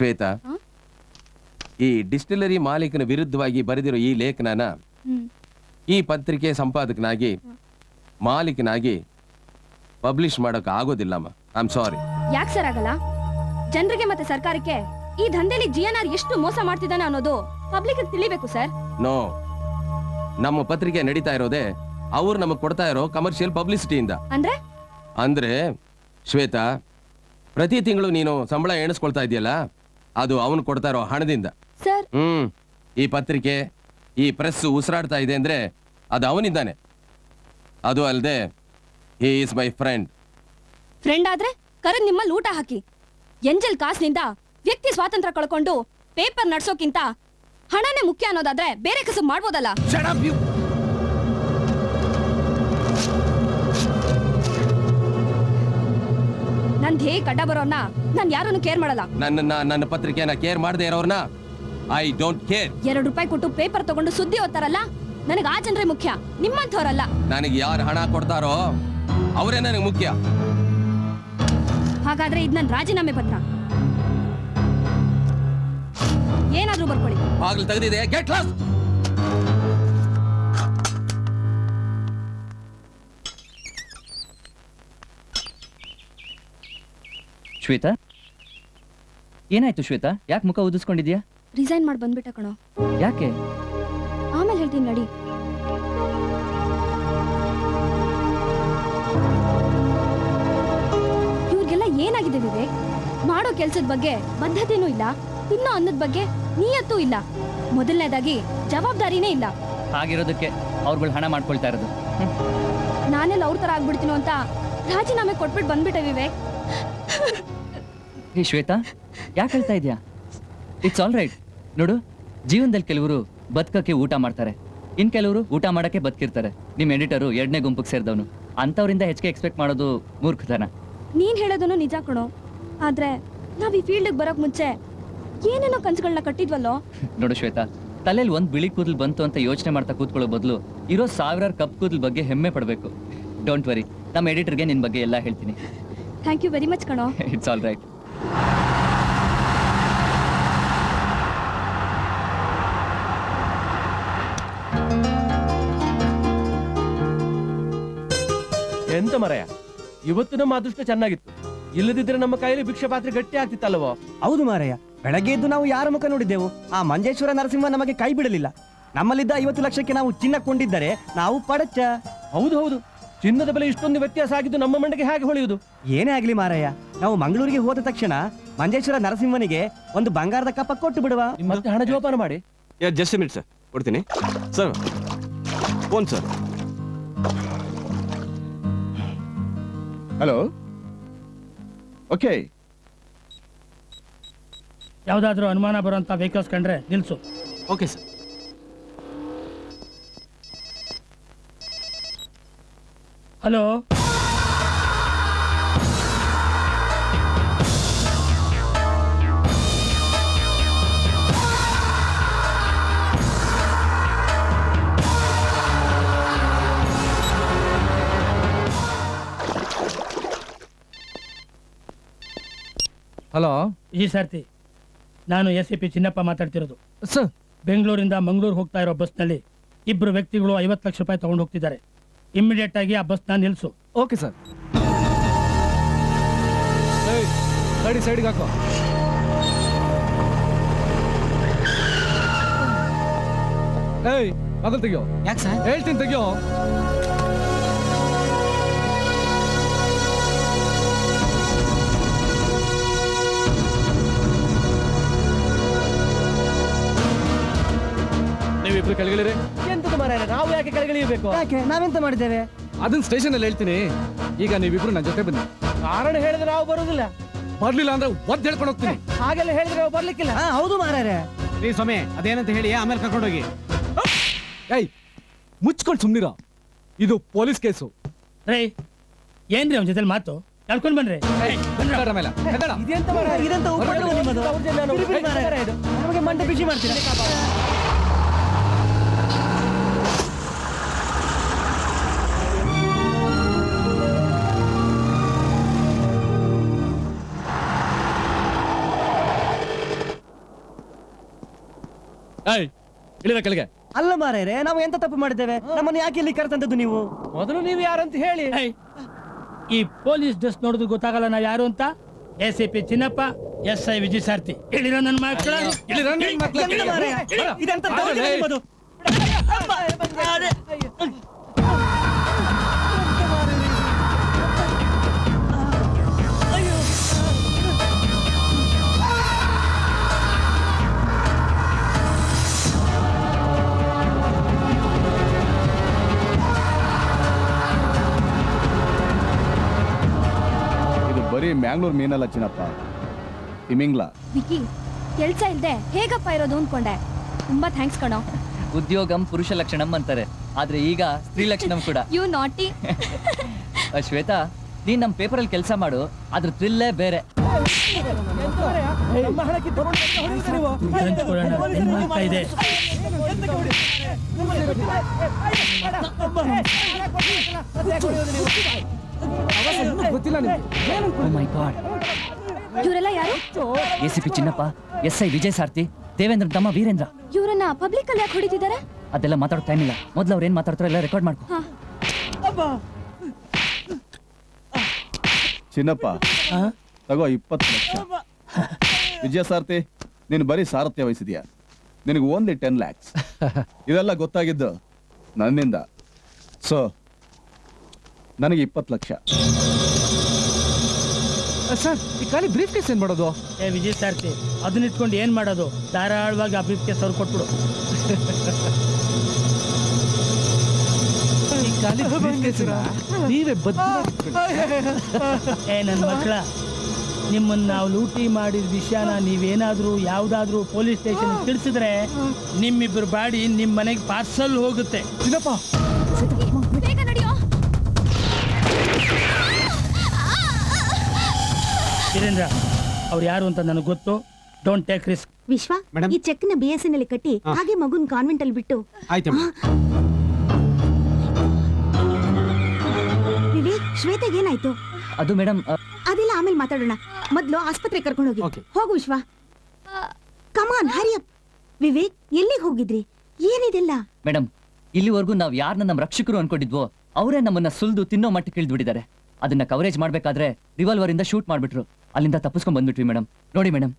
ಶ್ವೇತಾ, ಈ ಡಿಸ್ಟಿಲರಿ ಮಾಲೀಕನ ವಿರುದ್ಧವಾಗಿ ಬರೆದಿರೋ ಈ ಲೇಖನನ ಈ ಪತ್ರಿಕೆ ಸಂಪಾದಕನಾಗಿ ಮಾಲೀಕನಾಗಿ ಪಬ್ಲಿಷ್ ಮಾಡೋಕೆ ಆಗೋದಿಲ್ಲಮ್ಮ. ಐ ಆಮ್ ಸಾರಿ. ಯಾಕೆ ಸರ್ ಆಗಲ್ಲ? ಜನರಿಗೆ ಮತ್ತೆ ಸರ್ಕಾರಕ್ಕೆ ಈ ದಂಧೆಯಲ್ಲಿ ಜಿಎನ್ಆರ್ ಎಷ್ಟು ಮೋಸ ಮಾಡ್ತಿದ್ದಾನೆ ಅನ್ನೋದು ಪಬ್ಲಿಕ್ ತಿಳಿಬೇಕು ಸರ್. ನೋ, ನಮ್ಮ ಪತ್ರಿಕೆ ನಡೀತಾ ಇರೋದೇ ಅವ್ರು ನಮಗೆ ಕೊಡ್ತಾ ಇರೋ ಕಮರ್ಷಿಯಲ್ ಪಬ್ಲಿಸಿಟಿಯಿಂದ. ಅಂದ್ರೆ ಅಂದ್ರೆ ಶ್ವೇತಾ, ಪ್ರತಿ ತಿಂಗಳು ನೀನು ಸಂಬಳ ಎಣಿಸ್ಕೊಳ್ತಾ ಇದೆಯಲ್ಲ, ಅದು ಅವನು ಕೊಡ್ತಾ ಇರೋ ಹಣದಿಂದ. ಈ ಪತ್ರಿಕೆ, ಈ ಪ್ರೆಸ್ ಉಸಿರಾಡ್ತಾ ಇದೆ ಅಂದ್ರೆ ಅದು ಅವನಿದ್ದಾನೆ. ಅದು ಅಲ್ಲದೆ he is my friend. Friend ಆದ್ರೆ ಕರೆದ್ ನಿಮ್ಮಲ್ಲಿ ಊಟ ಹಾಕಿ ಎಂಜಲ್ ಕಾಸಿನಿಂದ ವ್ಯಕ್ತಿ ಸ್ವಾತಂತ್ರ್ಯ ಕಳ್ಕೊಂಡು ಪೇಪರ್ ನಡೆಸೋಕ್ಕಿಂತ ಹಣನೇ ಮುಖ್ಯ ಅನ್ನೋದಾದ್ರೆ ಬೇರೆ ಕಸು ಮಾಡ್ಬೋದಲ್ಲ. ನಂದ್ ಹೇಗ್ ಕಡ್ಡ ಬರೋರ್ನ ನಾನ್ ಯಾರನ್ನು ಕೇರ್ ಮಾಡಲ್ಲ. ನನ್ನ ಪತ್ರಿಕೆನ ಕೇರ್ ಮಾಡದೆ ಇರೋರ್ನ ಐ ಡೋಂಟ್ ಕೇರ್. ₹2 ಕೊಟ್ಟು ಪೇಪರ್ ತಗೊಂಡು ಸುದ್ದಿ ಓದ್ತಾರಲ್ಲ, ನನಗೆ ಆ ಜನರೇ ಮುಖ್ಯ, ನಿಮ್ಮಂಥವ್ರಲ್ಲ. ನನಗೆ ಯಾರು ಹಣ ಕೊಡ್ತಾರೋ ಅವರೇ ನನಗೆ ಮುಖ್ಯ. ಹಾಗಾದ್ರೆ ಇದ್ ನನ್ನ ರಾಜೀನಾಮೆ ಪತ್ರ. ಏನಾದ್ರೂ ಬರ್ಕೊಳ್ಳಿ. ಬಾಗಿಲು ತೆಗೆದಿದೆ, ಗೆಟ್ ಲಾಸ್ಟ್. ಶ್ವೇತಾ, ಏನಾಯ್ತು ಶ್ವೇತಾ? ಯಾಕೆ ಮುಖ ಉದಿಸ್ಕೊಂಡಿದ್ಯಾ? ರಿಸೈನ್ ಮಾಡಿ ಬಂದ್ಬಿಟ್ಟ ಕಣೋ. ಯಾಕೆ? ಆಮೇಲೆ ಹೇಳ್ತೀನಿ ನಡಿ. ಇವ್ರಿಗೆಲ್ಲ ಏನಾಗಿದೆ ವಿವೇಕ್? ಮಾಡೋ ಕೆಲ್ಸದ ಬಗ್ಗೆ ಬದ್ಧತೆನೂ ಇಲ್ಲ, ತಿನ್ನೋ ಅನ್ನದ ಬಗ್ಗೆ ನಿಯತ್ತೂ ಇಲ್ಲ, ಮೊದಲನೇದಾಗಿ ಜವಾಬ್ದಾರಿನೇ ಇಲ್ಲ. ಹಾಗಿರೋದಕ್ಕೆ ಅವ್ರುಗಳು ಹಣ ಮಾಡ್ಕೊಳ್ತಾ ಇರೋದು. ನಾನೆಲ್ಲ ಅವ್ರ ತರ ಆಗ್ಬಿಡ್ತೀನೋ ಅಂತ ರಾಜೀನಾಮೆ ಕೊಟ್ಬಿಟ್ಟು ಬಂದ್ಬಿಟ್ಟೆ ವಿವೇಕ್. ಶ್ವೇತಾ, ಯಾಕೆ ಹೇಳ್ತಾ ಇದೆಯಾ? It's all right. ನೋಡು, ಜೀವನದಲ್ಲಿ ಕೆಲವರು ಬದುಕಕ್ಕೆ ಊಟ ಮಾಡ್ತಾರೆ, ಇನ್ ಕೆಲವರು ಊಟ ಮಾಡಕ್ಕೆ ಬದುಕಿರ್ತಾರೆ. ನಿಮ್ ಎಡಿಟರು 2ನೇ ಗುಂಪಿಗೆ ಸೇರಿದವನು. ಅಂತವರಿಂದ ಹೆಚ್ಚಿಗೆ ಎಕ್ಸ್ಪೆಕ್ಟ್ ಮಾಡೋದು ಮೂರ್ಖತನ. ನೀನ್ ಹೇಳೋದನ್ನು ನಿಜ ಕಣೋ, ಆದ್ರೆ ನಾವ್ ಈ ಫೀಲ್ಡ್ ಬರೋಕ್ ಮುಂಚೆ ಏನೇನೋ ಕನ್ಸುಗಳನ್ನ ಕಟ್ಟಿದ್ವಲ್ಲೋ. ನೋಡು ಶ್ವೇತಾ, ತಲೆಯಲ್ಲಿ ಒಂದ್ ಬಿಳಿ ಕೂದಲು ಬಂತು ಅಂತ ಯೋಚನೆ ಮಾಡ್ತಾ ಕೂತ್ಕೊಳ್ಳೋ ಬದಲು ಇರೋ ಸಾವಿರಾರು ಕಪ್ ಕೂದಲ್ ಬಗ್ಗೆ ಹೆಮ್ಮೆ ಪಡ್ಬೇಕು. ಡೋಂಟ್ ವರಿ, ನಮ್ಮ ಎಡಿಟರ್ಗೆ ನಿನ್ ಬಗ್ಗೆ ಎಲ್ಲ ಹೇಳ್ತೀನಿ. ಥ್ಯಾಂಕ್ ಯು ವೆರಿ ಮಚ್ ಕಣೋ. It's all right. ಎಂತ ಮರೆಯ, ಇವತ್ತು ನಮ್ಮ ಅದೃಷ್ಟ ಚೆನ್ನಾಗಿತ್ತು. ಇಲ್ಲದಿದ್ರೆ ನಮ್ಮ ಕೈಯಲ್ಲಿ ಭಿಕ್ಷೆ ಪಾತ್ರೆ ಗಟ್ಟಿ ಆಗ್ತಿತ್ತಲ್ವೋ? ಹೌದು ಮಾರಯ್ಯ, ಬೆಳಗ್ಗೆ ಎದ್ದು ನಾವು ಯಾರ ಮುಖ ನೋಡಿದ್ದೆವು? ಆ ಮಂಜೇಶ್ವರ ನರಸಿಂಹ ನಮಗೆ ಕೈ ಬಿಡಲಿಲ್ಲ. ನಮ್ಮಲ್ಲಿದ್ದ 50 ಲಕ್ಷಕ್ಕೆ ನಾವು ಚಿನ್ನ ಕೊಂಡಿದ್ದರೆ ನಾವು ಪಡಚ್ಚ. ಹೌದು ಹೌದು, ಚಿನ್ನದ ಬೆಲೆ ಇಷ್ಟೊಂದು ವ್ಯತ್ಯಾಸ ಆಗಿದ್ದು ನಮ್ಮ ಮಂಡೆಗೆ ಹೇಗೆ ಹೊಳೆಯುವುದು? ಏನೇ ಆಗಲಿ ಮಾರಯ್ಯ, ನಾವು ಮಂಗಳೂರಿಗೆ ಹೋದ ತಕ್ಷಣ ಮಂಜೇಶ್ವರ ನರಸಿಂಹನಿಗೆ ಒಂದು ಬಂಗಾರದ ಕಪ್ಪ ಕೊಟ್ಟು ಬಿಡುವ. ಹಣ ಜೋಪಾನ ಮಾಡಿ. Yeah, just a minute, sir. Kodutini. Sir, phone, sir. Hello. Okay. ಯಾವುದಾದರೂ ಅನುಮಾನ ಬರುವಂತ vehicles ಕಂಡ್ರೆ ನಿಲ್ಸು. Okay sir. ಹಲೋ. ಹಲೋ. ಈ ಸರ್ತಿ ನಾನು ಎಸ್‌ಪಿ ಚಿನ್ನಪ್ಪ ಮಾತಾಡ್ತಿರೋದು ಸರ್. ಬೆಂಗಳೂರಿಂದ ಮಂಗಳೂರು ಹೋಗ್ತಾ ಇರೋ ಬಸ್ನಲ್ಲಿ ಇಬ್ಬರು ವ್ಯಕ್ತಿಗಳು 50 ಲಕ್ಷ ರೂಪಾಯಿ ತಗೊಂಡು ಹೋಗ್ತಿದ್ದಾರೆ. ಇಮಿಡಿಯೇಟ್ ಆಗಿ ಆ ಬಸ್ನ ನಿಲ್ಲಿಸು. Okay sir. ಸೈಡ್ಗೆ ಹಾಕೋ. ಏಯ್ ಅದನ್ನ ತೆಗಿಯೋ. ಯಾಕೆ ಸರ್? ಹೇಳ್ತೀನಿ ತೆಗಿಯೋ. ನೀವಿಬ್ರು ಕೆಳಗಿಳಿರಿ. ಎಂತ ಮಾರಾಯ, ನಾವು ಯಾಕೆ ಕೆಳಗಿಳಿಯಬೇಕು? ಯಾಕೆ, ನಾವೆಂತ ಮಾಡಿದ್ದೇವೆ? ಅದನ್ನ ಸ್ಟೇಷನ್ ಅಲ್ಲಿ ಹೇಳ್ತೀನಿ. ಈಗ ನೀವಿಬ್ರು ನನ್ನ ಜೊತೆ ಬನ್ನಿ. ಕಾರಣ ಹೇಳಿದ್ರೆ ನಾವು ಬರುವುದಿಲ್ಲ. ಬರ್ಲಿಲ್ಲ ಅಂದ್ರೆ ಒದ್ದು ಹೇಳ್ಕೊಂಡು ಹೋಗ್ತೀನಿ. ಹಾಗೆಲ್ಲ ಹೇಳಿದ್ರೆ ನಾವು ಬರ್ಲಿಕ್ಕಿಲ್ಲ. ಹೌದು ಮಾರಾಯ. ನೀ ಸ್ವಾಮಿ ಅದೇನಂತ ಹೇಳಿ ಆಮೇಲೆ ಕರ್ಕೊಂಡೋಗಿ. ಏಯ್ ಮುಚ್ಕೊಂಡು ಸುಮ್ನಿರೋ, ಇದು ಪೊಲೀಸ್ ಕೇಸು. ರೇ ಏನ್ರಿ ಅವನ ಜೊತೆ ಮಾತು? ಕಳ್ಕೊಂಡ್ ಬನ್ರಿ. ಮಂಡೆ ಬಿಸಿ ಮಾಡ್ತೀನಿ. ಕೆಳಗೆ ಅಲ್ಲ ಮಾರೇ, ನಾವು ಎಂತ ತಪ್ಪು ಮಾಡಿದ್ದೇವೆ? ನಮ್ಮನ್ನು ಯಾಕೆ ಇಲ್ಲಿ ಕರೆತಂತದ್ದು ನೀವು? ಮೊದಲು ನೀವು ಯಾರಂತ ಹೇಳಿ. ಈ ಪೊಲೀಸ್ ಡ್ರೆಸ್ ನೋಡಿದ್ರು ಗೊತ್ತಾಗಲ್ಲ ನಾವು ಯಾರು ಅಂತ. SP Chinnappa, SI Vijay Sarthi. ಇಳಿರೋ ನನ್ನ ಮಕ್ಕಳ. ಮ್ಯಾಂಗ್ಳೂರ್ ಮೀನಲ್ಲ ಚಿನ್ನಪ್ಪ, ತಿಮಿಂಗ್ಲ. ವಿಕಿ ಕೆಲ್ಸ ಇಲ್ದೆ ಹೇಗಪ್ಪ ಇರೋದು ಅನ್ಕೊಂಡೆ. ತುಂಬಾ ಥ್ಯಾಂಕ್ಸ್ ಕಣೋ. ಉದ್ಯೋಗಂ ಪುರುಷ ಲಕ್ಷಣಂ ಅಂತಾರೆ, ಆದ್ರೆ ಈಗ ಸ್ತ್ರೀ ಲಕ್ಷಣಂ ಕೂಡ. ಯು ನಾಟಿ. ಶ್ವೇತಾ, ನೀನ್ ನಮ್ ಪೇಪರ್ ಅಲ್ಲಿ ಕೆಲಸ ಮಾಡು, ಅದ್ರ ಥ್ರಿಲ್ಲೇ ಬೇರೆ. ಇವರೆಲ್ಲ ಯಾರು? ಎಸ್‌ಪಿ ಚಿನ್ನಪ್ಪ, ಎಸ್‌ಐ ವಿಜಯ್ ಸಾರ್ಥಿ, ದೇವೇಂದ್ರ ತಮ್ಮ ವೀರೇಂದ್ರ. ಇವರನ್ನ ಪಬ್ಲಿಕ್ ಅಲ್ಲಿ ಯಾಕೆ ಹೊಡಿತಿದ್ದಾರೆ? ಅದೆಲ್ಲ ಮಾತಾಡೋ ಟೈಮ್ ಇಲ್ಲ. ಮೊದಲು ಅವ್ರು ಏನ್ ಮಾತಾಡ್ತಾರೋ ಎಲ್ಲ ರೆಕಾರ್ಡ್ ಮಾಡ್ಕೋ. ಚಿನ್ನಪ್ಪ ತಗೋ 20 ಲಕ್ಷ. ವಿಜಯ ಸಾರ್ಥಿ, ನೀನು ಬರೀ ಸಾರಥ್ಯ ವಹಿಸಿದ್ಯಾ, ನಿನಗೆ ಓನ್ಲಿ 10 lakhs. ಇದೆಲ್ಲ ಗೊತ್ತಾಗಿದ್ದು ನನ್ನಿಂದ. ಸೊ ನನಗೆ 20 ಲಕ್ಷ. ಸರ್, ಈ ಖಾಲಿ ಬ್ರೀಫ್ ಕೇಸ್ ಏನ್ ಮಾಡೋದು? ಏ ವಿಜಯ್ ಸಾರ್ಥಿ, ಅದನ್ನ ಇಟ್ಕೊಂಡು ಏನ್ ಮಾಡೋದು? ಧಾರಾಳವಾಗಿ ಆ ಬ್ರೀಫ್ ಕೇಸ್ ಅವ್ರು ಕೊಟ್ಬಿಡು. ಈ ಖಾಲಿ ಬ್ರೀಫ್ ಕೇಸ್ ನೀವೇ ಬದಲಾಯಿಸ್ತೀರಾ? ಏ ನನ್ನ ಮಕ್ಕಳ, ನಿಮ್ಮನ್ನ ನಾವು ಲೂಟಿ ಮಾಡಿದ ವಿಷಯನ ನೀವೇನಾದ್ರೂ ಯಾವ್ದಾದ್ರೂ ಪೊಲೀಸ್ ಸ್ಟೇಷನ್ ತಿಳಿಸಿದ್ರೆ ನಿಮ್ಮಿಬ್ಬರು ಬಾಡಿ ನಿಮ್ಮ ಮನೆಗೆ ಪಾರ್ಸಲ್ ಹೋಗುತ್ತೆ. ಚಿನ್ನಪ್ಪ ವೀರೇಂದ್ರ ಅವ್ರು ಯಾರು ಅಂತ ನನಗೆ ಗೊತ್ತು. Don't take risk. ವಿಶ್ವ, ಈ ಚೆಕ್ ನ BSN ಅಲ್ಲಿ ಕಟ್ಟಿ ಹಾಗೆ ಮಗುನ್ ಕಾನ್ವೆಂಟ್ ಅಲ್ಲಿ ಬಿಟ್ಟು. ವಿವೇಕ್, ಶ್ವೇತೆಗೆ ಏನಾಯ್ತು? ಅದು ಮೇಡಮ್, ಅದೆಲ್ಲ ಆಮೇಲೆ ಮಾತಾಡೋಣ. ಮೊದಲು ಆಸ್ಪತ್ರೆ ಕರ್ಕೊಂಡು ಹೋಗಿ. ಹೋಗು ವಿಶ್ವ, ಕಮಾನ್ ಹರಿ ಅಪ್. ವಿವೇಕ್, ಎಲ್ಲಿಗೆ ಹೋಗಿದ್ರಿ? ಏನಿದೆಲ್ಲ? ಮೇಡಮ್, ಇಲ್ಲಿವರೆಗೂ ನಾವು ಯಾರನ್ನ ನಮ್ಮ ರಕ್ಷಕರು ಅನ್ಕೊಂಡಿದ್ವೋ ಅವರೇ ನಮ್ಮನ್ನ ಸುಲಿದು ತಿನ್ನೋ ಮಟ್ಟಕ್ಕೆ ಇಳಿದು ಬಿಟ್ಟಿದ್ದಾರೆ. ಅದನ್ನ ಕವರೇಜ್ ಮಾಡ್ಬೇಕಾದ್ರೆ ರಿವಾಲ್ವರ್ ಇಂದ ಶೂಟ್ ಮಾಡ್ಬಿಟ್ರು. ಅಲ್ಲಿಂದ ತಪ್ಪಿಸ್ಕೊಂಡ್ ಬಂದ್ಬಿಟ್ವಿ ಮೇಡಮ್. ನೋಡಿ madam,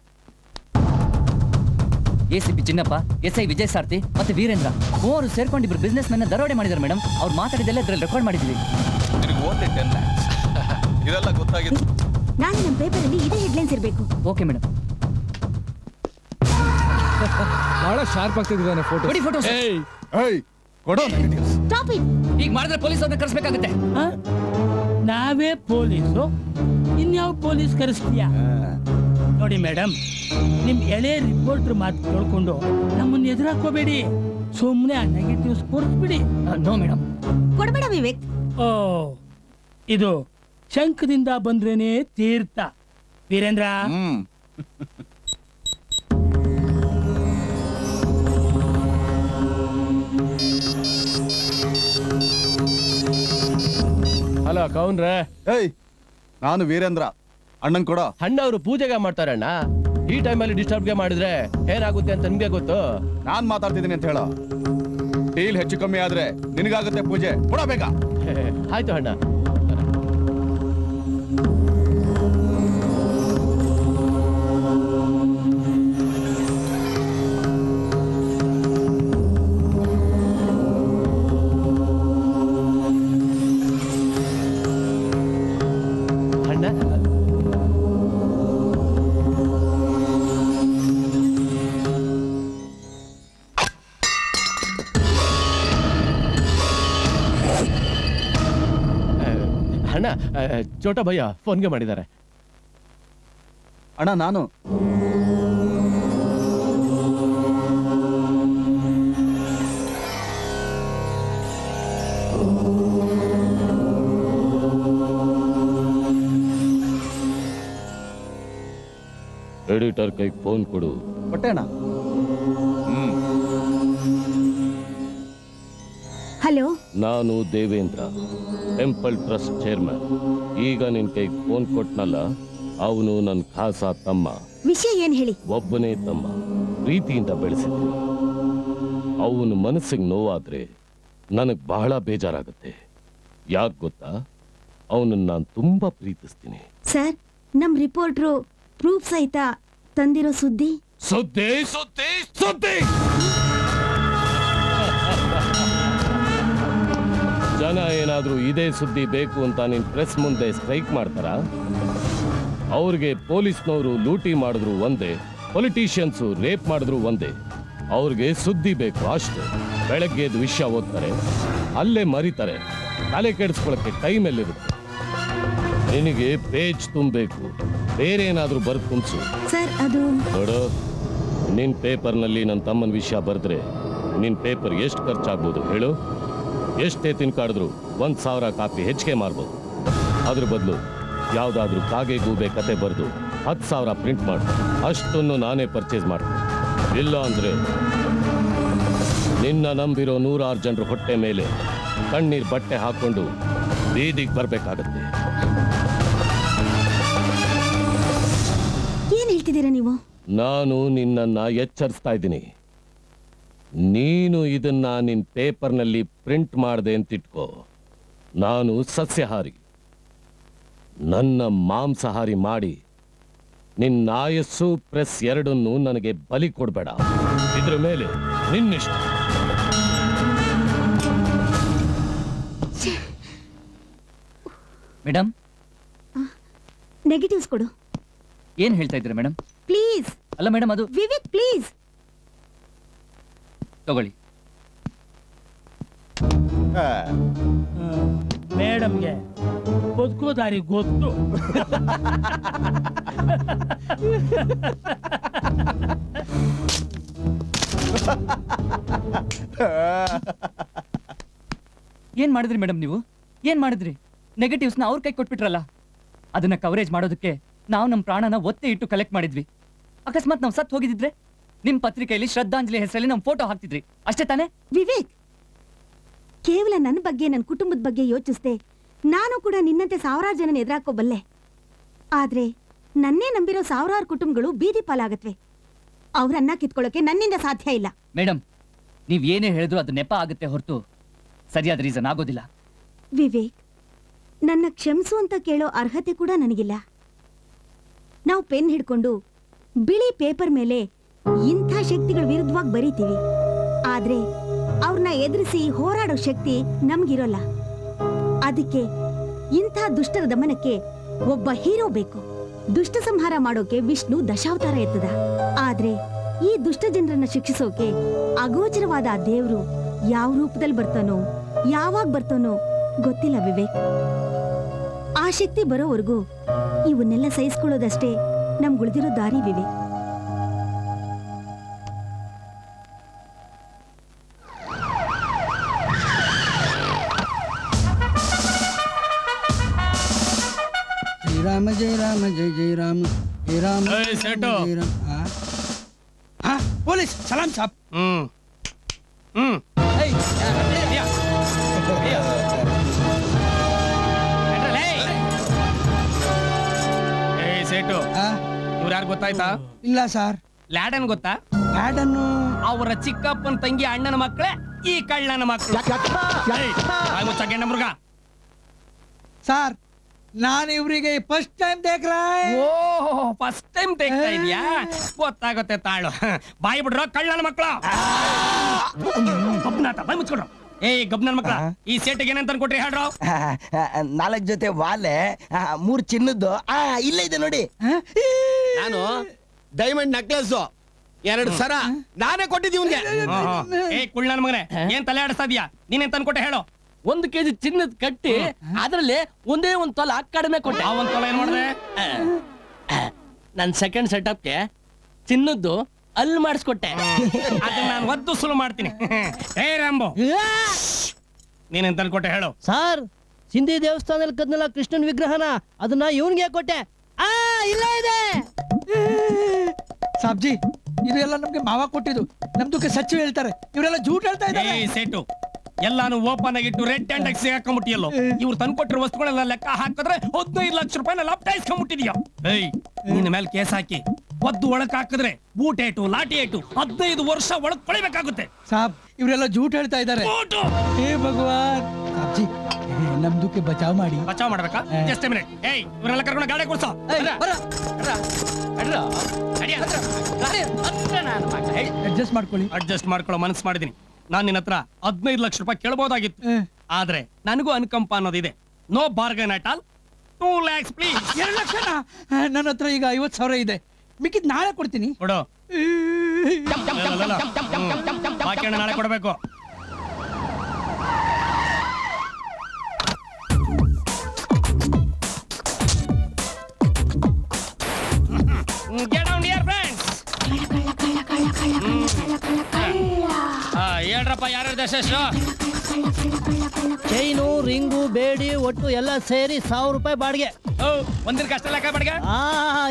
SP Chinnappa, SI Vijay Sarthi ಮತ್ತೆ ವೀರೇಂದ್ರ ಮೂವರು ಸೇರ್ಕೊಂಡು ಇಬ್ರು ಬಿಸ್ನೆಸ್ ಮೆನ್ ದರೋಡೆ ಮಾಡಿದಾರೆ ಮೇಡಮ್. ಅವ್ರು ಮಾತಾಡಿದೆಲ್ಲ ಇದ್ರಲ್ಲಿ ರೆಕಾರ್ಡ್ ಮಾಡಿದ್ವಿ. ನಾನು ನಮ್ಮ ಪೇಪರ್ ಅಲ್ಲಿ ಇದೇ ಹೆಡ್ಲೈನ್ಸ್ ಇರಬೇಕು. Okay madam. ಬಹಳ ಶಾರ್ಪ್ ಆಗ್ತಿದ್ದಾನೆ ಫೋಟೋ. ಬಡಿ ಫೋಟೋ ಸರ್. ಏಯ್ ಏಯ್ ಕೊಡು ನನಗೆ. Stop it. ಈಗ ಮಾಡಿದ್ರೆ ಪೊಲೀಸ್ ಅವರನ್ನ ಕರೆಸಬೇಕಾಗುತ್ತೆ. ನಾವೇ ಪೊಲೀಸು, ಇನ್ಯಾವ ಪೊಲೀಸ್ ಕರೆಸ್ತೀಯಾ? ನೋಡಿ ಮೇಡಮ್, ನಿಮ್ಮ ಎಳೆ ರಿಪೋರ್ಟರ್ ಮಾತು ಕೇಳ್ಕೊಂಡು ನಮ್ಮನ್ನು ಎದುರಾಕೋಬೇಡಿ. ಸುಮ್ಮನೆ ಆ ನೆಗೆಟಿವ್ಸ್ ಕೊಡ್ಬಿಡಿ. ನೋ ಮೇಡಮ್, ಕೊಡಬೇಡ ವಿವೇಕ್. ಓ, ಇದು ಶಂಕದಿಂದ ಬಂದ್ರೇನೆ ತೀರ್ಥ. ವೀರೇಂದ್ರ, ಹಲೋ ಕೌನ್ರೇ. ಏಯ್, ನಾನು ವೀರೇಂದ್ರ. ಅಣ್ಣನ್ ಕೊಡ. ಅಣ್ಣ ಅವರು ಪೂಜೆಗೆ ಮಾಡ್ತಾರೆ ಅಣ್ಣ. ಈ ಟೈಮಲ್ಲಿ ಡಿಸ್ಟರ್ಬ್ಗೆ ಮಾಡಿದ್ರೆ ಏನಾಗುತ್ತೆ ಅಂತ ನಿಮಗೆ ಗೊತ್ತು. ನಾನು ಮಾತಾಡ್ತಿದ್ದೀನಿ ಅಂತ ಹೇಳೋ. ಡೀಲ್ ಹೆಚ್ಚು ಕಮ್ಮಿ ಆದ್ರೆ ನಿನಗಾಗುತ್ತೆ ಪೂಜೆ. ಕೊಡಬೇಕಾ? ಆಯ್ತು ಅಣ್ಣ. ಚೋಟ ಭಯ್ಯ ಫೋನ್ಗೆ ಮಾಡಿದ್ದಾರೆ ಅಣ್ಣ. ನಾನು ಎಡಿಟರ್ ಕೈಗೆ ಫೋನ್ ಕೊಡು. ಬಟ್ಟೆ ಅಣ್ಣ. ಹಲೋ, ನಾನು ದೇವೇಂದ್ರ, ಟೆಂಪಲ್ ಟ್ರಸ್ಟ್ ಚೇರ್ಮನ್. ಈಗ ನಿನ್ ಕೈಗೆ ಫೋನ್ ಕೊಟ್ನಲ್ಲ, ಅವನು ನನ್ನ ಖಾಸ ತಮ್ಮ. ವಿಷಯ ಏನ್ ಹೇಳಿ? ಒಬ್ಬನೇ ತಮ್ಮ, ಪ್ರೀತಿಯಿಂದ ಬೆಳೆಸಿದೆ. ಅವನ ಮನಸ್ಸಿಗೆ ನೋವಾದ್ರೆ ನನಗೆ ಬಹಳ ಬೇಜಾರಾಗುತ್ತೆ. ಯಾಕೆ ಗೊತ್ತಾ? ಅವನನ್ನು ನಾನು ತುಂಬಾ ಪ್ರೀತಿಸ್ತೀನಿ. ಸರ್, ನಮ್ ರಿಪೋರ್ಟ್ರು ಪ್ರೂಫ್ ಸಹಿತ ತಂದಿರೋ ಸುದ್ದಿ ಸುದ್ದಿ ಸುದ್ದಿ ಸುದ್ದಿ ಜನ ಏನಾದರೂ ಇದೇ ಸುದ್ದಿ ಬೇಕು ಅಂತ ನಿನ್ನ ಪ್ರೆಸ್ ಮುಂದೆ ಸ್ಟ್ರೈಕ್ ಮಾಡ್ತಾರಾ? ಅವ್ರಿಗೆ ಪೊಲೀಸ್ನವರು ಲೂಟಿ ಮಾಡಿದ್ರು ಒಂದೇ, ಪೊಲಿಟಿಷಿಯನ್ಸು ರೇಪ್ ಮಾಡಿದ್ರು ಒಂದೇ. ಅವ್ರಿಗೆ ಸುದ್ದಿ ಬೇಕು ಅಷ್ಟೇ. ಬೆಳಗ್ಗೆ ಎದ್ದು ವಿಷಯ ಓದ್ತಾರೆ, ಅಲ್ಲೇ ಮರೀತಾರೆ. ತಲೆ ಕೆಡಿಸ್ಕೊಳ್ಳೋಕ್ಕೆ ಟೈಮ್ ಎಲ್ಲಿರುತ್ತೆ? ನಿನಗೆ ಪೇಜ್ ತುಂಬಬೇಕು, ಬೇರೆ ಏನಾದರೂ ಬರೆದು ತುಂಬಿಸು. ನೋಡು, ನಿನ್ನ ಪೇಪರ್ನಲ್ಲಿ ನನ್ನ ತಮ್ಮನ ವಿಷಯ ಬರೆದ್ರೆ ನಿನ್ನ ಪೇಪರ್ ಎಷ್ಟು ಖರ್ಚಾಗ್ಬೋದು ಹೇಳು? ಎಷ್ಟೇ ತಿನ್ಕಾಡಿದ್ರು 1,000 ಕಾಪಿ ಹೆಚ್ಚಿಗೆ ಮಾಡ್ಬೋದು. ಅದ್ರ ಬದಲು ಯಾವುದಾದ್ರೂ ಕಾಗೆ ಗೂಬೆ ಕತೆ ಬರೆದು 10,000 ಪ್ರಿಂಟ್ ಮಾಡು. ಅಷ್ಟನ್ನು ನಾನೇ ಪರ್ಚೇಸ್ ಮಾಡ್ತೀನಿ. ಇಲ್ಲ ಅಂದರೆ ನಿನ್ನ ನಂಬಿರೋ 100 ಜನರು ಹೊಟ್ಟೆ ಮೇಲೆ ಕಣ್ಣೀರು ಬಟ್ಟೆ ಹಾಕ್ಕೊಂಡು ಬೀದಿಗೆ ಬರಬೇಕಾಗತ್ತೆ. ಏನು ಹೇಳ್ತಿದ್ದೀರಾ ನೀವು? ನಾನು ನಿನ್ನನ್ನು ಎಚ್ಚರಿಸ್ತಾ ಇದ್ದೀನಿ. ನೀನು ಇದನ್ನ ನಿನ್ನ ಪೇಪರ್ನಲ್ಲಿ ಪ್ರಿಂಟ್ ಮಾಡಿದೆ ಅಂತಿಟ್ಕೋ. ನಾನು ಸಸ್ಯಹಾರಿ, ನನ್ನ ಮಾಂಸಹಾರಿ ಮಾಡಿ ನಿನ್ನ ಆಯಸ್ಸು ಪ್ರೆಸ್ ಎರಡನ್ನೂ ನನಗೆ ಬಲಿ ಕೊಡಬೇಡ. ಇದ್ರ ಮೇಲೆ ನಿನ್ನಿಷ್ಟ. ಮೇಡಮ್, ನೆಗೆಟಿವ್ಸ್ ಕೊಡು. ಏನು ಹೇಳ್ತಾ ಇದ್ದೀರಾ ಮೇಡಮ್? ಪ್ಲೀಸ್. ಅಲ್ಲ ಮೇಡಮ್, ಅದು ವಿವೇಕ್. ಪ್ಲೀಸ್ ತಗೊಳ್ಳಿ. ಮೇಡಮ್ಗೆ ಬದುಕೋ ದಾರಿ ಗೊತ್ತು. ಏನ್ ಮಾಡಿದ್ರಿ ಮೇಡಮ್ ನೀವು? ಏನ್ ಮಾಡಿದ್ರಿ? ನೆಗೆಟಿವ್ಸ್ನ ಅವ್ರ ಕೈ ಕೊಟ್ಬಿಟ್ರಲ್ಲ. ಅದನ್ನ ಕವರೇಜ್ ಮಾಡೋದಕ್ಕೆ ನಾವು ನಮ್ಮ ಪ್ರಾಣನ ಒತ್ತೆ ಇಟ್ಟು ಕಲೆಕ್ಟ್ ಮಾಡಿದ್ವಿ. ಅಕಸ್ಮಾತ್ ನಾವು ಸತ್ತು ಹೋಗಿದ್ರೆ ನಿಮ್ ಪತ್ರಿಕೆಯಲ್ಲಿ ಶ್ರದ್ಧಾಂಜಲಿ ಹೆಸರಲ್ಲಿ ನಮ್ ಫೋಟೋ ಹಾಕ್ತಿದ್ರಿ, ಅಷ್ಟೇ ತಾನೆ? ವಿವೇಕ್, ಕೇವಲ ನನ್ನ ಬಗ್ಗೆ, ನನ್ನ ಕುಟುಂಬದ ಬಗ್ಗೆ ಯೋಚಿಸ್ದೆ. ನಾನು ಕೂಡ ನಿನ್ನಂತೆ ಸಾವಿರಾರು ಜನ ಎದುರಾಕೋಬಲ್ಲೆ. ಆದ್ರೆ ನನ್ನೇ ನಂಬಿರೋ ಸಾವಿರಾರು ಕುಟುಂಬಗಳು ಬೀದಿ ಪಾಲಾಗತ್ವೆ. ಅವ್ರನ್ನ ಕಿತ್ಕೊಳ್ಳೋಕೆ ನನ್ನಿಂದ ಸಾಧ್ಯ ಇಲ್ಲ. ಮೇಡಮ್, ನೀವ್ ಏನೇ ಹೇಳಿದ್ರು ಅದು ನೆಪ ಆಗುತ್ತೆ ಹೊರತು ಸರಿಯಾದ ರೀಸನ್ ಆಗೋದಿಲ್ಲ. ವಿವೇಕ್, ನನ್ನ ಕ್ಷಮಿಸು ಅಂತ ಕೇಳೋ ಅರ್ಹತೆ ಕೂಡ ನನಗಿಲ್ಲ. ನಾವು ಪೆನ್ ಹಿಡ್ಕೊಂಡು ಬಿಳಿ ಪೇಪರ್ ಮೇಲೆ ಇಂಥ ಶಕ್ತಿಗಳ ವಿರುದ್ಧವಾಗಿ ಬರೀತೀವಿ. ಆದ್ರೆ ಅವ್ರನ್ನ ಎದುರಿಸಿ ಹೋರಾಡೋ ಶಕ್ತಿ ನಮ್ಗಿರೋಲ್ಲ. ಅದಕ್ಕೆ ಇಂಥ ದುಷ್ಟರ ದಮನಕ್ಕೆ ಒಬ್ಬ ಹೀರೋ ಬೇಕು. ದುಷ್ಟ ಸಂಹಾರ ಮಾಡೋಕೆ ವಿಷ್ಣು ದಶಾವತಾರ ಎತ್ತದ. ಆದ್ರೆ ಈ ದುಷ್ಟ ಜನರನ್ನ ಶಿಕ್ಷಿಸೋಕೆ ಅಗೋಚರವಾದ ದೇವರು ಯಾವ ರೂಪದಲ್ಲಿ ಬರ್ತಾನೋ ಯಾವಾಗ ಬರ್ತಾನೋ ಗೊತ್ತಿಲ್ಲ ವಿವೇಕ್. ಆ ಶಕ್ತಿ ಬರೋವರೆಗೂ ಇವನ್ನೆಲ್ಲ ಸಹಿಸಿಕೊಳ್ಳೋದಷ್ಟೇ ನಮ್ಗುಳಿದಿರೋ ದಾರಿ ವಿವೇಕ್. ಜಯ ರಾಮ ಜಯ ಜಯ ರಾಮ ಜಯ ರಾಮ ಜಯ ರಾಮ. पुलिस सलाम साहब. गोता इला सर ल्याडन गोता ल्याडन ಅವರ ಚಿಕ್ಕಪ್ಪನ ತಂಗಿ ಅಣ್ಣನ ಮಕ್ಕಳೇ ಈ ಕಳ್ಳನ ಮಕ್ಕಳು. ಮೃಗ ಸರ್ ನಾನು ಇವರಿಗೆ ಫಸ್ಟ್ ಟೈಮ್ ದೇಖ್ರಾ. ಓಹೋ ಫಸ್ಟ್ ಟೈಮ್ ದೇಖ್ತಾ ಇದೀಯಾ, ಗೊತ್ತಾಗುತ್ತೆ ತಾಳು. ಬಾಯಿ ಬಿಡ್ರೋ ಕಳ್ಳನ ಮಕ್ಕಳು. ಗಬ್ನಾತ ಬಾಯಿ ಮುಚ್ಕೊಡ್ರೋ. ಏಯ್ ಗಬ್ನನ್ ಮಕ್ಕಳ, ಈ ಸೇಟಿಗೆ ಏನಂತ ಅನ್ಕೊಟ್ರಿ ಹೇಳ್ರೋ. 4 ಜೊತೆ ವಾಲೆ 3 ಚಿನ್ನದ್ದು ಇಲ್ಲೇ ಇದೆ ನೋಡಿ. ನಾನು ಡೈಮಂಡ್ ನೆಕ್ಲೆಸ್ 2 ಸರ ನಾನೇ ಕೊಟ್ಟಿದ್ದೀವನ್ಗೆ. ಏಯ್ ಕುಳ್ಳನ ಮಗನೇ ಏನ್ ತಲೆ ಆಡಿಸ್ತಾ ಇದೀಯಾ, ನೀನೇನ್ ತಂದ್ಕೊಟ್ಟೆ ಹೇಳೋ. 1 kg ಚಿನ್ನದ ಕಟ್ಟಿ ಅದರಲ್ಲಿ ಒಂದೇ ಒಂದು ತೊಲ ಕಡಿಮೆ ಕೊಟ್ಟೆ. ಆ ಒಂದು ತೊಲ ಏನು ಮಾಡಿದೆ? ನನ್ನ ಸೆಕೆಂಡ್ ಸೆಟಪ್ಗೆ ಚಿನ್ನದ್ದು ಅಲ್ಲಿ ಮಾಡಿಸ್ಕೊಟ್ಟೆ. ಅದನ್ನ ನಾನು ಒದ್ದು ಸುಲು ಮಾಡ್ತೀನಿ. ಏ ರಾಂಬೋ ನೀನೆಂತ ಕೊಟ್ಟೆ ಹೇಳು. ಸರ್ ಸಿಂಧಿ ದೇವಸ್ಥಾನದಲ್ಲಿ ಕದ್ನಲ್ಲ ಕೃಷ್ಣನ ವಿಗ್ರಹನ, ಅದನ್ನ ಇವನ್ಗೆ ಕೊಟ್ಟೆ. ಆ ಇಲ್ಲ ಇದೆ ಸಾಬ್ಜಿ, ಇದೆಲ್ಲ ನಮ್ಗೆ ಮಾವ ಕೊಟ್ಟಿದ್ದು. ನಮ್ದಕ್ಕೆ ಸಚಿವ ಹೇಳ್ತಾರೆ, ಇವರೆಲ್ಲ ಜೂಟ್ ಹೇಳ್ತಾ ಇದ್ದಾರೆ. ಏ ಸೇಟು ಎಲ್ಲಾನು ಓಪನ್ ಆಗಿಟ್ಟು ರೆಡ್ ಟ್ಯಾಂಡ್ ಆಗಿ ಸಿಗಾಕೊಂಡ್ಬಿಟ್ಟಿಯಲ್ಲ. ಇವ್ರು ತಂದ್ಕೊಟ್ಟಿರೋ ವಸ್ತುಗಳನ್ನ ಲೆಕ್ಕ ಹಾಕಿದ್ರೆ 15 ಲಕ್ಷ ರೂಪಾಯಿನ ಲಪ್ಟಾಯಿಸ್ಕೊಂಡ್ಬಿಟ್ಟಿದ್ಯಾ. ಏಯ್ ನಿನ್ನ ಮೇಲೆ ಕೇಸ್ ಹಾಕಿ ಒದ್ದು ಒಳಕ್ ಹಾಕಿದ್ರೆ ಬೂಟ್ ಏಟು ಲಾಟಿ ಏಟು 15 ವರ್ಷ ಒಳಗ್ ಕೊಳಿಬೇಕಾಗುತ್ತೆ. ಸಾಬ್ ಇವರೆಲ್ಲ ಜೂಟ್ ಹೇಳ್ತಾ ಇದಾರೆ. ಹೇ ಭಗವಾನ್, ನಮ್ದಕ್ಕೆ ಬಚಾವ್ ಮಾಡಿ. ಬಚಾವ್ ಮಾಡ್ಬೇಕಾ? Just a minute. ಏಯ್ ಇವರೆಲ್ಲ ಕರ್ಕೊಂಡು ಗಾಡಿ ಕೊಡ್ಸೋ. ಅಡ್ಜಸ್ಟ್ ಮಾಡ್ಕೊಳ್ಳಿ. ಅಡ್ಜಸ್ಟ್ ಮಾಡ್ಕೊಳ್ಳೋ ಮನಸ್ಸು ಮಾಡಿದೀನಿ. ನಾನು ನಿನ್ನ ಹತ್ರ 15 ಲಕ್ಷ ರೂಪಾಯಿ ಕೇಳಬಹುದಾಗಿತ್ತು, ಆದ್ರೆ ನನಗೂ ಅನುಕಂಪ ಅನ್ನೋದಿದೆ. No bargain at all. 2 lakhs please. 2 lakh ನನ್ನ ಹತ್ರ ಈಗ 50,000 ಇದೆ, ಮಿಕ್ಕಿದ್ ನಾಳೆ ಕೊಡ್ತೀನಿ. ನಾಳೆ ಕೊಡಬೇಕು. ಹೇಳ್ರಪ್ಪ ಯಾರು ದಶಷ್ಟು? ಚೈನು ರಿಂಗು ಬೇಡಿ ಒಟ್ಟು ಎಲ್ಲ ಸೇರಿ 1000 ರೂಪಾಯಿ ಬಾಡಿಗೆ. ಒಂದಿನ ಕಷ್ಟ ಲೆಕ್ಕ ಬಾಡಿಗೆ.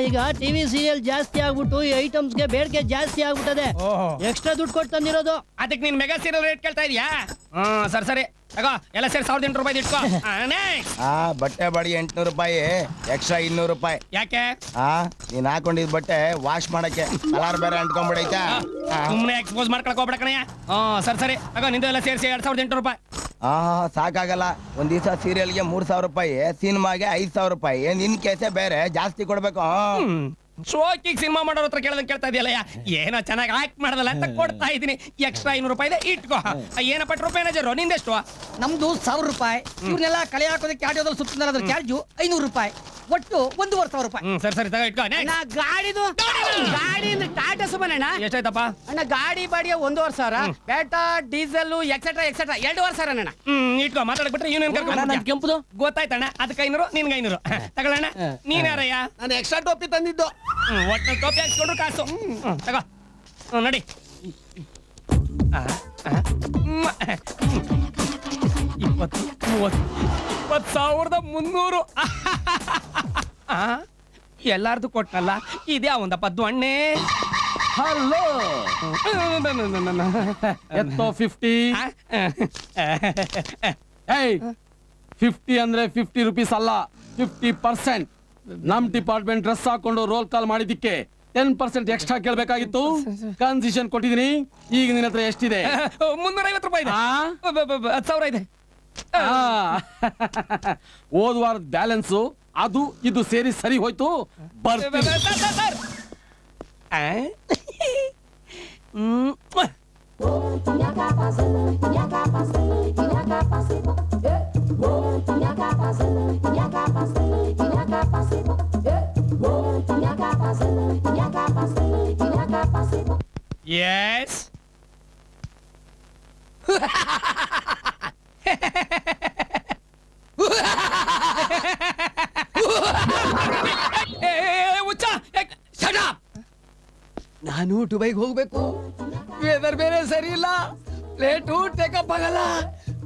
ಈಗ ಟಿವಿ ಸೀರಿಯಲ್ ಜಾಸ್ತಿ ಆಗ್ಬಿಟ್ಟು ಈ ಐಟಮ್ಸ್ಗೆ ಬೇಡಿಕೆ ಜಾಸ್ತಿ ಆಗ್ಬಿಟ್ಟದೆ. ಎಕ್ಸ್ಟ್ರಾ ದುಡ್ಡು ಕೊಟ್ಟು ತಂದಿರೋದು. ಅದಕ್ಕೆ ನೀನ್ ಮೆಗಾ ಸೀರಿಯಲ್ ರೇಟ್ ಕೇಳ್ತಾ ಇದೀಯಾ? ಸರಿ ಸರಿ ತಗೋ, ಎಲ್ಲ ಸೇರಿ 1800 ರೂಪಾಯಿ ಇಟ್ಕೋ. ಬಟ್ಟೆ ಬಾಡಿ 800 ರೂಪಾಯಿ, ಎಕ್ಸ್ಟ್ರಾ 200 ರೂಪಾಯಿ. ಯಾಕೆ? ನೀನ್ ಹಾಕೊಂಡಿದ್ ಬಟ್ಟೆ ವಾಶ್ ಮಾಡಕ್ಕೆ ಕಲರ್ ಬೇರೆ ಅಂಟ್ಕೊಂಡ್ಬಿಡೈತೆ. ಸುಮ್ನೆ ಎಕ್ಸ್ಪೋಸ್ ಮಾಡ್ಕೊಳಕ್ ಹೋಗ್ಬೇಡ ಕಣಯ್ಯ. ಸರಿ ಸರಿ ತಗೋ, ನಿಂದು ಎಲ್ಲ ಸೇರಿಸಿ 2800 ರೂಪಾಯಿ. ಸಾಕಾಗಲ್ಲ, ಒಂದ್ ದಿವಸ ಸೀರಿಯಲ್ಗೆ 3,000 ರೂಪಾಯಿ, ಸಿನಿಮಾಗೆ 5,000 ರೂಪಾಯಿ. ನಿನ್ ಕೇಸೆ ಬೇರೆ ಜಾಸ್ತಿ ಕೊಡ್ಬೇಕು. ಶೋಕಿಗೆ ಸಿನಿಮಾ ಮಾಡೋರ ಹತ್ರ ಕೇಳೋದಕ್ಕೆ ಕೇಳ್ತಾ ಇದೆಯಲ್ಲ. ಏನೋ ಚೆನ್ನಾಗಿ ಆಕ್ಟ್ ಮಾಡದಲ್ಲ ಅಂತ ಕೊಡ್ತಾ ಇದೀನಿ. ಎಕ್ಸ್ಟ್ರಾ 200 ರೂಪಾಯಿ ಇಟ್ಕೋ. ಏನಪ್ಪ ಟ್ರೂಪ್ ಮ್ಯಾನೇಜರು ನಿಂದೆಷ್ಟು? ನಮ್ದು 1,000 ರೂಪಾಯಿ. ಇವ್ರನ್ನೆಲ್ಲ ಕಳೆ ಹಾಕೋದಕ್ಕೆ ಆಟೋದಲ್ಲಿ ಸುತ್ತಿದ್ದಾರೆ, ಅದ್ರ ಚಾರ್ಜು 500 ರೂಪಾಯಿ. ಒಟ್ಟು 1,500 ರೂಪಾಯಿ. ಸರಿ ಸರಿ ತಗೋ ಇಟ್ಕೋ. ಗಾಡಿದು ಗಾಡಿಯಿಂದ ಟಾಟಾ ಸುಮ್ಮನೆ ಎಷ್ಟಾಯ್ತಪ್ಪ ಅಣ್ಣ? ಗಾಡಿ ಬಾಡಿಗೆ 1,500. ಬೇಟಾ ಡೀಸೆಲ್ ಎಕ್ಸೆಟ್ರಾ ಎಕ್ಸೆಟ್ರಾ 2,500 ಅಣ್ಣ. ಇಟ್ಕೋ, ಮಾತಾಡ್ಬಿಟ್ರೆ ಯೂನಿಯನ್ ಕರ್ಕೊಂಡು ಕೆಂಪುದು ಗೊತ್ತಾಯ್ತಣ್ಣ. ಅದಕ್ಕೆ 500 ನಿನ್ಗೆ 500 ತಗೊಳ್ಳೋಣ. ನೀನ್ಯಾರಯ್ಯ? ನಾನು ಎಕ್ಸ್ಟ್ರಾ ಟೋಪಿ ತಂದಿದ್ದು. ಒಟ್ಟು ಟೋಪಿ ಹಾಕ್ಸ್ಕೊಂಡ್ರು ಕಾಸು ತಗೋ. ನೋಡಿ $20,000 ಎಲ್ಲಾರ್ದು ಕೊಟ್ಟಲ್ಲ. ಇದ್ಯಾ ಒಂದಪ್ಪ ದ್ವಣ್ಣೆ? ಹಲೋ ಎತ್ತೋ 50 ಅಂದ್ರೆ 50 ರೂಪೀಸ್ ಅಲ್ಲ, 50%. ನಮ್ ಡಿಪಾರ್ಟ್ಮೆಂಟ್ ಡ್ರೆಸ್ ಹಾಕೊಂಡು ರೋಲ್ ಕಾಲ್ ಮಾಡಿದಿಕ್ಕೆ 10% ಎಕ್ಸ್ಟ್ರಾ ಕೇಳಬೇಕಾಗಿತ್ತು. ಕನ್ಸಿಷನ್ ಕೊಟ್ಟಿದೀನಿ. ಈಗ ನಿನ್ನ ಹತ್ರ ಎಷ್ಟಿದೆ? 350 ರೂಪಾಯಿ ಇದೆ. 10,000 ಇದೆ. ಓದ್ವಾರ ಬ್ಯಾಲೆನ್ಸು ಅದು ಇದು ಸೇರಿ ಸರಿ ಹೋಯ್ತು. Yes. ನಾನು ದುಬೈಗೆ ಹೋಗಬೇಕು. ವೇದರ್ ಬೇರೆ ಸರಿ ಇಲ್ಲ, ಪ್ಲೇಟ್ ಟೇಕಪ್ ಆಗಲ್ಲ,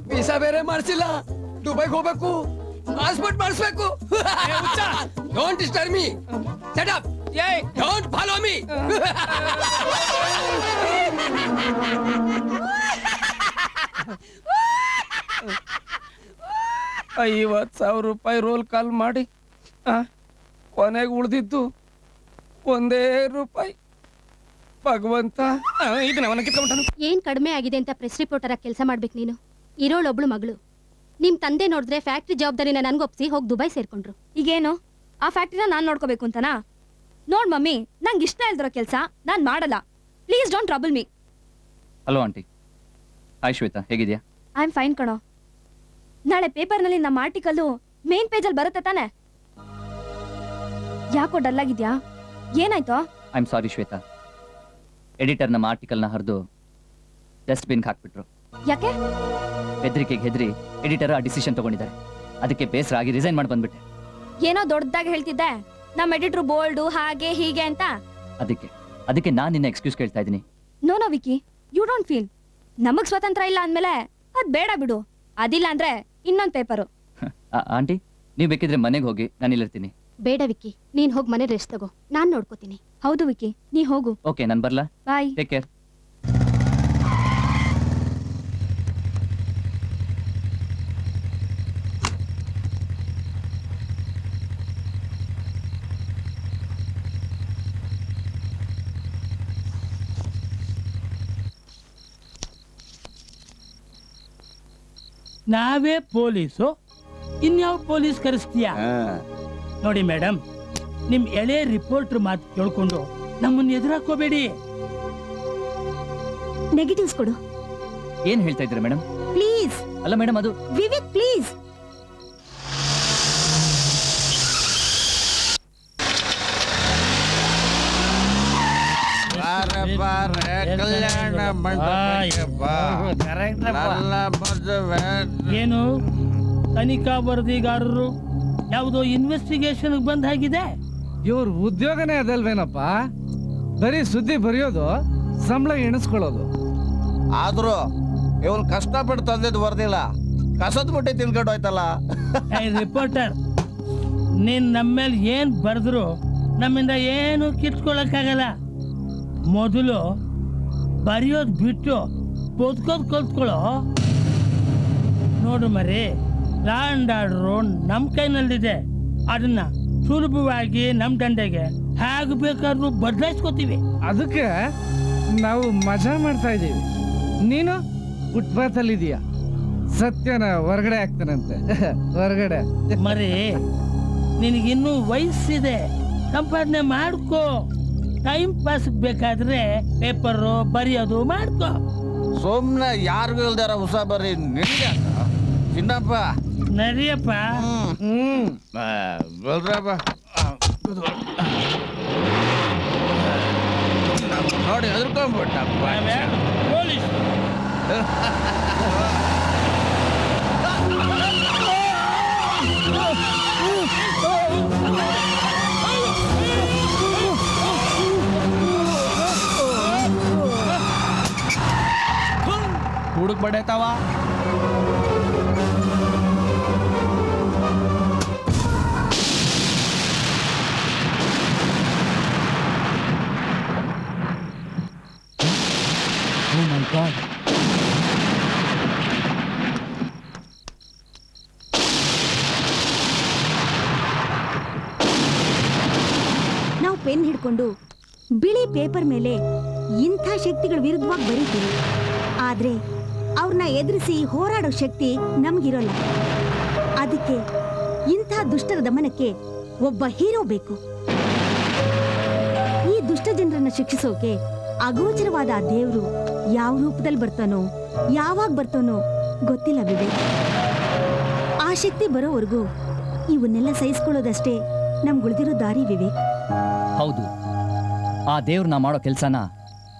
ವೀಸಾ ಬೇರೆ ಮಾಡಿಸಿಲ್ಲ. ದುಬೈಗೆ ಹೋಗಬೇಕು, ಪಾಸ್ಪೋರ್ಟ್ ಮಾಡಿಸಬೇಕು. Don't disturb me, shut up, don't follow me. $50,000 roll call ಮಾಡಿ ಕೊನೆಗೆ ಉಳಿದಿತ್ತು $1. ಭಗವಂತ ಏನ್ ಕಡಿಮೆ ಆಗಿದೆ ಅಂತ ಪ್ರೆಸ್ ರಿಪೋರ್ಟರ್ ಕೆಲಸ ಮಾಡ್ಬೇಕು ನೀನು. ಇರೋಳೊಬ್ಳು ಮಗಳು, ನಿಮ್ ತಂದೆ ನೋಡಿದ್ರೆ ಫ್ಯಾಕ್ಟ್ರಿ ಜವಾಬ್ದಾರಿನ ನನ್ಗೊಪ್ಸಿ ಹೋಗಿ ದುಬೈ ಸೇರ್ಕೊಂಡ್ರು. ಈಗೇನು ಆ ಫ್ಯಾಕ್ಟ್ರಿನ ನಾನ್ ನೋಡ್ಕೋಬೇಕು ಅಂತನಾ? ನೋಡ್ ಮಮ್ಮಿ, ನಂಗೆ ಇಷ್ಟ ಇಲ್ದಿರೋ ಕೆಲಸ ನಾನ್ ಮಾಡಲ್ಲ. Please don't trouble me. Hello aunty. Hi Shweta, ಹೇಗಿದ್ಯಾ? ಐ ಆಮ್ ಫೈನ್ ಕಣೋ. ನಾಳೆ ಪೇಪರ್ನಲ್ಲಿ ನಮ್ಮ ಆರ್ಟಿಕಲ್ ಮೇನ್ ಪೇಜಲ್ಲಿ ಬರುತ್ತೆ ತಾನೆ? ಯಾಕೋ ಡಲ್ ಆಗಿದ್ಯಾ, ಏನಾಯ್ತು? I am sorry Shweta, editor ನಮ್ಮ ಆರ್ಟಿಕಲ್ನ ಹರಿದು ಡಸ್ಟ್ ಬಿನ್ಗೆ ಹಾಕ್ಬಿಟ್ರು. ಯಾಕೆ? ಬೆದರಿಕೆಗೆ ಹೆದರಿ ಎಡಿಟರ್ ಆ ಡಿಸಿಷನ್ ತಗೊಂಡಿದ್ದಾರೆ. ಅದಕ್ಕೆ ಬೇಸರ ಆಗಿ ರಿಸೈನ್ ಮಾಡಿ ಬಂದ್ಬಿಟ್ಟೆ. ಏನೋ ದೊಡ್ಡದಾಗಿ ಹೇಳ್ತಿದ್ದೆ, ನಮ್ಮ ಎಡಿಟರ್ ಬೋಲ್ಡು ಹಾಗೆ ಹೀಗೆ ಅಂತ. ಅದಕ್ಕೆ ನಾನು ನಿನ್ನ ಎಕ್ಸ್ಕ್ಯೂಸ್ ಕೇಳ್ತಾ ಇದ್ದೀನಿ. No no Vicky, you don't feel. ನಮಗ್ ಸ್ವತಂತ್ರ ಇಲ್ಲ ಅಂದಮೇಲೆ ಅದ್ ಬೇಡ ಬಿಡು. ಅದಿಲ್ಲ ಅಂದ್ರೆ ಇನ್ನೊಂದು ಪೇಪರು. ಆಂಟಿ, ನೀವು ಬೇಕಿದ್ರೆ ಮನೆಗೆ ಹೋಗಿ, ನಾನು ಇಲ್ಲಿರ್ತೀನಿ. ಬೇಡ ವಿಕ್ಕಿ, ನೀನ್ ಹೋಗಿ ಮನೆ ರೆಸ್ಟ್ ತಗೋ, ನಾನ್ ನೋಡ್ಕೋತೀನಿ. ಹೌದು ವಿಕ್ಕಿ, ನೀ ಹೋಗು. ಓಕೆ, ನಾನು ಬರಲಾ. Bye, take care. ನಾವೇ ಪೊಲೀಸು, ಇನ್ಯಾವ ಪೊಲೀಸ್ ಕರೆಸ್ತೀಯ? ನೋಡಿ ಮೇಡಮ್, ನಿಮ್ ಎಳೆ ರಿಪೋರ್ಟರ್ ಮಾತು ಕೇಳ್ಕೊಂಡು ನಮ್ಮನ್ನ ಎದುರಾಕೋಬೇಡಿ. ನೆಗೆಟಿವ್ಸ್ ಕೊಡು. ಏನ್ ಹೇಳ್ತಾ ಇದ್ದೀರಾ ಮೇಡಮ್? ಪ್ಲೀಸ್. ಅಲ್ಲ ಮೇಡಮ್, ಅದು ವಿವೇಕ್ ಪ್ಲೀಸ್. ಏನು ತನಿಖಾ ವರದಿಗಾರರು ಯಾವುದೋ ಇನ್ವೆಸ್ಟಿಗೇಷನ್ ಬಂದ್ ಆಗಿದೆ. ಇವ್ರ ಉದ್ಯೋಗನೇ ಅದಲ್ವೇನಪ್ಪ, ಬರೀ ಸುದ್ದಿ ಬರೆಯೋದು, ಸಂಬಳ ಎಣಿಸ್ಕೊಳ್ಳೋದು. ಆದ್ರೂ ಇವನ್ ಕಷ್ಟಪಟ್ಟು ತಂದಿದ್ದು ಬರ್ದಿಲ್ಲ, ಕಸದ ಮುಟ್ಟೆ ತಿನ್ಕೊಂಡು ಹೋಯ್ತಲ್ಲ. ರಿಪೋರ್ಟರ್, ನೀನ್ ನಮ್ಮೇಲೆ ಏನ್ ಬರ್ದ್ರು ನಮ್ಮಿಂದ ಏನು ಕಿತ್ಕೊಳಕ್ಕಾಗಲ್ಲ. ಮೊದಲು ಬರೆಯೋದು ಬಿಟ್ಟು ಬದುಕೋದು ಕಲ್ತ್ಕೊಳ್ಳೋ. ನೋಡು ಮರಿ, ಲಾ ಅಂಡ್ ಆರ್ಡರು ನಮ್ಮ ಕೈನಲ್ಲಿದೆ. ಅದನ್ನ ಸುಲಭವಾಗಿ ನಮ್ಮ ದಂಡೆಗೆ ಹೇಗೆ ಬೇಕಾದ್ರೂ ಬದಲಾಯಿಸ್ಕೋತೀವಿ. ಅದಕ್ಕೆ ನಾವು ಮಜಾ ಮಾಡ್ತಾ ಇದ್ದೀವಿ. ನೀನು ಫುಟ್ಪಾತಲ್ಲಿದೀಯ, ಸತ್ಯನ ಹೊರಗಡೆ ಆಗ್ತಾನಂತೆ. ಹೊರಗಡೆ ಮರಿ, ನಿನಗಿನ್ನೂ ವಯಸ್ಸಿದೆ, ಸಂಪಾದನೆ ಮಾಡ್ಕೋ. ಟೈಮ್ ಪಾಸ್ ಬೇಕಾದ್ರೆ ಪೇಪರು ಬರೆಯೋದು ಮಾಡ್ಕೋ. ಸುಮ್ಮನೆ ಯಾರಿಗೂ ಇಲ್ದಾರ ಹೊಸ ಬರೀ ನಿಂಗೆ ಚಿನ್ನಪ್ಪ ನರಿಯಪ್ಪ. ನೋಡಿ ಎದುರ್ಕೊಂಡ್ಬಿಟ್ಟಪ್ಪ ಪೊಲೀಸ್. ಹುಡುಕ್ ಬಡೇತಾವ ನಾವು ಪೆನ್ ಹಿಡ್ಕೊಂಡು ಬಿಳಿ ಪೇಪರ್ ಮೇಲೆ ಇಂಥ ಶಕ್ತಿಗಳ ವಿರುದ್ಧವಾಗಿ ಬರೀತೀವಿ. ಆದ್ರೆ ಅವ್ರನ್ನ ಎದುರಿಸಿ ಹೋರಾಡೋ ಶಕ್ತಿ ನಮ್ಗಿರೋಲ್ಲ. ಅದಕ್ಕೆ ಇಂಥ ದುಷ್ಟರ ದಮನಕ್ಕೆ ಒಬ್ಬ ಹೀರೋ ಬೇಕು. ಈ ದುಷ್ಟ ಜನರನ್ನ ಶಿಕ್ಷಿಸೋಕೆ ಅಗೋಚರವಾದ ದೇವರು ಯಾವ ರೂಪದಲ್ಲಿ ಬರ್ತಾನೋ, ಯಾವಾಗ ಬರ್ತಾನೋ ಗೊತ್ತಿಲ್ಲ ಬಿಡಿ. ಆ ಶಕ್ತಿ ಬರೋವರೆಗೂ ಇವನ್ನೆಲ್ಲ ಸಹಿಸ್ಕೊಳ್ಳೋದಷ್ಟೇ ನಮ್ಗುಳಿದಿರೋ ದಾರಿ ವಿವೇಕ್. ಹೌದು, ಆ ದೇವ್ರು ನಾ ಮಾಡೋ ಕೆಲಸನ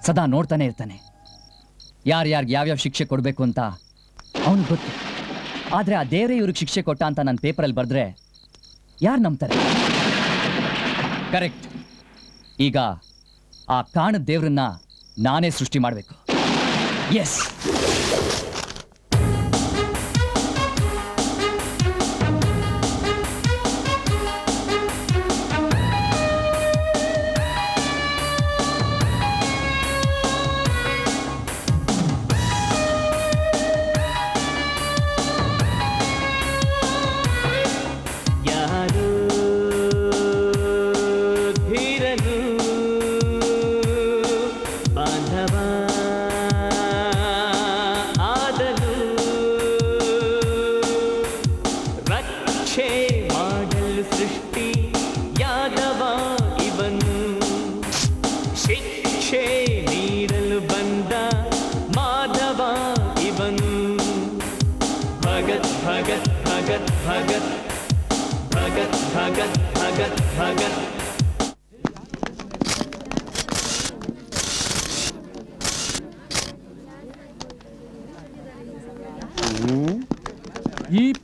सदा नोड़ताने इर्ताने यार यार याव्याव शिक्षे कोडबेकु अंत अवनिगे गोत्तु आद्रे आ देवरे इवरिगे शिक्षे कोट्ट अंत नानु पेपर अल्लि बरेद्रे यार नंबुत्तारे करेक्ट ಈಗ ಆ ಕಾಣ ದೇವರನ್ನ ನಾನೇ ಸೃಷ್ಟಿ ಮಾಡಬೇಕು ಎಸ್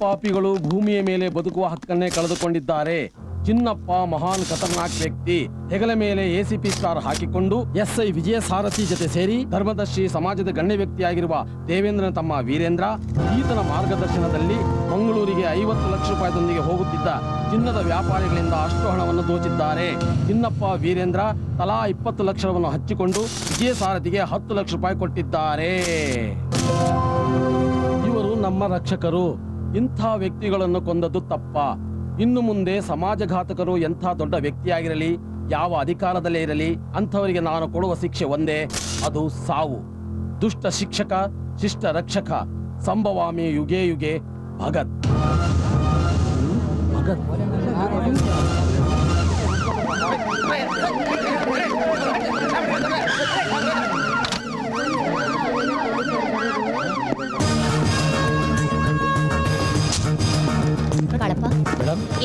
ಪಾಪಿಗಳು ಭೂಮಿಯ ಮೇಲೆ ಬದುಕುವ ಹಕ್ಕನ್ನೇ ಕಳೆದುಕೊಂಡಿದ್ದಾರೆ. ಚಿನ್ನಪ್ಪ ಮಹಾನ್ ಖತರ್ನಾಕ್ ವ್ಯಕ್ತಿ. ಹೆಗಲ ಮೇಲೆ ಎಸಿಪಿ ಸ್ಟಾರ್ ಹಾಕಿಕೊಂಡು ಎಸ್ಐ ವಿಜಯ ಸಾರಥಿ ಜೊತೆ ಸೇರಿ ಧರ್ಮದರ್ಶಿ ಸಮಾಜದ ಗಣ್ಯ ವ್ಯಕ್ತಿಯಾಗಿರುವ ದೇವೇಂದ್ರನ ತಮ್ಮ ವೀರೇಂದ್ರ ಈತನ ಮಾರ್ಗದರ್ಶನದಲ್ಲಿ ಮಂಗಳೂರಿಗೆ 50 ಲಕ್ಷ ರೂಪಾಯಿದೊಂದಿಗೆ ಹೋಗುತ್ತಿದ್ದ ಚಿನ್ನದ ವ್ಯಾಪಾರಿಗಳಿಂದ ಅಷ್ಟು ಹಣವನ್ನು ದೋಚಿದ್ದಾರೆ. ಚಿನ್ನಪ್ಪ ವೀರೇಂದ್ರ ತಲಾ 20 ಲಕ್ಷವನ್ನು ಹಚ್ಚಿಕೊಂಡು ವಿಜಯ ಸಾರಥಿಗೆ 10 ಲಕ್ಷ ರೂಪಾಯಿ ಕೊಟ್ಟಿದ್ದಾರೆ. ಇವರು ನಮ್ಮ ರಕ್ಷಕರು. ಇಂಥ ವ್ಯಕ್ತಿಗಳನ್ನು ಕೊಂದದ್ದು ತಪ್ಪ. ಇನ್ನು ಮುಂದೆ ಸಮಾಜಘಾತಕರು ಎಂಥ ದೊಡ್ಡ ವ್ಯಕ್ತಿಯಾಗಿರಲಿ, ಯಾವ ಅಧಿಕಾರದಲ್ಲೇ ಇರಲಿ, ಅಂಥವರಿಗೆ ನಾನು ಕೊಡುವ ಶಿಕ್ಷೆ ಒಂದೇ, ಅದು ಸಾವು. ದುಷ್ಟ ಶಿಕ್ಷಕ ಶಿಷ್ಟ ರಕ್ಷಕ ಸಂಭವಾಮಿ ಯುಗೆ ಯುಗೆ ಭಗತ್.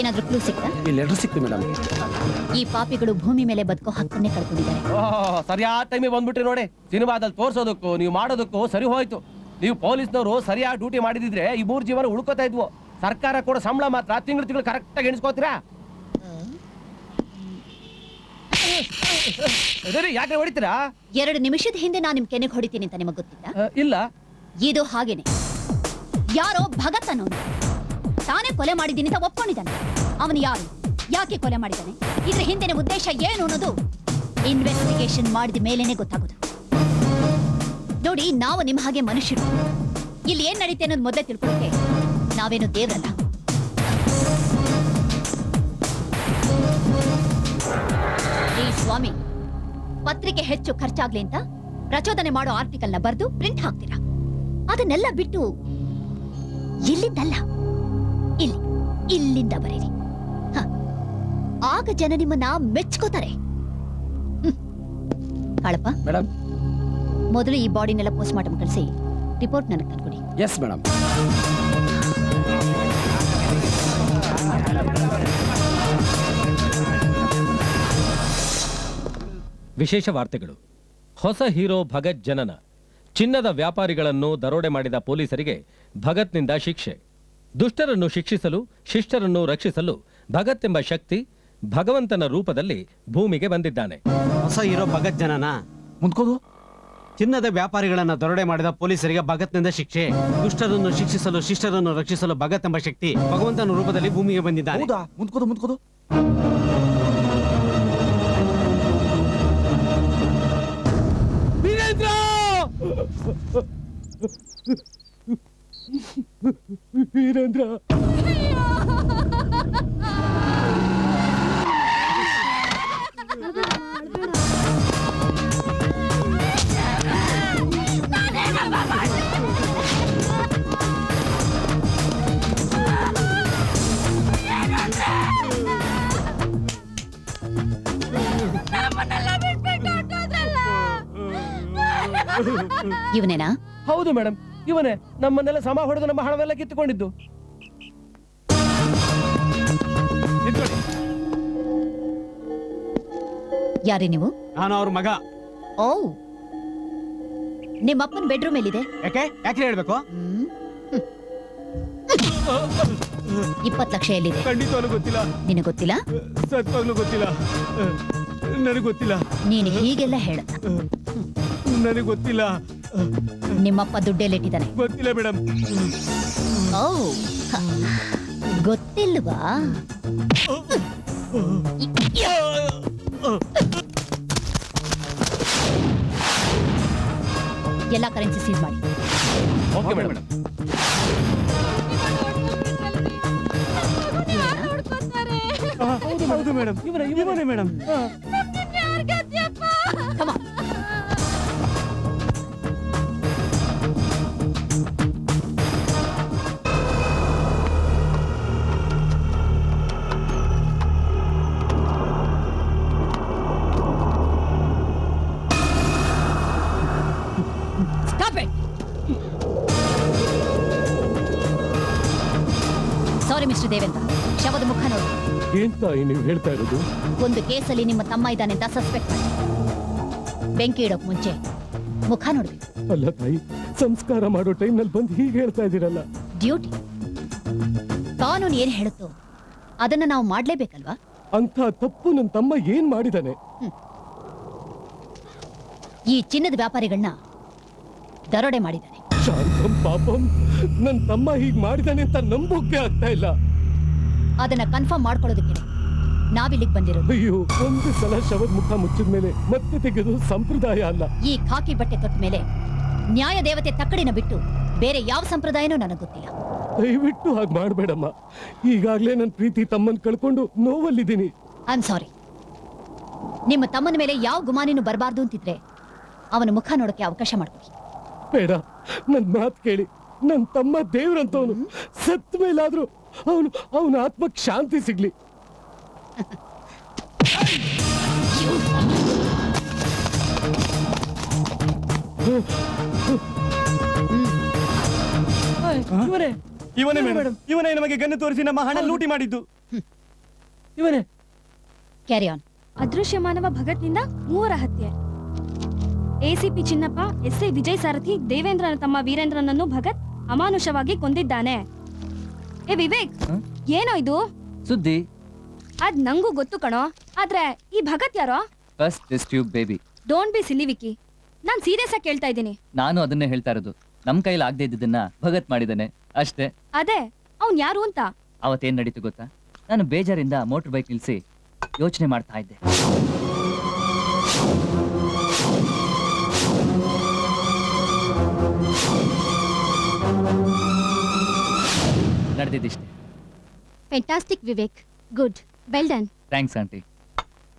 ಏನಾದ್ರೂ ಕ್ಲೂ ಸಿಕ್ತಾ? ಈ ಲೆಟರ್ ಸಿಕ್ತು ಮೇಡಮ್. ಈ ಪಾಪಿಗಳು ಭೂಮಿ ಮೇಲೆ ಬದುಕೋ ಹಕ್ಕನ್ನೇ ಕಳ್ಕೊಂಡಿದ್ದಾರೆ. ಸರಿಯಾದ ಟೈಮಿಗೆ ಬಂದ್ಬಿಟ್ರಿ ನೋಡಿ. ಸಿನಿಮಾದಲ್ಲಿ ತೋರಿಸೋದಕ್ಕೂ ನೀವು ಮಾಡೋದಕ್ಕೂ ಸರಿ ಹೋಯ್ತು. ನೀವು ಪೊಲೀಸ್ನವರು ಸರಿಯಾಗಿ ಡ್ಯೂಟಿ ಮಾಡಿದಿದ್ರೆ ಈ ಮೂರು ಜೀವನ ಉಳ್ಕೋತಾ ಇದ್ವು. ಸರ್ಕಾರ ಕೂಡ ಸಂಬಳ ಮಾತ್ರ ತಿಂಗಳು ಕರೆಕ್ಟ್ ಆಗಿ ಎಣಿಸ್ಕೋತೀರಾ? ಯಾಕೆ ಹೊಡಿತೀರಾ? 2 ನಿಮಿಷದ ಹಿಂದೆ ನಾನು ನಿಮ್ ಕೆನೆಗೆ ಹೊಡಿತೀನಿ ಅಂತ ನಿಮಗೆ ಗೊತ್ತಿಲ್ಲ? ಇಲ್ಲ. ಇದು ಹಾಗೇನೆ. ಯಾರೋ ಭಗತ್ ಅನ್ನೋನು ತಾನೇ ಕೊಲೆ ಮಾಡಿದ್ದೀನಿ ಅಂತ ಒಪ್ಕೊಂಡಿದ್ದಾನೆ. ಅವನು ಯಾರು, ಯಾಕೆ ಕೊಲೆ ಮಾಡಿದ್ದಾನೆ, ಇದ್ರ ಹಿಂದಿನ ಉದ್ದೇಶ ಏನು ಅನ್ನೋದು ಇನ್ವೆಸ್ಟಿಗೇಷನ್ ಮಾಡಿದ ಮೇಲೇನೆ ಗೊತ್ತಾಗೋದು. ನೋಡಿ, ನಾವು ನಿಮ್ಮ ಹಾಗೆ ಮನುಷ್ಯರು. ಇಲ್ಲಿ ಏನ್ ನಡೀತೆ ಅನ್ನೋದು ಮೊದಲೇ ತಿಳ್ಕೊಳ್ಳೋಕೆ ನಾವೇನು ದೇವರಲ್ಲ. ಈ ಸ್ವಾಮಿ, ಪತ್ರಿಕೆ ಹೆಚ್ಚು ಖರ್ಚಾಗ್ಲಿ ಅಂತ ಪ್ರಚೋದನೆ ಮಾಡೋ ಆರ್ಟಿಕಲ್ನ ಬರೆದು ಪ್ರಿಂಟ್ ಹಾಕ್ತೀರಾ? ಅದನ್ನೆಲ್ಲ ಬಿಟ್ಟು ಇಲ್ಲಿಂದಲ್ಲ, ಇಲ್ಲಿಂದ ಬರೀರಿ. ಆಗ ಜನ ನಿಮ್ಮನ್ನ ಮೆಚ್ಕೋತಾರೆ. ಕಾಳಪ್ಪ ಮೇಡಮ್, ಮೊದಲು ಈ ಬಾಡಿನೆಲ್ಲ ಪೋಸ್ಟ್ ಮಾರ್ಟಮ್ ಕಳಿಸಿ ರಿಪೋರ್ಟ್ ನನಗೆ ತಂದ್ಕೊಡಿ. Yes madam. ವಿಶೇಷ ವಾರ್ತೆಗಳು. ಹೊಸ ಹೀರೋ ಭಗತ್ ಜನನ. ಚಿನ್ನದ ವ್ಯಾಪಾರಿಗಳನ್ನು ದರೋಡೆ ಮಾಡಿದ ಪೊಲೀಸರಿಗೆ ಭಗತ್ನಿಂದ ಶಿಕ್ಷೆ. ದುಷ್ಟರನ್ನು ಶಿಕ್ಷಿಸಲು, ಶಿಷ್ಟರನ್ನು ರಕ್ಷಿಸಲು ಭಗತ್ ಎಂಬ ಶಕ್ತಿ ಭಗವಂತನ ರೂಪದಲ್ಲಿ ಭೂಮಿಗೆ ಬಂದಿದ್ದಾನೆ. ಹೊಸ ಹೀರೋ ಭಗತ್ ಜನನ. ಮುಂದ್ಕೋದು. ಚಿನ್ನದ ವ್ಯಾಪಾರಿಗಳನ್ನು ದರೋಡೆ ಮಾಡಿದ ಪೊಲೀಸರಿಗೆ ಭಗತ್ನಿಂದ ಶಿಕ್ಷೆ. ದುಷ್ಟರನ್ನು ಶಿಕ್ಷಿಸಲು, ಶಿಷ್ಟರನ್ನು ರಕ್ಷಿಸಲು ಭಗತ್ ಎಂಬ ಶಕ್ತಿ ಭಗವಂತನ ರೂಪದಲ್ಲಿ ಭೂಮಿಗೆ ಬಂದಿದ್ದಾನೆ. ಮುಂದ್ಕೋದು ಮುಂದ್ಕೋದು. ವೀರೇಂದ್ರ, ಇವನೇನಾ? ಹೌದು ಮೇಡಮ್, ಇವನೇ ನಮ್ಮನ್ನೆಲ್ಲ ಸಮ ಹೊಡೆದು ನಮ್ಮ ಹಣವೆಲ್ಲ ಕಿತ್ತುಕೊಂಡಿದ್ದು. ಯಾರೇ ನೀವು? ನಾನು ಅವ್ರ ಮಗ. ಓ, ನಿಮ್ಮ ಅಪ್ಪನ ಬೆಡ್ರೂಮ್ ಎಲ್ಲಿದೆ? ಯಾಕೆ ಯಾಕೆ ಹೇಳಬೇಕು? 20 ಲಕ್ಷ ಎಲ್ಲಿದೆ? ಖಂಡಿತವಾಗಲೂ ಗೊತ್ತಿಲ್ಲ. ನಿನಗೆ ಗೊತ್ತಿಲ್ಲ? ಸತ್ಯವಾಗಲೂ ಗೊತ್ತಿಲ್ಲ. ನನಗೆ ಗೊತ್ತಿಲ್ಲ. ನೀನು ಹೀಗೆಲ್ಲ ಹೇಳ. ನನಗೆ ಗೊತ್ತಿಲ್ಲ. ನಿಮ್ಮಪ್ಪ ದುಡ್ಡೆಲ್ಲ ಇಟ್ಟಿದ್ದಾನೆ. ಗೊತ್ತಿಲ್ಲ ಮೇಡಂ. ಓ ಗೊತ್ತಿಲ್ವಾ? ಎಲ್ಲ ಕರೆನ್ಸಿ ಸೀಸ್ ಮಾಡಿ. Okay madam. ಹೌದು ಮೇಡಂ, ಇವನೇ ಮೇಡಂ. ಒಂದು ಕೇಸಲ್ಲಿ ನಿಮ್ಮ ತಮ್ಮ ಇದ್ದಾನೆ ಅಂತ ಸಸ್ಪೆಕ್ಟ್ ಮಾಡಿ ಬೆಂಕಿ ಇಡೋಕ್ ಮುಂಚೆ ಮುಖ ನೋಡ್ಬೇಕು. ಅಲ್ಲ ತಾಯಿ, ಸಂಸ್ಕಾರ ಮಾಡೋ ಟೈಮ್ ನಲ್ಲಿ ಬಂದು ಹೀಗೆ ಹೇಳ್ತಾ ಇದ್ದೀರಲ್ಲ. ಡ್ಯೂಟಿ, ಕಾನೂನು ಏನ್ ಹೇಳುತ್ತೋ ಅದನ್ನ ನಾವು ಮಾಡ್ಲೇಬೇಕಲ್ವಾ? ಅಂತ ತಪ್ಪು ನನ್ನ ತಮ್ಮ ಏನ್ ಮಾಡಿದಾನೆ? ಈ ಚಿನ್ನದ ವ್ಯಾಪಾರಿಗಳನ್ನ ದರೋಡೆ ಮಾಡಿದ್ದಾನೆ. ಶಾಂತಂ ಪಾಪಂ, ನನ್ನ ತಮ್ಮ ಹೀಗೆ ಮಾಡಿದಾನೆ ಅಂತ ನಂಬೋಕೆ ಆಗ್ತಾ ಇಲ್ಲ. ಅದನ್ನ ಕನ್ಫರ್ಮ್ ಮಾಡ್ಕೊಳ್ಳೋದಕ್ಕೆ ನಾವಿಲ್ಲಿಗೆ ಬಂದಿರೋದು. ಅಯ್ಯೋ, ಒಂದು ಸಲ ಶವದ ಮುಖ ಮುಚ್ಚಿದ ಮೇಲೆ ಮತ್ತೆ ತೆಗೆದು ಸಂಪ್ರದಾಯ ಅಲ್ಲ. ಈ ಖಾಕಿ ಬಟ್ಟೆ ತೊಟ್ಟ ಮೇಲೆ ನ್ಯಾಯ ದೇವತೆ ತಕ್ಕಡಿನ ಬಿಟ್ಟು ಬೇರೆ ಯಾವ ಸಂಪ್ರದಾಯನೂ ನನಗೆ ಗೊತ್ತಿಲ್ಲ. ದಯವಿಟ್ಟು ಹಾಗೆ ಮಾಡಬೇಡಮ್ಮ. ಈಗಾಗಲೇ ನನ್ನ ಪ್ರೀತಿ ತಮ್ಮನ್ ಕಳ್ಕೊಂಡು ನೋವಲ್ಲಿದ್ದೀನಿ. ಐ ಆಮ್ ಸಾರಿ. ನಿಮ್ಮ ತಮ್ಮನ ಮೇಲೆ ಯಾವ ಗುಮಾನಿನೂ ಬರಬಾರ್ದು ಅಂತಿದ್ರೆ ಅವನ ಮುಖ ನೋಡೋಕೆ ಅವಕಾಶ ಮಾಡ್ಕೊಡಿ. ಬೇಡ, ನನ್ನ ಮಾತು ಕೇಳಿ. ನನ್ನ ತಮ್ಮ ದೇವ್ರಂತವನು. ಸತ್ತ ಮೇಲಾದ್ರೂ ಅವನು ಅವನ ಆತ್ಮಕ್ಕೆ ಶಾಂತಿ ಸಿಗ್ಲಿ. ಇವನೇ ನಮಗೆ ಗನ್ ತೋರಿಸಿ ನಮ್ಮ ಹಣ ಲೂಟಿ ಮಾಡಿದ್ದು ಇವನೇ. Carry on. ಅದೃಶ್ಯ ಮಾನವ ಭಗತ್ನಿಂದ 3 ಹತ್ಯೆ. ಎಸಿಪಿ ಚಿನ್ನಪ್ಪ, ಎಸ್ಐ ವಿಜಯ್ ಸಾರಥಿ ದೇವೇಂದ್ರನ ತಮ್ಮ ವೀರೇಂದ್ರನನ್ನು ಭಗತ್ ಅಮಾನುಷವಾಗಿ ಕೊಂದಿದ್ದಾನೆ. ಏ ವಿವೇಕ್, ಏನೋ ಇದು ಸುದ್ದಿ? ಅದ್ ನಂಗೂ ಗೊತ್ತು ಕಣೋ, ಆದ್ರೆ ಈ ಭಗತ್ ಯಾರೋ? ಡೋಂಟ್ ಬಿ ಸಿಲಿ ವಿಕಿ, ನಾನ್ ಸೀರಿಯಸ್ ಆಗಿ ಹೇಳ್ತಾ ಇದ್ದೀನಿ. ನಾನು ಅದನ್ನೇ ಹೇಳ್ತಾ ಇರೋದು. ನಮ್ ಕೈಲಿ ಆಗದೆ ಇದ್ದದನ್ನ ಭಗತ್ ಮಾಡಿದಾನೆ ಅಷ್ಟೇ. ಅದೇ ಅವ್ನ್ ಯಾರು ಅಂತ. ಅವತ್ತೇನ್ ನಡೀತು ಗೊತ್ತಾ? ನಾನು ಬೇಜಾರಿಂದ ಮೋಟರ್ ಬೈಕ್ ನಿಲ್ಸಿ ಯೋಚನೆ ಮಾಡ್ತಾ ಇದ್ದೆ. ನಡೆದಿದ್ದಿಷ್ಟೇ. Fantastic Vivek, good, well done. Thanks aunty.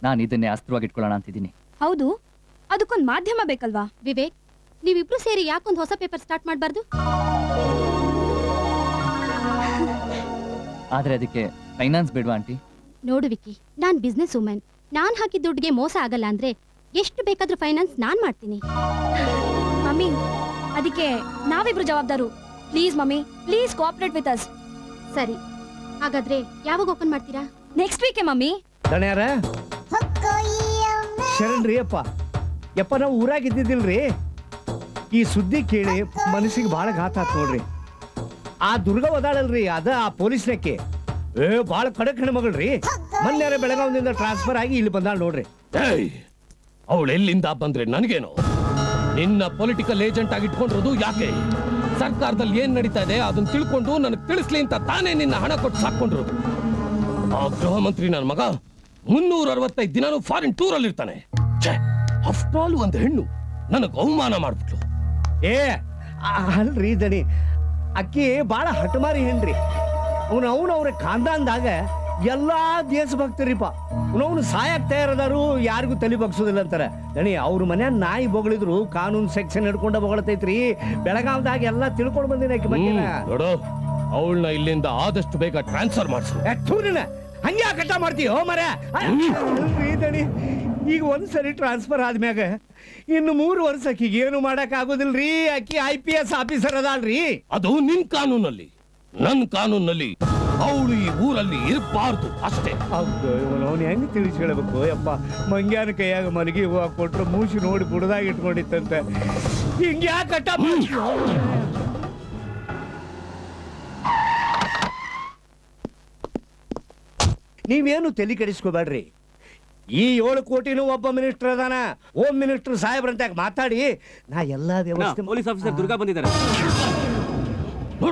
ನಾನು ಇದನ್ನೇ ಅಸ್ತ್ರವಾಗಿ ಇಟ್ಕೊಳ್ಳೋಣ ಅಂತಿದ್ದೀನಿ. ಹೌದು, ಅದಕ್ಕೊಂದು ಮಾಧ್ಯಮ ಬೇಕಲ್ವಾ? ವಿವೇಕ್, ನೀವಿಬ್ರು ಸೇರಿ ಯಾಕೊಂದು ಹೊಸ ಪೇಪರ್ ಸ್ಟಾರ್ಟ್ ಮಾಡಬಾರ್ದು? ಆದ್ರೆ ಅದಕ್ಕೆ ಫೈನಾನ್ಸ್ ಬೇಡವಾ ಆಂಟಿ? ನೋಡು ವಿಕ್ಕಿ, ನಾನು ಬಿಸ್ನೆಸ್ ವುಮನ್. ನಾನು ಹಾಕಿದ ದುಡ್ಡಿಗೆ ಮೋಸ ಆಗಲ್ಲ ಅಂದ್ರೆ ಎಷ್ಟು ಬೇಕಾದ್ರೂ ಫೈನಾನ್ಸ್ ನಾನು ಮಾಡ್ತೀನಿ. ಮಮ್ಮಿ, ಅದಕ್ಕೆ ನಾವಿಬ್ರು ಜವಾಬ್ದಾರು. Please mummy, please cooperate with us. ಸರಿ, ಹಾಗಾದ್ರೆ ಯಾವಾಗ ಓಪನ್ ಮಾಡ್ತೀರಾ? Next week mummy. ದಣ್ಯಾರ ಶರಣ್ರಿ ಅಪ್ಪ. ಯಪ್ಪ, ನಾವು ಊರಾಗ ಇದ್ದಿದ್ದಿಲ್ರಿ. ಈ ಸುದ್ದಿ ಕೇಳಿ ಮನಸ್ಸಿಗೆ ಬಹಳ ಘಾತ ಆತ್ ನೋಡ್ರಿ. ಆ ದುರ್ಗ ಒದಾಳಲ್ರಿ, ಅದ ಆ ಪೊಲೀಸ್ನಕ್ಕೆ ಏ ಬಾಳ ಕಡಕ್ ಹೆಣ್ಮಗಳ್ರಿ. ಮೊನ್ನೆ ಬೆಳಗಾವದಿಂದ ಟ್ರಾನ್ಸ್ಫರ್ ಆಗಿ ಇಲ್ಲಿ ಬಂದಾಳ ನೋಡ್ರಿ. ಅವಳು ಎಲ್ಲಿಂದ ಬಂದ್ರೆ ನನಗೇನು? ನಿನ್ನ ಪೊಲಿಟಿಕಲ್ ಏಜೆಂಟ್ ಆಗಿ ಇಟ್ಕೊಂಡಿರೋದು ಯಾಕೆ? ಸರ್ಕಾರದಲ್ಲಿ ಏನ್ ನಡೀತಾ ಇದೆ ಅದನ್ನ ತಿಳ್ಕೊಂಡು ನನಗೆ ತಿಳಿಸ್ಲಿ ಅಂತ ತಾನೇ ನಿನ್ನ ಹಣ ಕೊಟ್ಟು ಸಾಕೊಂಡ್ರು. ಆ ಗೃಹ ಮಂತ್ರಿ ನನ್ನ ಮಗ 365 ದಿನಾನು ಫಾರಿನ್ ಟೂರ್ ಅಲ್ಲಿ ಇರ್ತಾನೆ. ಆಫ್ಟರ್ ಆಲ್ ಒಂದು ಹೆಣ್ಣು ನನಗೆ ಅವಮಾನ ಮಾಡ್ಬಿಟ್ಲು. ಏ ಅಲ್ರಿ ದಣಿ, ಅಕ್ಕಿ ಬಾಳ ಹಠಮಾರಿ ಹೆಣ್ರಿ. ಅವನು ಅವ್ರ ಕಾಂದ ಅಂದಾಗ ಎಲ್ಲಾ ದೇಶಭಕ್ತರಿಪ್ಪ. ಅವನು ಸಾಯಕ್ ತಯಾರದಾರು, ಯಾರಿಗೂ ತಲೆ ಬಗ್ಸೋದಿಲ್ಲ ಅಂತಾರೆ. ದಣಿ, ಅವ್ರ ಮನೆ ನಾಯಿ ಬೊಗಳಿದ್ರು ಕಾನೂನು ಸೆಕ್ಷನ್ ಹಿಡ್ಕೊಂಡ ಬೊಗಳತೈತ್ರಿ. ಬೆಳಗಾವ್ದಾಗ ಎಲ್ಲಾ ತಿಳ್ಕೊಂಡು ಬಂದಿನ ಬಗ್ಗೆ. ನೋಡು, ಅವಳನ್ನ ಇಲ್ಲಿಂದ ಆದಷ್ಟು ಬೇಗ ಟ್ರಾನ್ಸ್ಫರ್ ಮಾಡಿಸು. ಹಂಗೆ ಕಟ್ಟ ಮಾಡ್ತೀವಿ ಮರೀ. ಈಗ ಒಂದ್ಸರಿ ಟ್ರಾನ್ಸ್ಫರ್ ಆದ್ಮ್ಯಾಗ ಇನ್ನು 3 ವರ್ಷಕ್ಕೆ ಏನು ಮಾಡಕ್ ಆಗೋದಿಲ್ರಿ. ಅಕ್ಕಿ IPS ಆಫೀಸರ್ ಅದಾಳ್ರಿ. ಅದು ನಿನ್ ಕಾನೂನಲ್ಲಿ, ನನ್ ಕಾನೂನಲ್ಲಿ ಅವಳು ಈ ಊರಲ್ಲಿ ಇರಬಾರ್ದು ಅಷ್ಟೇ. ಅವನು ಹೆಂಗ್ ತಿಳಿಸಿ ಹೇಳಬೇಕು? ಯಪ್ಪ, ಮಂಗ್ಯಾನ ಕೈಯಾಗ ಮಲಗಿ ಹೂವು ಕೊಟ್ರು ಮೂಸಿ ನೋಡಿ ಬುಡದಾಗಿ ಇಟ್ಕೊಂಡಿತ್ತಂತೆ. इंडिया कटा ನೀವೇನು ತಲೆ ಕೆಡಿಸ್ಕೋಬೇಡ್ರಿ ಈ 7 ಕೋಟಿನೂ ಒಬ್ಬ ಮಿನಿಸ್ಟರ್ ಅದಾನ ಹೋಮ್ ಮಿನಿಸ್ಟರ್ ಸಾಹೇಬ್ರಂತೆ ಮಾತಾಡಿ ನಾ ಎಲ್ಲಾ ವ್ಯವಸ್ಥೆ ಪೊಲೀಸ್ ಆಫೀಸರ್ ದುರ್ಗಾ ಬಂದಿದ್ದಾರೆ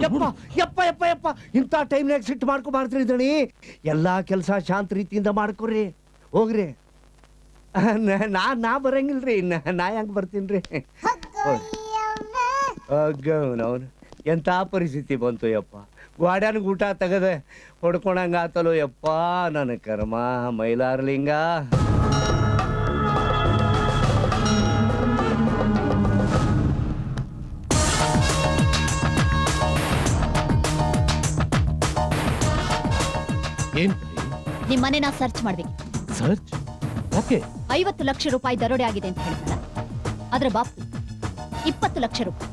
ಯಪ್ಪ ಯಪ್ಪ ಯಪ್ಪ ಯಪ್ಪ ಇಂತ ಟೈಮ್ ನಲ್ಲಿ ಸಿಟ್ ಮಾಡ್ಕೋ ಮಾಡ್ತೀರಿ ಇದಣಿ ಎಲ್ಲಾ ಕೆಲಸ ಶಾಂತ ರೀತಿಯಿಂದ ಮಾಡ್ಕೊರಿ ಹೋಗ್ರಿ ನಾ ಬರಂಗಿಲ್ರಿ ನಾ ಹೆಂಗ್ ಬರ್ತೀನ್ರಿ ಅಗ್ಗವನವನು ಎಂತ ಪರಿಸ್ಥಿತಿ ಬಂತು ಯಪ್ಪ ವಾಡನ ಊಟ ತಗದೆ ಹೊಡ್ಕೊಂಡಂಗ ಆತಲೋ ಯಪ್ಪ ನನ್ನ ಕರ್ಮ ಮೈಲಾರಲಿಂಗ ಏನ್ ನಿಮ್ಮನೆ ನಾ ಸರ್ಚ್ ಮಾಡ್ಬೇಕು ಸರ್ಚ್ ಓಕೆ 50 ಲಕ್ಷ ರೂಪಾಯಿ ದರೋಡೆ ಆಗಿದೆ ಅಂತ ಹೇಳ್ತಾರೆ ಅದರ ಬಾಪು 20 ಲಕ್ಷ ರೂಪಾಯಿ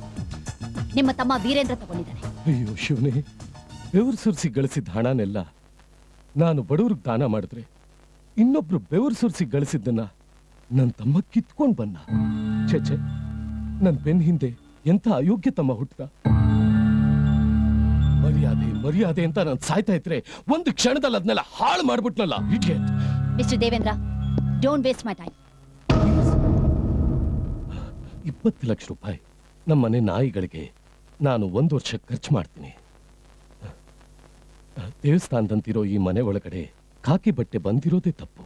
ನಿಮ್ಮ ತಮ್ಮ ವೀರೇಂದ್ರ ತಗೊಂಡಿದ್ದಾನೆ ಅಯ್ಯೋ ಶಿವನೇ ಬೆವರು ಸುರಿಸಿ ಗಳಿಸಿದ ಹಣನೆಲ್ಲ ನಾನು ಬಡವರಿಗೆ ದಾನ ಮಾಡಿದ್ರೆ ಇನ್ನೊಬ್ರು ಬೆವರು ಸುರಿಸಿ ಗಳಿಸಿದ್ದನ್ನ ನನ್ನ ತಮ್ಮ ಕಿತ್ಕೊಂಡು ಬನ್ನ ಛೇಛೆ ನನ್ನ ಬೆನ್ ಹಿಂದೆ ಎಂಥ ಅಯೋಗ್ಯ ತಮ್ಮ ಹುಟ್ಟದ ಮರ್ಯಾದೆ ಮರ್ಯಾದೆ ಅಂತ ನಾನು ಸಾಯ್ತಾ ಇದ್ರೆ ಒಂದು ಕ್ಷಣದಲ್ಲಿ ಅದನ್ನೆಲ್ಲ ಹಾಳು ಮಾಡ್ಬಿಟ್ನಲ್ಲ idiot mister Devendra don't waste my time 20 lakh ರೂಪಾಯಿ ನಮ್ಮನೆ ನಾಯಿಗಳಿಗೆ ನಾನು ಒಂದು ವರ್ಷ ಖರ್ಚು ಮಾಡ್ತೀನಿ ದೇವಸ್ಥಾನದಂತಿರೋ ಈ ಮನೆ ಒಳಗಡೆ ಕಾಕಿ ಬಟ್ಟೆ ಬಂದಿರೋದೇ ತಪ್ಪು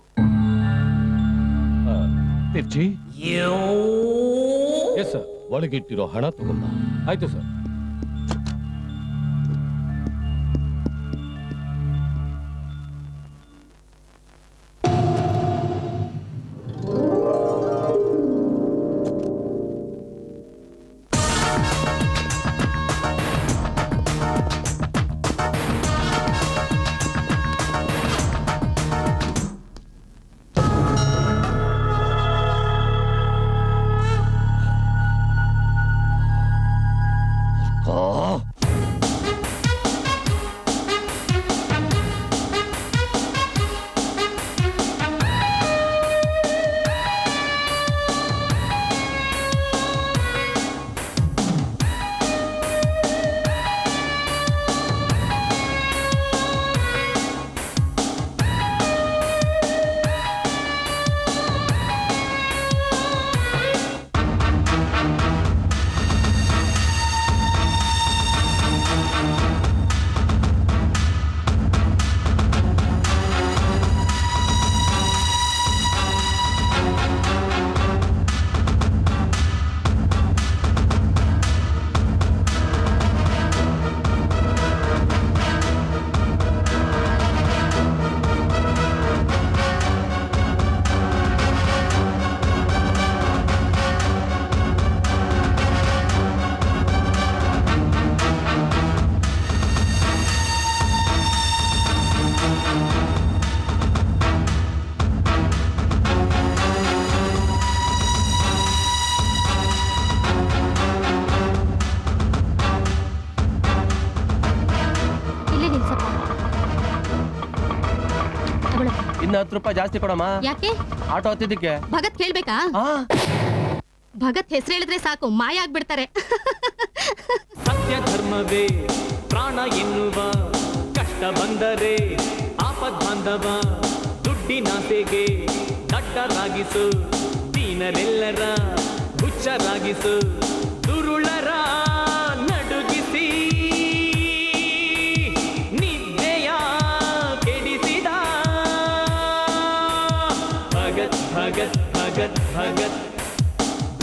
ತಿರ್ಚಿ ಎಸ್ ಸರ್ ಒಳಗಿಟ್ಟಿರೋ ಹಣ ತಗೊಂಡ ಆಯ್ತು ಸರ್ ರೂಪಾಯಿ ಜಾಸ್ತಿ ಕೊಡಮ್ಮ ಯಾಕೆ ಆಟೋ ಹತ್ತಿದ್ದಕ್ಕೆ ಭಗತ್ ಕೇಳ್ಬೇಕಾ ಭಗತ್ ಹೆಸರು ಹೇಳಿದ್ರೆ ಸಾಕು ಮಾಯ ಆಗ್ಬಿಡ್ತಾರೆ ಸತ್ಯ ಧರ್ಮವೇ ಪ್ರಾಣ ಎನ್ನುವ ಕಷ್ಟ ಬಂದರೆ ಆಪದ್ ಬಾಂಧವ ದುಡ್ಡಿನಾಸೆಗೆ ದಟ್ಟರಾಗಿಸು ದೀನರೆಲ್ಲರ ಹುಚ್ಚರಾಗಿಸು ದುರುಳರ ನಡುಗಿಸಿ Bhagat, Bhagat,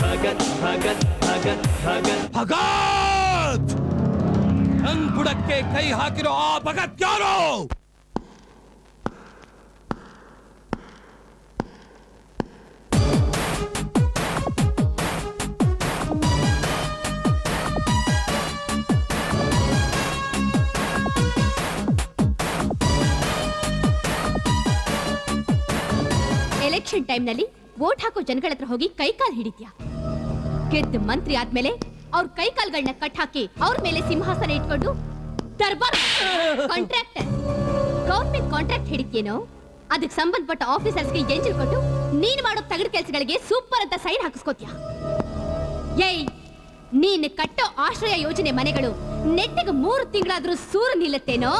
Bhagat, Bhagat, Bhagat, Bhagat, Bhagat, Bhagat! Nang budakke kai haakiro aa Bhagat yaru! Election time ನಲ್ಲಿ ವೋಟ್ ಹಾಕೋ ಜನಗಳ ಹತ್ರ ಹೋಗಿ ಕೈಕಾಲು ಹಿಡಿತೀಯ ಗೆದ್ದ ಮಂತ್ರಿ ಆದ್ಮೇಲೆ ಅವ್ರ ಕೈಕಾಲುಗಳನ್ನ ಕಟ್ ಹಾಕಿ ಅವ್ರ ಮೇಲೆ ಸಿಂಹಾಸನ ಇಟ್ಕೊಂಡು ದರ್ಬಾರ್ ಕಾಂಟ್ರಾಕ್ಟರ್ ಗೌರ್ಮೆಂಟ್ ಕಾಂಟ್ರಾಕ್ಟ್ ಹಿಡಿತೀನೋ ಅದಕ್ಕೆ ಸಂಬಂಧಪಟ್ಟ ಆಫೀಸರ್ಸ್ಗೆ ಎಂಜಿಲ್ ಕೊಟ್ಟು ನೀನ್ ಮಾಡೋ ತಗಡ್ ಕೆಲಸಗಳಿಗೆ ಸೂಪರ್ ಅಂತ ಸೈನ್ ಹಾಕಿಸ್ಕೋತೀಯ ಏಯ್ ನೀನು ಕಟ್ಟೋ ಆಶ್ರಯ ಯೋಜನೆ ಮನೆಗಳು ನೆಟ್ಟಿಗೆ 3 ತಿಂಗಳಾದರೂ ಸೂರು ನಿಲ್ಲುತ್ತೇನೋ?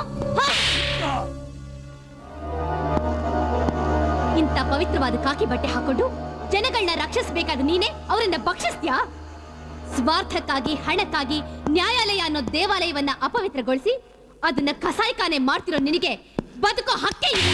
ಇಂತ ಪವಿತ್ರವಾದ ಕಾಕಿ ಬಟ್ಟೆ ಹಾಕೊಂಡು ಜನಗಳನ್ನ ರಕ್ಷಿಸಬೇಕಾದ ನೀನೆ ಅವರನ್ನ ಭಕ್ಷಿಸ್ತೀಯಾ? ಸ್ವಾರ್ಥಕ್ಕಾಗಿ, ಹಣಕ್ಕಾಗಿ ನ್ಯಾಯಾಲಯ ಅನ್ನೋ ದೇವಾಲಯವನ್ನ ಅಪವಿತ್ರಗೊಳಿಸಿ ಅದನ್ನ ಕಸಾಯಿಖಾನೆ ಮಾಡ್ತಿರೋ ನಿನಗೆ ಬದುಕೋ ಹಕ್ಕೇ ಇಲ್ಲ.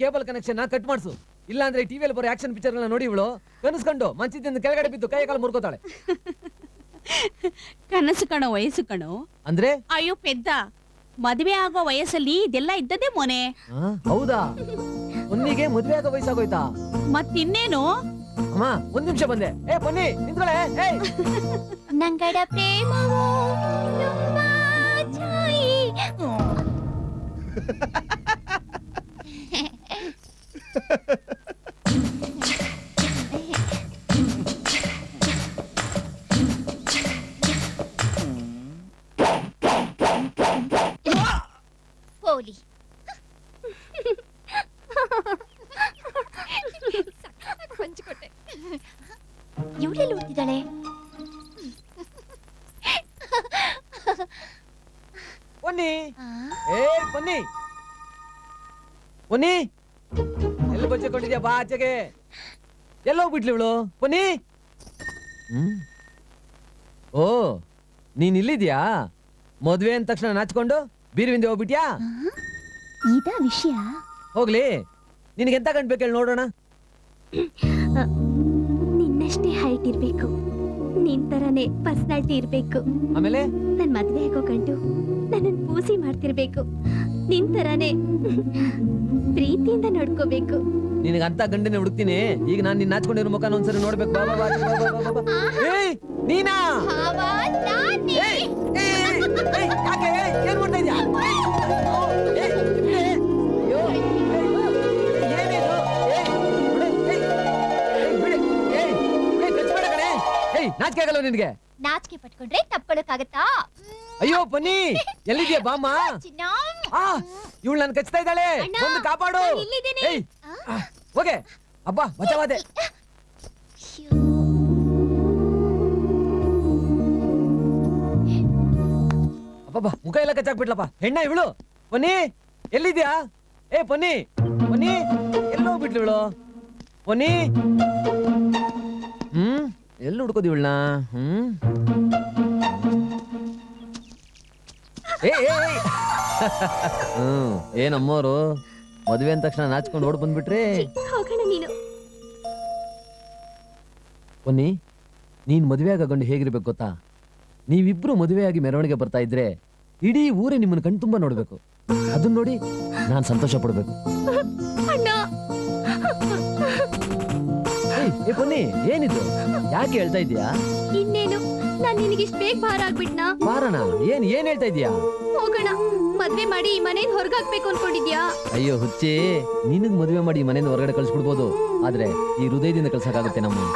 ಕೇಬಲ್ ಕನೆಕ್ಷನ್ ಕಟ್ ಮಾಡಿಸು, ಇಲ್ಲ ಅಂದ್ರೆ ಟಿವಿಯಲ್ಲಿ ಬರೋ ಆಕ್ಷನ್ ಪಿಕ್ಚರ್ ಗಳನ್ನ ನೋಡಿ ಇವಳು ಕನಸ್ಕೊಂಡು ಮಂಚದಿಂದ ಕೆಳಗಡೆ ಬಿದ್ದು ಕೈ ಕಾಲು ಮುರ್ಕೋತಾಳೆ. ಕನಸು ಕಣೋ, ವಯಸ್ಸು ಕಣೋ ಅಂದ್ರೆ? ಅಯ್ಯೋ ಪೆದ್ದ, ಮದುವೆ ಆಗೋ ವಯಸ್ಸಲ್ಲಿ ಇದೆಲ್ಲ ಇದ್ದದೆ ಮೊನೆ. ಹೌದಾ? ಒನ್ನಿಗೆ ಮದುವೆ ಆಗೋ ವಯಸ್ಸಾಗೋಯ್ತಾ? ಮತ್ತಿನ್ನೇನು? ಅಮ್ಮ ಒಂದ್ ನಿಮಿಷ ಬಂದೆ. ಏ ಬನ್ನಿ ನಿಂತ್ಕೊಳ್ಳೆ. ಏ ನಂಗಡ ಪ್ರೇಮವೋ ತುಂಬಾ ಚಾಯಿ. ಆಚೆಗೆ ಎಲ್ಲ ಹೋಗ್ಬಿಟ್ಲಿ ಇವಳು. ಬನ್ನಿ. ಓ ನೀನ್ ಇಲ್ಲಿದ್ಯಾ? ಮದ್ವೆ ಅಂದ ತಕ್ಷಣ ನಾಚ್ಕೊಂಡು ಬೀರ್ವಿಂದ ಹೋಗ್ಬಿಟ್ಯಾ? ಇದಾ ವಿಷಯ? ಹೋಗ್ಲಿ, ನಿನಗೆ ಎಂತ ಗಂಟ್ ಬೇಕು ಹೇಳಿ ನೋಡೋಣ. ನಿನ್ನಷ್ಟೇ ಹೈಟ್ ಇರ್ಬೇಕು, ನಿನ್ ತರನೇ ಪರ್ಸನಾಲಿಟಿ ಇರ್ಬೇಕು, ಆಮೇಲೆ ನನ್ ಮದ್ವೆ ಆಗೋ ಗಂಟು ನನ್ನನ್ ಪೂಸಿ ಮಾಡ್ತಿರ್ಬೇಕು, ನಿನ್ ತರನೇ ಪ್ರೀತಿಯಿಂದ ನೋಡ್ಕೋಬೇಕು. ನಿನಗೆ ಅಂತ ಗಂಡನೆ ಹುಡುಕ್ತೀನಿ. ಈಗ ನಾನು ನಿನ್ನ ನಾಚ್ಕೊಂಡಿರೋ ಮುಖ ಒಂದ್ಸರಿ ನೋಡ್ಬೇಕು. ಬಾ ಬಾ ಬಾ ಬಾ ಬಾ. ಏಯ್ ನೀನಾ? ಹಾವಾ ನಾನಿ. ಏಯ್ ಏಯ್ ಯಾಕೆ ಏನು ಮಾಡ್ತಾ ಇದ್ದೀಯಾ? ಏಯ್ ಅಯ್ಯೋ ಏನಿದು? ಏಯ್ ಬಿಡು. ಏಯ್ ಬಿಡು. ಏಯ್ ಏಯ್ ಕಚ್ಚಬೇಡ ಕಣೆ. ಏಯ್ ನಾಚಿಕೆ ಆಗಲ್ಲ ನಿನಗೆ? ನಾಚಿಕೆ ಪಟ್ಕೊಂಡ್ರೆ ತಪ್ಕೊಳ್ಳೋಕ್ಕಾಗತ್ತಾ? ಅಯ್ಯೋ ಬನ್ನಿ, ಎಲ್ಲಿದ್ಯಾ? ಬಾಮ್ಮ. ಆ ಇವಳು ನನ್ನ ಕಚ್ಚತಾ ಇದ್ದಾಳೆ, ಬಂದು ಕಾಪಾಡು. ಏಯ್ ಹೋಗೆ ಅಬ್ಬಾ ಬಚಾವಾದೆ. ಅಬ್ಬಬ್ಬಾ ಮುಖ ಎಲ್ಲ ಕಚ್ಚಾಕ್ಬಿಟ್ಲಪ್ಪ ಹೆಣ್ಣ ಇವಳು. ಪೊನ್ನಿ ಎಲ್ಲಿದ್ಯಾ? ಏ ಪೊನ್ನಿ, ಪೊನ್ನಿ ಎಲ್ಲೋಗ್ಬಿಟ್ಲು ಇವಳು? ಪೊನ್ನಿ ಎಲ್ಲಿ ಹುಡ್ಕೋದು ಇವಳನ್ನ? ಏನಮ್ಮೋರು ಮದ್ವೆ ಅಂದ ತಕ್ಷಣ ನಾಚ್ಕೊಂಡು ಓಡ್ ಬಂದ್ಬಿಟ್ರಿ. ಪೊನ್ನಿ ನೀನ್ ಮದ್ವೆ ಆಗಕೊಂಡು ಹೇಗಿರ್ಬೇಕು ಗೊತ್ತಾ? ನೀವಿಬ್ರು ಮದುವೆಯಾಗಿ ಮೆರವಣಿಗೆ ಬರ್ತಾ ಇದ್ರೆ ಇಡೀ ಊರೇ ನಿಮ್ಮನ್ನ ಕಣ್ ತುಂಬಾ ನೋಡ್ಬೇಕು. ಅದನ್ನ ನೋಡಿ ನಾನ್ ಸಂತೋಷ ಪಡ್ಬೇಕು. ಏ ಪೊನ್ನಿ ಏನಿದು? ಯಾಕೆ ಹೇಳ್ತಾ ಇದೀಯಾ? ಇನ್ನೇನು, ನಾನ್ ನಿನಗೆ ಇಷ್ಟ ಬೇಗ ಭಾರ ಆಗ್ಬಿಟ್ನಾ? ಭಾರಣ? ಏನ್ ಏನ್ ಹೇಳ್ತಾ ಇದೀಯಾ? ಹೋಗೋಣ ಮದ್ವೆ ಮಾಡಿ ಈ ಮನೆಯಿಂದ ಹೊರಗಾಕ್ಬೇಕು ಅನ್ಕೊಂಡಿದ್ಯಾ? ಅಯ್ಯೋ ಹುಚ್ಚಿ, ನಿನಗ್ ಮದ್ವೆ ಮಾಡಿ ಈ ಮನೆಯಿಂದ ಹೊರಗಡೆ ಕಳ್ಸ್ಬಿಡ್ಬೋದು, ಆದ್ರೆ ಈ ಹೃದಯದಿಂದ ಕಳ್ಸಕ್ಕಾಗುತ್ತೆ ನಮ್ಮ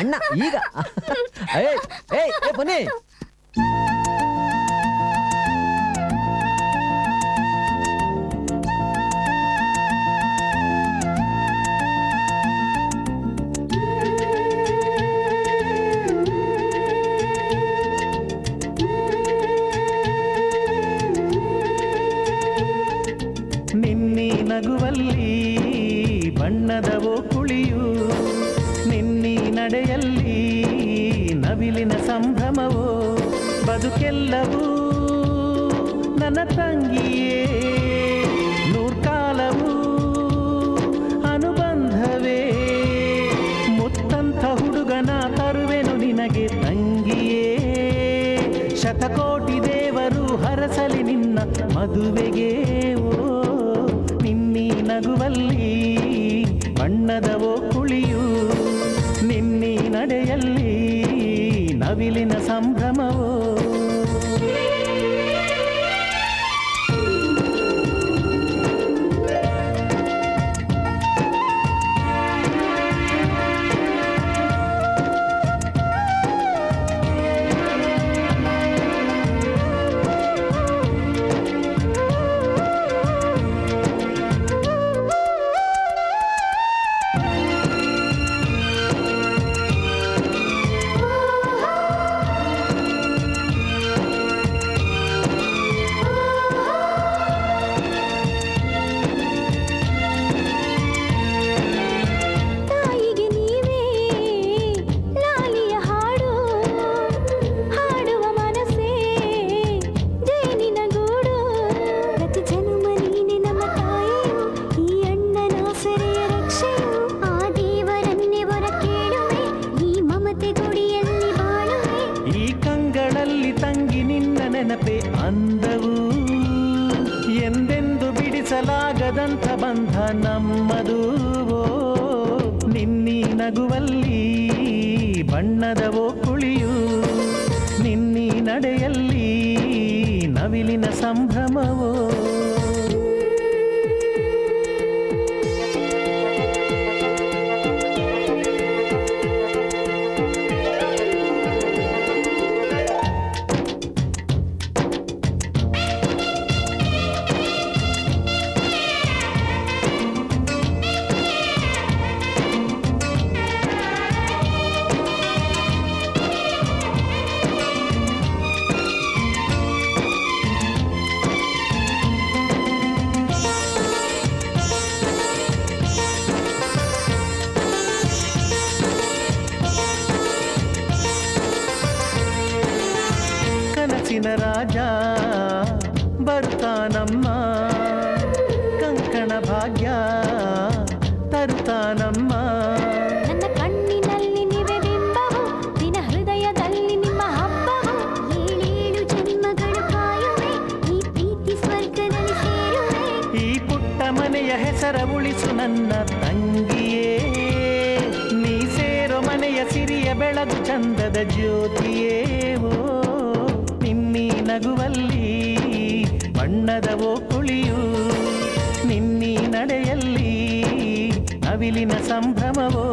ಅಣ್ಣ ಈಗ? ಬನ್ನಿ ನಗುವಲ್ಲಿ ಬಣ್ಣದವೋ ಕುಳಿಯು, ನಿನ್ನಿ ನಡೆಯಲ್ಲಿ ನವಿಲಿನ ಸಂಭ್ರಮವೋ, ಬದುಕೆಲ್ಲವೂ ನನ್ನ ತಂಗಿಯೇ, ನೂರ್ಕಾಲವೂ ಅನುಬಂಧವೇ, ಮುತ್ತಂಥ ಹುಡುಗನ ತರುವೆನು ನಿನಗೆ ತಂಗಿಯೇ, ಶತಕೋಟಿ ದೇವರು ಹರಸಲಿ ನಿನ್ನ ಮದುವೆಗೆ. ನಗುವಲ್ಲಿ ಬಣ್ಣದವೋ ಕುಳಿಯು, ನಿನ್ನಿ ನಡೆಯಲ್ಲಿ ನವಿಲಿನ ಸಂಭ್ರಮವೋ, ಬದಲಾಗದಂಥ ಬಂಧ ನಮ್ಮದು. ನಿನ್ನೀ ನಗುವಲ್ಲಿ ಬಣ್ಣದವೋ ಕುಳಿಯು, ನಿನ್ನೀ ನಡೆಯಲ್ಲಿ ನವಿಲಿನ ಸಂಭ್ರಮವೋ. ರಾಜ ಬರ್ತಾನಮ್ಮ, ಕಂಕಣ ಭಾಗ್ಯ ತರ್ತಾನಮ್ಮ. ನನ್ನ ಕಣ್ಣಿನಲ್ಲಿ ನಿವೆ ಬಿಂಬವು, ನಿನ್ನ ಹೃದಯದಲ್ಲಿ ನಿಮ್ಮ ಹಬ್ಬವು. ಏಳೇಳು ಜನ್ಮಗಳ ಕಾಯುವೆ, ಈ ಪ್ರೀತಿ ಸ್ವರ್ಗದಲ್ಲಿ ಸೇರುವೆ. ಈ ಪುಟ್ಟ ಮನೆಯ ಹೆಸರ ಉಳಿಸು ನನ್ನ ತಂಗಿಯೇ, ನೀ ಸೇರೋ ಮನೆಯ ಸಿರಿಯ ಬೆಳಗು ಚಂದದ ಜ್ಯೋತಿಯೇ. ನಗುವಲ್ಲಿ ಬಣ್ಣದವೋ ಕುಳಿಯು, ನಿನ್ನೀ ನಡೆಯಲ್ಲಿ ನವಿಲಿನ ಸಂಭ್ರಮವೋ.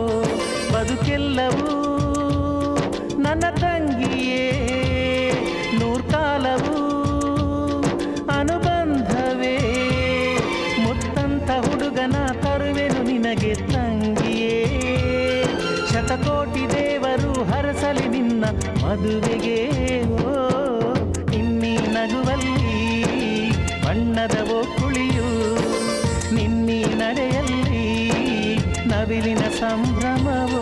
ಬದುಕೆಲ್ಲವೂ ನನ್ನ ತಂಗಿಯೇ, ನೂರ್ಕಾಲವೂ ಅನುಬಂಧವೇ. ಮುತ್ತಂಥ ಹುಡುಗನ ತರುವೆನು ನಿನಗೆ ತಂಗಿಯೇ, ಶತಕೋಟಿ ದೇವರು ಹರಸಲಿ ನಿನ್ನ ಮದುವೆಗೆ. ನಗುವಲ್ಲಿ ಬಣ್ಣದವೋ ಕುಳಿಯು, ನಿನ್ನೀ ನಡೆಯಲ್ಲಿ ನವಿಲಿನ ಸಂಭ್ರಮವೋ.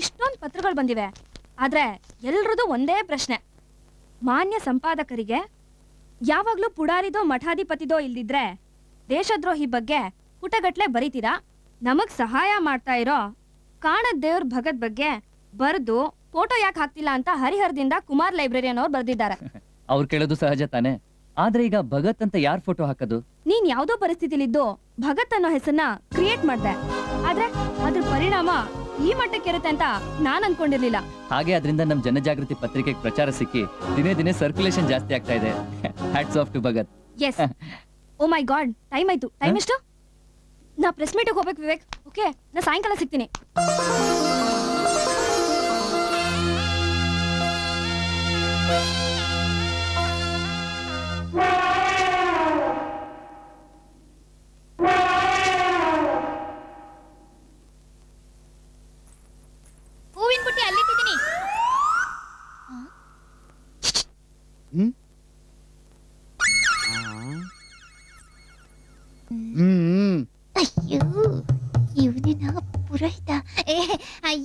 ಇಷ್ಟೊಂದು ಪತ್ರಗಳು ಬಂದಿವೆ, ಆದ್ರೆ ಎಲ್ರದ್ದು ಒಂದೇ ಪ್ರಶ್ನೆ. ಮಾನ್ಯ ಸಂಪಾದಕರಿಗೆ ಯಾವಾಗ್ಲೂ ಪುಡಾರಿದೋ ಮಠಾಧಿಪತಿದೋ ಇಲ್ದಿದ್ರೆ ದೇಶದ್ರೋಹಿ ಬಗ್ಗೆ ಪುಟಗಟ್ಲೆ ಬರೀತೀರಾ? ನಮಗ್ ಸಹಾಯ ಮಾಡ್ತಾ ಇರೋ ಕಾಣದ ದೇವ್ರ ಭಗತ್ ಬಗ್ಗೆ ಬರೆದು ಫೋಟೋ ಯಾಕೆ ಹಾಕ್ತಿಲ್ಲ ಅಂತ ಹರಿಹರದಿಂದ ಕುಮಾರ್ ಲೈಬ್ರರಿಯನ್ನವ್ರು ಬರ್ದಿದ್ದಾರೆ. ಅವ್ರು ಕೇಳೋದು ಸಹಜ ತಾನೆ, ಆದ್ರೆ ಈಗ ಭಗತ್ ಅಂತ ಯಾರು ಫೋಟೋ ಹಾಕೋದು? ನೀನ್ ಯಾವ್ದೋ ಪರಿಸ್ಥಿತಿಲಿದ್ದು ಭಗತ್ ಅನ್ನೋ ಹೆಸರನ್ನ ಕ್ರಿಯೇಟ್ ಮಾಡ್ದೆ, ಆದ್ರೆ ಅದ್ರ ಪರಿಣಾಮ ಈ ಮಟ್ಟಕ್ಕೆ ಇರುತ್ತೆ ಅಂತ ನಾನ್ ಅನ್ಕೊಂಡಿರ್ಲಿಲ್ಲ. ಹಾಗೆ ಅದರಿಂದ ನಮ್ ಜನಜಾಗೃತಿ ಪತ್ರಿಕೆಗೆ ಪ್ರಚಾರ ಸಿಕ್ಕಿ ದಿನೇ ದಿನೇ ಸರ್ಕ್ಯುಲೇಷನ್ ಜಾಸ್ತಿ ಆಗ್ತಾ ಇದೆ. Hats off to Bhagat. Yes, oh my god, time ಆಯ್ತು. ಟೈಮ್ ಎಷ್ಟು? ನಾ ಪ್ರೆಸ್ ಮೀಟ್ ಹೋಗ್ಬೇಕು ವಿವೇಕ್. ಓಕೆ, ನಾ ಸಾಯಂಕಾಲ ಸಿಗ್ತೀನಿ.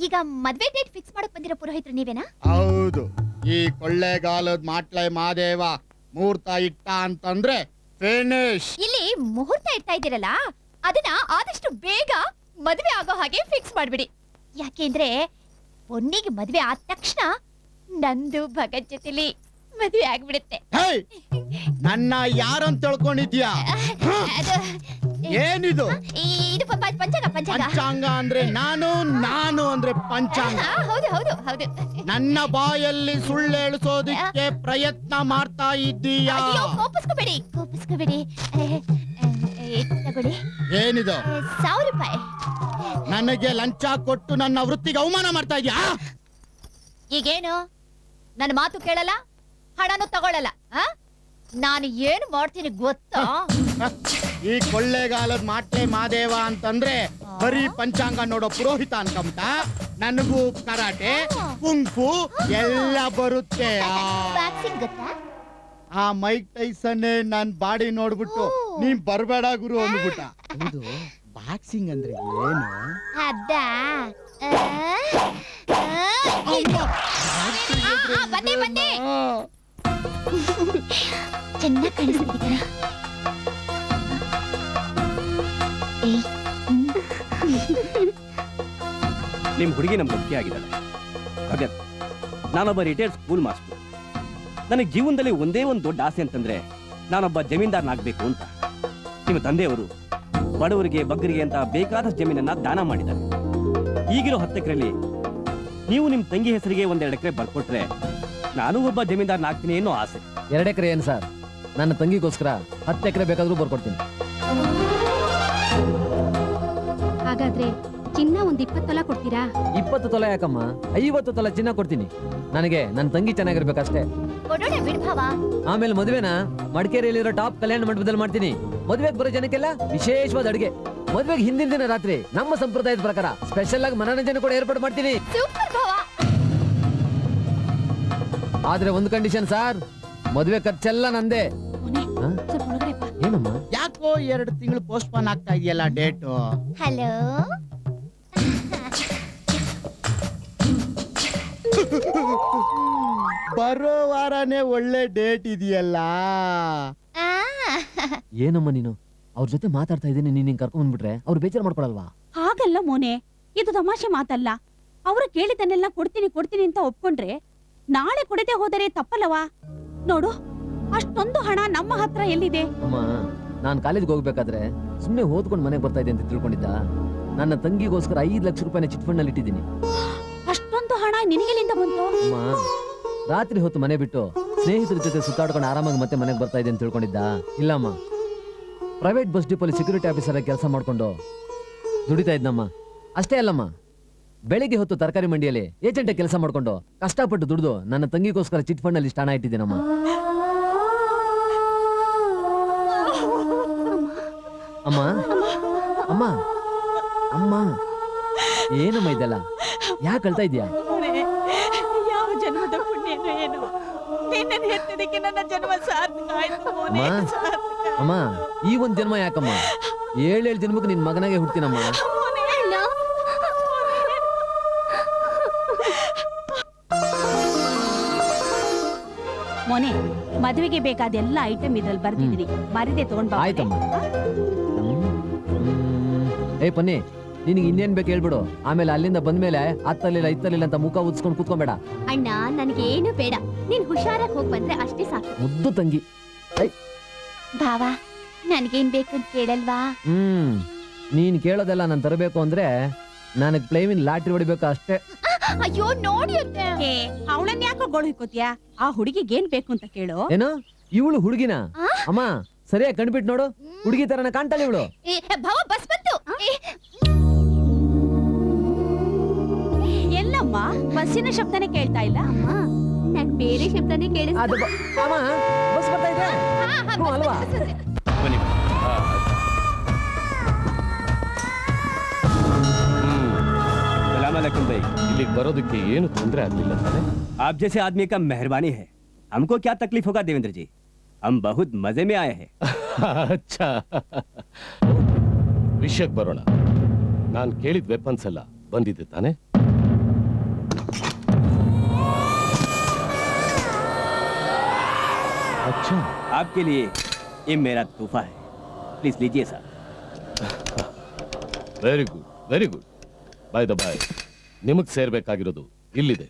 ಈಗ ಮದ್ವೆ ಡೇಟ್ ಫಿಕ್ಸ್ ಮಾಡಕ್ ಬಂದಿರೋ ಪುರೋಹಿತರು ನೀವೇನಾ? ಹೌದು. ಈ ಕೊಳ್ಳೆಗಾಲದ ಮಾಟ್ಲೈ ಮಾದೇವ ಮುಹೂರ್ತ ಇಟ್ಟ ಅಂತಂದ್ರೆ ಫಿನಿಶ್. ಇಲ್ಲಿ ಮುಹೂರ್ತ ಇಡ್ತಾ ಇದ್ದೀರಲ್ಲ, ಅದನ್ನ ಆದಷ್ಟು ಬೇಗ ಮದ್ವೆ ಆಗೋ ಹಾಗೆ ಫಿಕ್ಸ್ ಮಾಡ್ಬಿಡಿ. ಯಾಕೆಂದ್ರೆ ಪೊನ್ನಿಗೆ ಮದ್ವೆ ಆದ ತಕ್ಷಣ ನಂದು ಭಗತ್ ಜೊತೆಲಿ ಮದ್ವೆ ಆಗ್ಬಿಡುತ್ತೆ. ನನ್ನ ಯಾರಂತ ತಿಳ್ಕೊಂಡಿದ್ಯಾ? ಏನಿದು ಪಂಚಾಂಗ ಅಂದ್ರೆ ನಾನು, ನಾನು ಅಂದ್ರೆ ಪಂಚಾಂಗ. ನನ್ನ ಬಾಯಲ್ಲಿ ಸುಳ್ಳು ಹೇಳಿಸೋದಕ್ಕೆ ಪ್ರಯತ್ನ ಮಾಡ್ತಾ ಇದ್ದೀಯಾ? ಕೋಪಿಸ್ಕೋಬೇಡಿ ಕೋಪಿಸ್ಕೋಬೇಡಿ. ಏನಿದು? 1000 ರೂಪಾಯಿ ನನಗೆ ಲಂಚ ಕೊಟ್ಟು ನನ್ನ ವೃತ್ತಿಗೆ ಅವಮಾನ ಮಾಡ್ತಾ ಇದ್ಯಾ? ಈಗೇನು ನನ್ನ ಮಾತು ಕೇಳಲ್ಲ, ಹಣನು ತಗೊಳ್ಳಲ್ಲ. ನಾನು ಏನು ಮಾಡ್ತೀನಿ ಗೊತ್ತಾ? ಈ ಕೊಳ್ಳೆಗಾಲದ ಮಾಟ್ಲೆ ಮಾದೇವ ಅಂತಂದ್ರೆ ಬರೀ ಪಂಚಾಂಗ ನೋಡೋ ಪುರೋಹಿತ ಅನ್ಕಂತ ನನಗೂ ಕರಾಟೆ ಕುಂಫು ಎಲ್ಲ ಬರುತ್ತೆ. ಆ ಮೈಕ್ ಟೈಸನ್ ನನ್ ಬಾಡಿ ನೋಡ್ಬಿಟ್ಟು ನೀನ್ ಬರ್ಬೇಡ ಗುರು ಅಂದ್ಬಿಟ್ಟ. ಬಾಕ್ಸಿಂಗ್ ಅಂದ್ರೆ ಏನು? என்ன கண்டுபிடிக்கிறா? ನಿಮ್ಮ ಹುಡುಗಿ ನಮ್ಮ ಮುಖ್ಯ ಆಗಿದ್ದಾಳೆ ಭಗತ್. ನಾನೊಬ್ಬ ರಿಟೈರ್ಡ್ ಸ್ಕೂಲ್ ಮಾಸ್ಟರ್. ನನಗೆ ಜೀವನದಲ್ಲಿ ಒಂದೇ ಒಂದು ದೊಡ್ಡ ಆಸೆ ಅಂತಂದ್ರೆ ನಾನೊಬ್ಬ ಜಮೀನ್ದಾರನಾಗಬೇಕು ಅಂತ. ನಿಮ್ಮ ತಂದೆಯವರು ಬಡವರಿಗೆ ಬಗ್ಗರಿಗೆ ಅಂತ ಬೇಕಾದಷ್ಟು ಜಮೀನನ್ನ ದಾನ ಮಾಡಿದ್ದಾರೆ. ಈಗಿರೋ 10 ಎಕರೆಯಲ್ಲಿ ನೀವು ನಿಮ್ಮ ತಂಗಿ ಹೆಸರಿಗೆ 1-2 ಎಕರೆ ಬರ್ಕೊಟ್ರೆ ನಾನು ಒಬ್ಬ ಜಮೀನ್ದಾರನಾಗ್ತೀನಿ ಏನೋ ಆಸೆ. 2 ಎಕರೆ ಏನು ಸರ್, ನನ್ನ ತಂಗಿಗೋಸ್ಕರ 10 ಎಕರೆ ಬೇಕಾದ್ರೂ ಬರ್ಕೊಡ್ತೀನಿ. ಹಾಗಾದ್ರೆ ಚಿನ್ನ ಒಂದು 20 ತೊಲ ಕೊಡ್ತೀರಾ? 20 ತೊಲ ಯಾಕಮ್ಮ, 50 ತೊಲ ಚಿನ್ನ ಕೊಡ್ತೀನಿ. ನನಗೆ ನನ್ನ ತಂಗಿ ಚೆನ್ನಾಗಿರ್ಬೇಕಷ್ಟೇ. ಕೊಡೋಣ ಬಿಡ್ಭಾವ. ಆಮೇಲೆ ಮದುವೆನ ಮಡಿಕೇರಿಯಲ್ಲಿರೋ ಟಾಪ್ ಕಲ್ಯಾಣ ಮಂಟಪದಲ್ಲಿ ಮಾಡ್ತೀನಿ. ಮದುವೆಗೆ ಬರೋ ಜನಕ್ಕೆಲ್ಲ ವಿಶೇಷವಾದ ಅಡುಗೆ. ಮದುವೆಗೆ ಹಿಂದಿನ ದಿನ ರಾತ್ರಿ ನಮ್ಮ ಸಂಪ್ರದಾಯದ ಪ್ರಕಾರ ಸ್ಪೆಷಲ್ ಆಗಿ ಮನರಂಜನೆ ಕೂಡ ಏರ್ಪಾಡು ಮಾಡ್ತೀನಿ. ಆದ್ರೆ ಒಂದು ಕಂಡೀಷನ್ ಸರ್, ಮದುವೆ ಖರ್ಚೆಲ್ಲ ನಂದೇ. ಏನಮ್ಮ ಯಾಕೋ 2 ತಿಂಗಳು ಪೋಸ್ಟ್ ಪೋನ್ ಆಗ್ತಾ ಇದೆಯಲ್ಲ ಡೇಟ್? ಹಲೋ, ಬರೋ ವಾರನೇ ಒಳ್ಳೆ ಡೇಟ್ ಇದೆಯಲ್ಲ. ಏನಮ್ಮ ನೀನು ಅವ್ರ ಜೊತೆ ಮಾತಾಡ್ತಾ ಇದ್ದೀನಿ, ನೀನ್ ಕರ್ಕೊಂಡ್ ಬಂದ್ಬಿಟ್ರೆ ಅವ್ರು ಬೇಜಾರು ಮಾಡ್ಕೊಳಲ್ವಾ? ಹಾಗಲ್ಲ ಮೋನೆ, ಇದು ತಮಾಷೆ ಮಾತಲ್ಲ. ಅವ್ರು ಕೇಳಿದನ್ನೆಲ್ಲ ಕೊಡ್ತೀನಿ ಕೊಡ್ತೀನಿ ಅಂತ ಒಪ್ಕೊಂಡ್ರೆ ನಾಳೆ ಕೊಡದೆ ಹೋದರೆ ತಪ್ಪಲ್ಲವಾ? ನೋಡು, ಅಷ್ಟೊಂದು ಹಣ ನಮ್ಮ ಹತ್ರ ಎಲ್ಲಿದೆ? ಅಮ್ಮ, ನಾನ್ ಕಾಲೇಜ್ಗೆ ಹೋಗ್ಬೇಕಾದ್ರೆ ಸುಮ್ಮನೆ ಓದ್ಕೊಂಡು ಮನೆಗೆ ಬರ್ತಾ ಇದ್ದೀನಿ ಅಂತ ತಿಳ್ಕೊಂಡಿದ್ದ. ನನ್ನ ತಂಗಿಗೋಸ್ಕರ 5 ಲಕ್ಷ ರೂಪಾಯಿನ ಚಿಟ್ಫಂಡ್ನಲ್ಲಿ ಇಟ್ಟಿದ್ದೀನಿ. ಅಷ್ಟೊಂದು ಹಣ ನಿನಗೆಲ್ಲಿಂದ ಬಂತು? ಅಮ್ಮ, ರಾತ್ರಿ ಹೊತ್ತು ಮನೆ ಬಿಟ್ಟು ಸ್ನೇಹಿತರ ಜೊತೆ ಸುತ್ತಾಡ್ಕೊಂಡು ಆರಾಮಾಗಿ ಮತ್ತೆ ಮನೆಗೆ ಬರ್ತಾ ಇದ್ದೀನಿ ಅಂತ ತಿಳ್ಕೊಂಡಿದ್ದ. ಇಲ್ಲಮ್ಮ, ಪ್ರೈವೇಟ್ ಬಸ್ ಡಿಪೋಲಿ ಸೆಕ್ಯೂರಿಟಿ ಆಫೀಸರ್ ಆಗಿ ಕೆಲಸ ಮಾಡಿಕೊಂಡು ದುಡಿತಾ ಇದ್ನಮ್ಮ. ಅಷ್ಟೇ ಅಲ್ಲಮ್ಮ, ಬೆಳಿಗ್ಗೆ ಹೊತ್ತು ತರಕಾರಿ ಮಂಡಿಯಲ್ಲಿ ಏಜೆಂಟಾಗಿ ಕೆಲಸ ಮಾಡಿಕೊಂಡು ಕಷ್ಟಪಟ್ಟು ದುಡಿದು ನನ್ನ ತಂಗಿಗೋಸ್ಕರ ಚಿಟ್ಫಂಡ್ನಲ್ಲಿ ಇಷ್ಟು ಹಣ ಇಟ್ಟಿದ್ದೀನಮ್ಮ. ಅಮ್ಮ ಅಮ್ಮ ಅಮ್ಮ, ಏನಮ್ಮ ಇದೆಲ್ಲ ಯಾಕೆ ಕಳ್ತಾ ಇದೆಯಾ? ಯಾವ ಜನ್ಮದ ಪುಣ್ಯ ಏನು, ನಿನ್ನನ್ನು ಹೆತ್ತದಕ್ಕೆ ನನ್ನ ಜನ್ಮ ಸಾರ್ಥಕ ಆಯ್ತು. ಅಮ್ಮ, ಈ ಒಂದು ಜನ್ಮ ಯಾಕಮ್ಮ? 7 ಜನ್ಮಕ್ಕೆ ನಿನ್ನ ಮಗನಾಗೆ ಹುಡ್ತೀನಮ್ಮ. ಮೋನೆ, ಮದುವೆಗೆ ಬೇಕಾದ ಎಲ್ಲ ಐಟಮ್ ಇದ್ರಲ್ಲಿ ಬರ್ತಿದ್ರಿ, ಮರಿದೆ ತಗೊಂಡ್ಬಾ. ಆಯ್ತಮ್ಮ. ಏ ಪನ್ನಿ, ನಿನಗೆ ಇನ್ನೇನ್ ಬೇಕು ಹೇಳ್ಬಿಡು. ಆಮೇಲೆ ಅಲ್ಲಿಂದ ಬಂದ್ಮೇಲೆ ಅತ್ತಲಿಲ್ಲ ಇತ್ತಲಿಲ್ಲ ಅಂತ ಮುಖ ಉದ್ಸ್ಕೊಂಡು ಕೂತ್ಕೊಂಬೇಡ. ಅಣ್ಣ, ನನಗೆ ಏನು ಬೇಡ, ನೀನ್ ಹುಷಾರಾಗಿ ಹೋಗಿ ಬಂದ್ರೆ ಅಷ್ಟೇ ಸಾಕು. ಮುದ್ದು ತಂಗಿ. ಬಾವಾ, ನನ್ಗೇನ್ ಬೇಕು ಅಂತ ಕೇಳಲ್ವಾ? ನೀನ್ ಕೇಳೋದೆಲ್ಲ ನಾನು ತರಬೇಕು ಅಂದ್ರೆ ನನಗ್ ಪ್ಲೇವಿನ್ ಲಾಟ್ರಿ ಹೊಡಿಬೇಕು ಅಷ್ಟೇ. ಅಯ್ಯೋ ನೋಡಿ, ಅವಳನ್ನ ಯಾಕೋ ಗೋಳಿಕೋತಿಯಾ? ಆ ಹುಡುಗಿಗೆ ಏನ್ ಬೇಕು ಅಂತ ಕೇಳು. ಏನೋ ಇವಳು ಹುಡುಗಿನ? ಅಮ್ಮ ಸರಿಯಾಗಿ ಕಣ್ಬಿಟ್ಟು ನೋಡು, ಹುಡುಗಿ ತರನ ಕಾಣ್ತಾಳೆ ಇವಳು. ಎಲ್ಲಮ್ಮ, ಬಸ್ಸಿನ ಶಬ್ದನೇ ಕೇಳ್ತಾ ಇಲ್ಲ. ನಾನು ಬೇರೆ ಶಬ್ದನೇ ಕೇಳಿದೆ. ಅಮ್ಮ, ಬಸ್ ಬರ್ತಾ ಇದೆ ಅಲ್ವಾ? ಇಲ್ಲಿ ಬರೋದಕ್ಕೆ ಏನು ತೊಂದರೆ ಆಗಲಿಲ್ಲ ಸರ್. ಆಪ್ ಜೈಸೆ ಆದ್ಮಿ ಕಾ ಮೆಹರ್ಬಾನಿ ಹೈ. ಹಮ್ಕೋ ಕ್ಯಾ ತಕ್ಲೀಫ್ ಹೋಗಾ ದೇವೇಂದ್ರ ಜಿ, ಹಮ್ ಬಹುತ್ ಮಜೆ ಮೇ ಆಯೆ ಹೈ. ಅಚ್ಚಾ, ವಿಷಯಕ್ಕೆ ಬರೋಣ. ನಾನು ಕೇಳಿದ ವೆಪನ್ಸ್ ಎಲ್ಲ ಬಂದಿದೆ ತಾನೆ? ಅಚ್ಚಾ, ಆಪ್ಕೆ ಲಿಯೆ ಯೆ ಮೇರಾ ತೋಹಫಾ ಹೈ, ಪ್ಲೀಸ್ ಲಿಜಿಯೆ sir. Very good very good. By the by, ನಿಮಗೆ ಸೇರ್ಬೇಕಾಗಿರೋದು ಇಲ್ಲಿದೆ.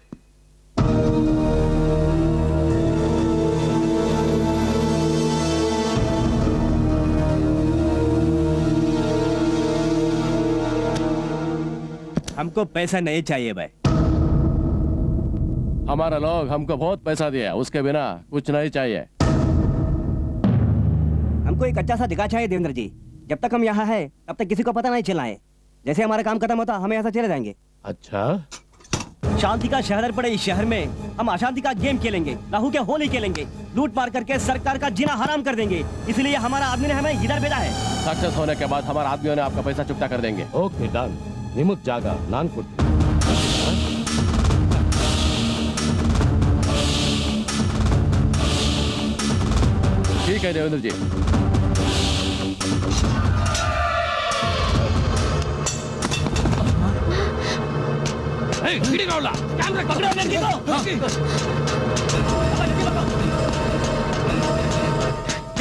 हमको पैसा नहीं चाहिए भाई. हमारा लोग हमको बहुत पैसा दिया, उसके बिना कुछ नहीं चाहिए. हमको एक अच्छा सा जगह चाहिए देवेंद्र जी. जब तक हम यहाँ है तब तक किसी को पता नहीं चला है. जैसे हमारा काम खत्म होता हमें यहाँ से चले जाएंगे. अच्छा, शांति का शहर पड़े इस शहर में हम अशांति का गेम खेलेंगे, राहू के होली खेलेंगे, लूट मार करके सरकार का जीना हराम कर देंगे. इसलिए हमारा आदमी ने हमें इधर भेजा है. सक्सेस होने के बाद हमारे आदमियों ने आपका पैसा चुकता कर देंगे. Okay done. निमुक जागा नान कुर्ती. ठीक है देवेंद्र जी. गिड़गावला कैमरा पकड़ो ना. देखो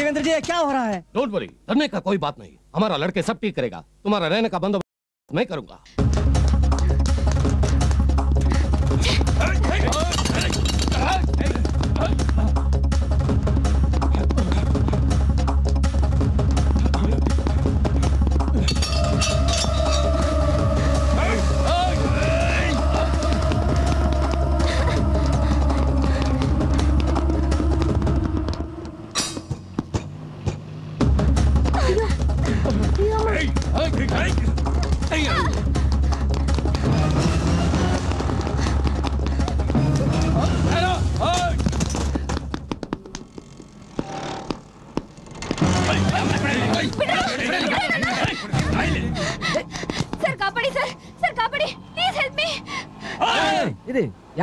देवेंद्र जी क्या हो रहा है? डोंट वरी, डरने का कोई बात नहीं, हमारा लड़के सब ठीक करेगा। तुम्हारा रहने का बंदोबस्त मैं करूंगा।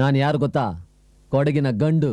ನಾನು ಯಾರು ಗೊತ್ತಾ? ಕೊಡಗಿನ ಗಂಡು.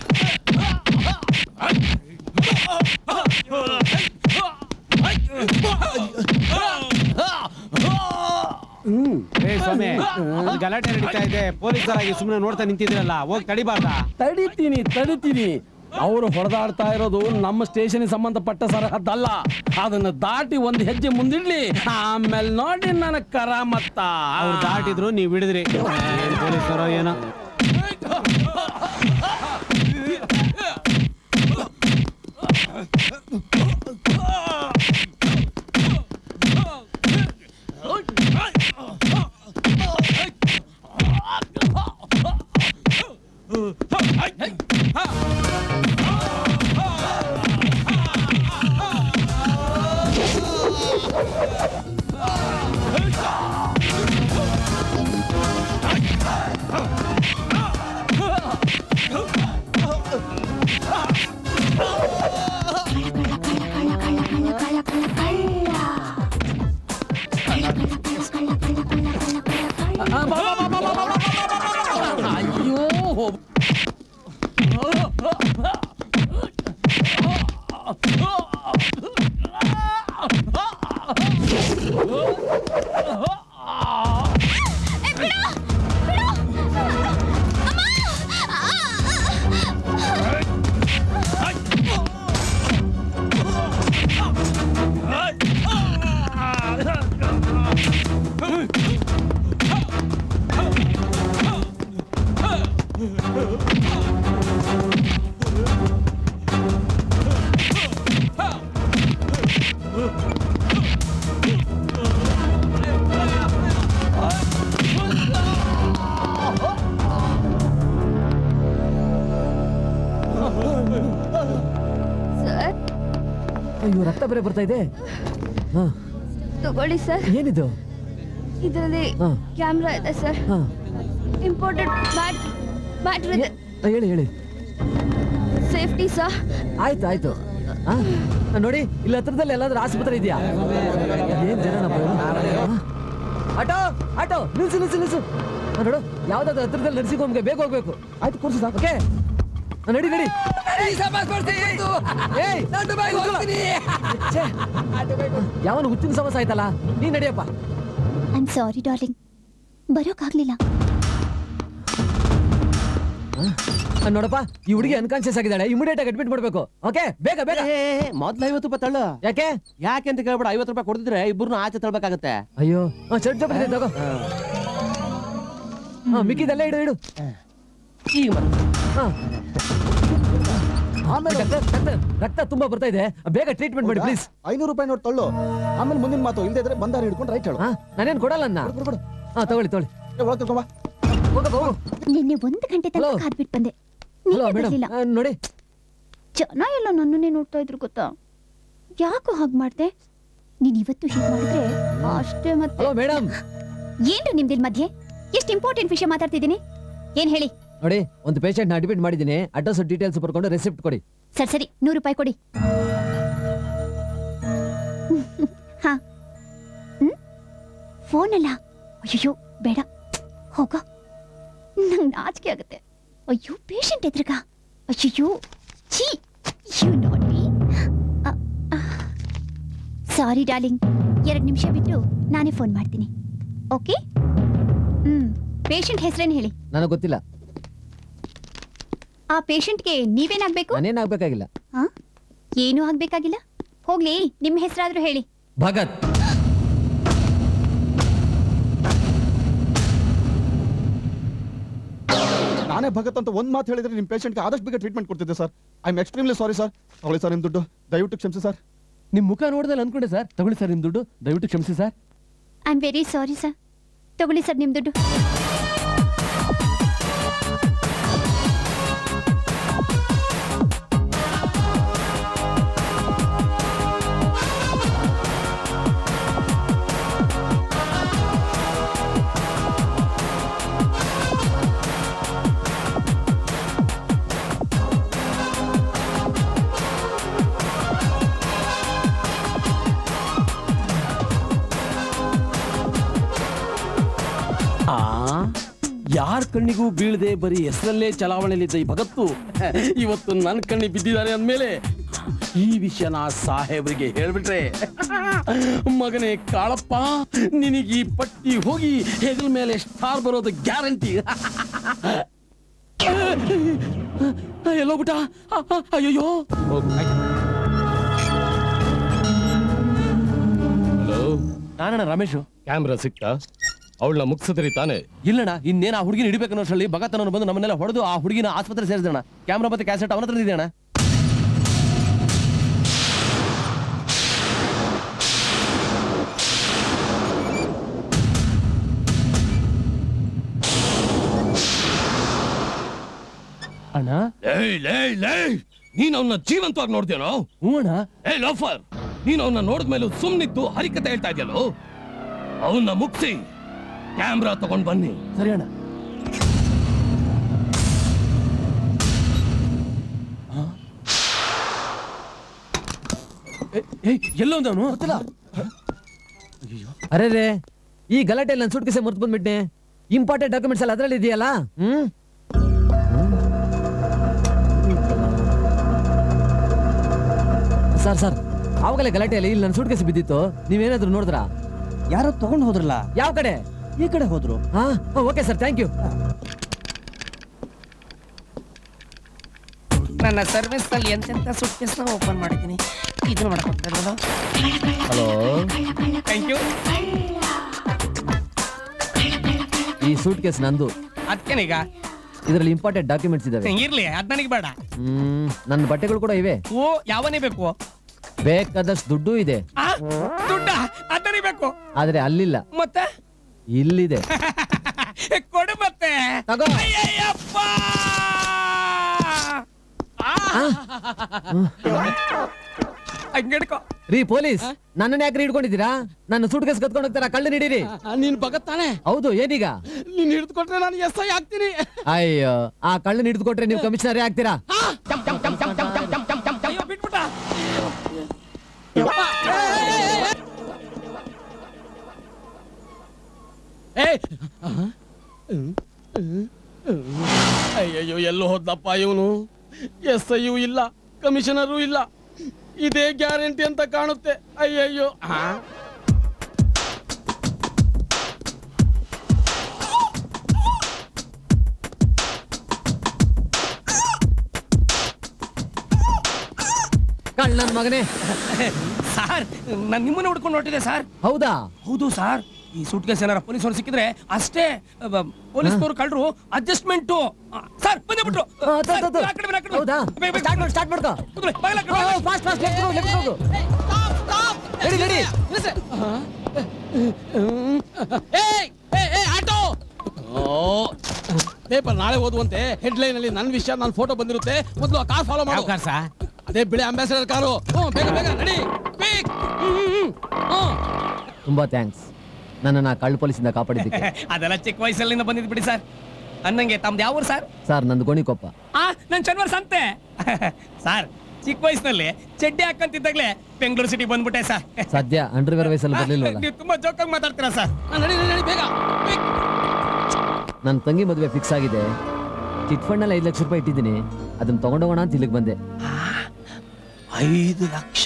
ಸುಮ್ಮನೆ ನೋಡ್ತಾ ನಿಂತಿದ್ರಲ್ಲ, ಹೋಗಿ ತಡಿಬಾರ್ದ? ತಡಿತೀನಿ ತಡಿತೀನಿ. ಅವರು ಹೊಡೆದಾಡ್ತಾ ಇರೋದು ನಮ್ಮ ಸ್ಟೇಷನ್ ಸಂಬಂಧಪಟ್ಟ ಸರಹದ್ದಲ್ಲ, ಅದನ್ನ ದಾಟಿ ಒಂದು ಹೆಜ್ಜೆ ಮುಂದಿಡ್ಲಿ, ಆಮೇಲೆ ನೋಡಿ ನನ್ನ ಕರಾಮತ್ತ. ಅವ್ರು ದಾಟಿದ್ರು ನೀವ್ ಹಿಡಿದ್ರಿ, ಪೊಲೀಸರೋ ಏನೋ. ಬರ್ತಾ ಇದೆ ತಗೊಳ್ಳಿ ಸರ್. ಏನಿದು? ಇದರಲ್ಲಿ ಕ್ಯಾಮೆರಾ ಇದೆ ಸರ್, ಇಂಪಾರ್ಟೆಂಟ್ ಮ್ಯಾಟರ್ ಇದೆ. ಹೇಳಿ ಹೇಳಿ. Safety sir. ಆಯ್ತು ಆಯ್ತು. ನೋಡಿ ಇಲ್ಲಿ ಹತ್ರದಲ್ಲಿ ಎಲ್ಲಾದ್ರೂ ಆಸ್ಪತ್ರೆ ಇದೆಯಾ? ಏನ್ ಜನ ಆಟೋ ಆಟೋ ನಿಲ್ಸು ನಿಲ್ಸು ನಿಲ್ಸು. ನೋಡು ಯಾವ್ದಾದ್ರು ಹತ್ರದಲ್ಲಿ ನರ್ಸಿಂಗ್ ಹೋಮ್ಗೆ ಬೇಗ ಹೋಗ್ಬೇಕು. ಆಯ್ತು ಕೂರ್ಸು ಸಾಕು. நடி நடி ಯಾವನು ಹುಚ್ಚಿನ ಸಮಸ್ಯೆ ಆಯ್ತಲ್ಲ ನೀ ನಡಿಯಪ್ಪ I'm sorry darling ಬರೋಕಾಗ್ಲಿಲ್ಲ ನೋಡಪ್ಪ ಈ ಹುಡುಗಿ ಅನ್ಕಾನ್ಶಿಯಸ್ ಆಗಿದ್ದಾಳೆ ಇಮಿಡಿಯೇಟ್ ಆಗಿ ಅಡ್ಮಿಟ್ ಮಾಡಬೇಕು ಓಕೆ ಬೇಗ ಬೇಗ ಮೊದಲು 50 ರೂಪಾಯಿ ತಳ್ಳು ಯಾಕೆ ಯಾಕೆ ಅಂತ ಕೇಳಬೇಡ 50 ರೂಪಾಯಿ ಕೊಡ್ತಿದ್ರೆ ಇಬ್ಬರನ್ನ ಆಚೆ ತಳ್ಳಬೇಕಾಗುತ್ತೆ ಅಯ್ಯೋ ಚಟ್ ಜಪ್ರಿ ತಗೋ ಮಿಕ್ಕಿದಲ್ಲೇ ಇಡು ಇಡು ಈಗ ಮತ್ತೆ ಆಮೇಲೆ ಡಾಕ್ಟರ್ ರಕ್ತ ತುಂಬಾ ಬರ್ತಾ ಇದೆ ಬೇಗ ಟ್ರೀಟ್ಮೆಂಟ್ ಮಾಡಿ ಪ್ಲೀಸ್ 500 ರೂಪಾಯಿ ನೋಟ್ ತಳ್ಳು ಆಮೇಲೆ ಮುಂದಿನ ಮಾತು ಇಲ್ಲದೆ ಇದ್ರೆ ಬಂದಾರ ಹಿಡ್ಕೊಂಡು ರೈಟ್ ಹೇಳು ನಾನೇನ್ ಕೊಡಲ್ಲ ಅಣ್ಣ ಹಾ ತಗೊಳ್ಳಿ ತಗೊಳ್ಳಿ ಹೋಗ್ತ ತಗೋ ಬಾ ನಿನ್ನೆ ಒಂದು ಗಂಟೆ ತನಕ ಕಾದ್ಬಿಟ್ಟು ಬಂದೆ ನೋಡಿ ಜನ ಎಲ್ಲ ನನ್ನನ್ನೇ ನೋಡ್ತಾ ಇದ್ರು ಗೊತ್ತಾ ಯಾಕೋ ಹಾಗೆ ಮಾಡಿದೆ ನೀನ್ ಇವತ್ತು ಹೀಗೆ ಮಾಡಿದ್ರೆ ಅಷ್ಟೇ ಮತ್ತೆ ಏನ್ರಿ ನಿಮ್ದಿಲ್ ಮಧ್ಯೆ ಎಷ್ಟು ಇಂಪಾರ್ಟೆಂಟ್ ವಿಷಯ ಮಾತಾಡ್ತಿದ್ದೀನಿ ಏನ್ ಹೇಳಿ ನೋಡಿ ಒಂದು ಪೇಷಂಟ್ ಅಡ್ಮಿಟ್ ಮಾಡಿದ್ದೀನಿ ಅಡ್ರೆಸ್ ಡೀಟೇಲ್ಸ್ ಬರ್ಕೊಂಡು ರೆಸಿಪ್ಟ್ ಕೊಡಿ ಸರಿ ಸರಿ 100 ರೂಪಾಯಿ ಕೊಡಿ ಹಾ ಫೋನ್ ಅಲ್ಲ ಅಯ್ಯೋ ಬೇಡ ಹೋಗ ನಂಗೆ ನಾಚಿಕೆ ಆಗುತ್ತೆ ಅಯ್ಯೋ ಪೇಷಂಟ್ ಎದುರುಗ ಅಯ್ಯೋ ಛೀ you not me sorry darling 2 ನಿಮಿಷ ಬಿಟ್ಟು ನಾನೇ ಫೋನ್ ಮಾಡ್ತೀನಿ ಓಕೆ ಪೇಷಂಟ್ ಹೆಸರೇನು ಹೇಳಿ ನನಗೆ ಗೊತ್ತಿಲ್ಲ ಆ ಪೇಷಂಟ್ಗೆ ನೀವೇನಾಗಬೇಕು ನಾನೇನಾಗಬೇಕಾಗಿಲ್ಲ ಏನೂ ಆಗಬೇಕಾಗಿಲ್ಲ ಹೋಗ್ಲಿ ನಿಮ್ಮ ಹೆಸರಾದರೂ ಹೇಳಿ ಭಗತ್ ನಾನೇ ಭಗತ್ ಅಂತ ಒಂದು ಮಾತು ಹೇಳಿದ್ರೆ ನಿಮ್ಮ ಪೇಷಂಟ್ಗೆ ಆದಷ್ಟು ಬೇಗ ಟ್ರೀಟ್ಮೆಂಟ್ ಕೊಡ್ತಿದ್ದೆ sir I am extremely sorry sir ತಗೊಳ್ಳಿ ಸರ್ ನಿಮ್ಮ ದುಡ್ಡು ದಯವಿಟ್ಟು ಕ್ಷಮಿಸಿ ಸರ್ ನಿಮ್ಮ ಮುಖ ನೋಡಿದಲ್ಲಿ ಅಂದ್ಕೊಂಡೆ ಸರ್ ತಗೊಳ್ಳಿ ಸರ್ ನಿಮ್ಮ ದುಡ್ಡು ದಯವಿಟ್ಟು ಕ್ಷಮಿಸಿ sir I am very sorry sir ತಗೊಳ್ಳಿ ಸರ್ ನಿಮ್ಮ ದುಡ್ಡು ಯಾರ ಕಣ್ಣಿಗೂ ಬೀಳದೆ ಬರೀ ಹೆಸರಲ್ಲೇ ಚಲಾವಣೆಯಲ್ಲಿದ್ದ ಈ ಭಗತ್ತು ಇವತ್ತು ನನ್ನ ಕಣ್ಣಿಗೆ ಬಿದ್ದಿದ್ದಾನೆ ಅಂದಮೇಲೆ ಈ ವಿಷಯನ ಸಾಹೇಬ್ರಿಗೆ ಹೇಳ್ಬಿಟ್ರೆ ಮಗನೇ ಕಾಳಪ್ಪ ನಿನಗೆ ಈ ಪಟ್ಟಿ ಹೋಗಿ ಹೆಗಲ ಮೇಲೆ ಸ್ಟಾರ್ ಬರೋದು ಗ್ಯಾರಂಟಿ ಎಲ್ಲೋ ಬಿಟ್ಟ ಅಯ್ಯೋ ಹಲೋ ನಾನಣ್ಣ ರಮೇಶು ಕ್ಯಾಮ್ರಾ ಸಿಕ್ತಾ ಅವಳನ್ನ ಮುಗಿಸಿದ್ರಿ ತಾನೆ ಇಲ್ಲಣ್ಣ ಇನ್ನೇನು ಆ ಹುಡುಗಿನ ಹಿಡಿಬೇಕನ್ನೋಷ್ಟರಲ್ಲಿ ಭಗತ್ ಅನ್ನೋರು ಬಂದು ನಮ್ಮನ್ನೆಲ್ಲ ಹೊಡೆದು ಆ ಹುಡುಗಿನ ಆಸ್ಪತ್ರೆ ಸೇರಿಸೋಣ ಕ್ಯಾಮ್ರಾ ಮತ್ತೆ ಕ್ಯಾಸೆಟ್ ಅವನ ಹತ್ರ ಇದೆಯಣ್ಣ ಅಣ್ಣ ನೀನ್ ಅವನ್ನ ಜೀವಂತವಾಗಿ ನೋಡ್ತೀಯೋ ಹ್ಞೂ ಅಣ್ಣ ಏ ಲೋಫರ್ ನೀನು ಅವನ್ನ ನೋಡಿದ್ಮೇಲೆ ಸುಮ್ಮನಿದ್ದು ಹರಿಕತೆ ಹೇಳ್ತಾ ಇದೆಯಲ್ಲೋ ಅವನ್ನ ಮುಕ್ತಿ ಕ್ಯಾಮ್ರಾ ತಗೊಂಡು ಬನ್ನಿ ಸರಿ ಅಣ್ಣ ಎಲ್ಲೊಂದವನು ಅರೆ ರೇ ಈ ಗಲಾಟೆ ನನ್ನ ಸುಟ್ಕಿಸೆ ಮರ್ತು ಬಂದ್ಬಿಟ್ಟೆ ಇಂಪಾರ್ಟೆಂಟ್ ಡಾಕ್ಯುಮೆಂಟ್ಸ್ ಎಲ್ಲ ಅದರಲ್ಲಿ ಇದೆಯಲ್ಲ ಸರ್ ಸರ್ ಆವಾಗಲೇ ಗಲಾಟೆಯಲ್ಲಿ ಇಲ್ಲಿ ನನ್ನ ಸುಟ್ಕಿಸೆ ಬಿದ್ದಿತ್ತು ನೀವೇನಾದ್ರು ನೋಡಿದ್ರ ಯಾರೋ ತಗೊಂಡು ಹೋದ್ರಲ್ಲ ಯಾವ ಕಡೆ ಈ ಕಡೆ ಹೋದ್ರು ಹಾ ಓಕೆ ಸರ್ ಥ್ಯಾಂಕ್ ಯು ನನ್ನ ಸರ್ವಿಸ್ ಅಲ್ಲಿ ಎಂತೆಂತ ಸೂಟ್ ಕೇಸ್ ಓಪನ್ ಮಾಡಿದ್ದೀನಿ ಇದನ್ನ ಮಾಡ್ಕೊಡ್ತಾರಲ್ಲ ಹಲೋ ಥ್ಯಾಂಕ್ ಯು ಈ ಸೂಟ್ ಕೇಸ್ ನಂದು ಅದಕ್ಕೇನೀಗ ಇದರಲ್ಲಿ ಇಂಪಾರ್ಟೆಂಟ್ ಡಾಕ್ಯುಮೆಂಟ್ಸ್ ಇದಾವೆ ಇರ್ಲಿ ಅದ್ ನನಗೆ ಬೇಡ ನನ್ನ ಬಟ್ಟೆಗಳು ಕೂಡ ಇವೆ ಓ ಯಾವನೇ ಬೇಕು ಬೇಕಾದಷ್ಟು ದುಡ್ಡು ಇದೆ ದುಡ್ಡು ಅದನೇ ಬೇಕು ಆದ್ರೆ ಅಲ್ಲಿಲ್ಲ ಮತ್ತೆ ಇಲ್ಲಿದೆ ಕೊಡು ಮತ್ತೆ ತಗೋ ಅಯ್ಯಪ್ಪ ಅಂಗಡಿಕೋ ರೀ ಪೊಲೀಸ್ ನನ್ನನ್ನ ಯಾಕೆ ಹಿಡ್ಕೊಂಡಿದ್ದೀರಾ ನನ್ನ ಸೂಟ್ಕೇಸ್ ಕತ್ಕೊಂಡು ಹೋಗ್ತಾರ ಕಳ್ಳನ ಹಿಡೀರಿ ನೀನ್ ಭಗತ್ ತಾನೆ ಹೌದು ಏನೀಗ ನೀನ್ ಹಿಡಿದುಕೊಟ್ರೆ ನಾನು ಎಸ್ಐ ಆಗ್ತೀನಿ ಅಯ್ಯೋ ಆ ಕಳ್ಳನ ಹಿಡಿದುಕೊಟ್ರೆ ನೀವು ಕಮಿಷನರೇ ಆಗ್ತೀರಾ ಬಿಟ್ಬಿಟ್ಟ ಅಯ್ಯೋ ಎಲ್ಲೋ ಹೋದ್ಲಪ್ಪ ಇವನು ಎಸ್ ಐಯೂ ಇಲ್ಲ, ಕಮಿಷನರು ಇಲ್ಲ, ಇದೇ ಗ್ಯಾರಂಟಿ ಅಂತ ಕಾಣುತ್ತೆ. ಅಯ್ಯಯ್ಯೋ. ನನ್ನ ಮಗನೇ ಸಾರ್, ನಾನು ನಿಮ್ಮನ್ನ ಹುಡ್ಕೊಂಡು ಹೊರಟಿದೆ ಸರ್. ಹೌದಾ? ಹೌದು ಸರ್. ಈ ಸೂಟ್ಕೇಸ್ ಏನಾರ ಪೊಲೀಸ್ ಅವರು ಸಿಕ್ಕಿದ್ರೆ ಅಷ್ಟೇ, ಪೊಲೀಸ್ ಅವರು ಕಳ್ಳರು ಅಡ್ಜಸ್ಟ್ಮೆಂಟ್ ಸರ್. ಬಂದೆ ಬಿಟ್ರು. ಹೌದಾ? ಸ್ಟಾರ್ಟ್ ಮಾಡ್ಕೋ. ಫಾಸ್ಟ್ ಫಾಸ್ಟ್ ಲೆಫ್ಟ್ ಹೋಗು, ಲೆಫ್ಟ್ ಹೋಗು. Stop stop. Ready ready. ನಿಲ್ಸೆ. ಏಯ್ ಏಯ್ ಆಟೋ. ಓ ಪೇಪರ್ ನಾಳೆ ಓದುವಂತೆ ಹೆಡ್ ಲೈನ್ ಅಲ್ಲಿ ನನ್ನ ವಿಷಯ, ನನ್ನ ಫೋಟೋ ಬಂದಿರುತ್ತೆ. ಮೊದಲು ಆ ಕಾರ್ ಫಾಲೋ ಮಾಡು. ಕಾರ್ ಸರ್, ಅದೇ ಬಿಳಿ ಅಂಬಾಸಿಡರ್ ಕಾರು. ಬೇಗ ಬೇಗ ನಡಿ. ತುಂಬಾ ಥ್ಯಾಂಕ್ಸ್ ನನ್ನನ್ನು ಕಳ್ಳ ಪೊಲೀಸಿಂದ ಕಾಪಾಡಿದ್ದಕ್ಕೆ. ಅದೆಲ್ಲ ಚಿಕ್ಕ ವಯಸ್ಸಲ್ಲಿಂದ ಬಂದಿದ್ದು ಬಿಡಿ ಸರ್. ಅನ್ನಂಗೆ ತಮ್ದು ಯಾವ ಊರು ಸರ್? ಸರ್ ನಂದು ಗೋಣಿಕೊಪ್ಪ. ನಾನು ಚನ್ವರ್ ಸಂತೆ ಸರ್. ಚಿಕ್ಕ ವಯಸ್ಸಿನಲ್ಲಿ ಚಡ್ಡಿ ಹಾಕಂತಿದ್ದಾಗಲೇ ಬೆಂಗಳೂರು ಸಿಟಿ ಬಂದ್ಬಿಟ್ಟೆ ಸರ್. ಸದ್ಯ ಅಂಡರ್ವೇರ್ ವಯಸ್ಸಲ್ಲಿ ಬರಲಿಲ್ಲ. ನೀವು ತುಂಬಾ ಜೋಕಾಗಿ ಮಾತಾಡ್ತೀರಾ ಸರ್. ಬೇಗ. ನನ್ನ ತಂಗಿ ಮದುವೆ ಫಿಕ್ಸ್ ಆಗಿದೆ. ಚಿಟ್ಫಂಡಲ್ಲಿ 5 ಲಕ್ಷ ರೂಪಾಯಿ ಇಟ್ಟಿದ್ದೀನಿ. ಅದನ್ನ ತಗೊಂಡೋಗೋಣ ಅಂತ ಇಲ್ಲಿಗೆ ಬಂದೆ. 5 ಲಕ್ಷ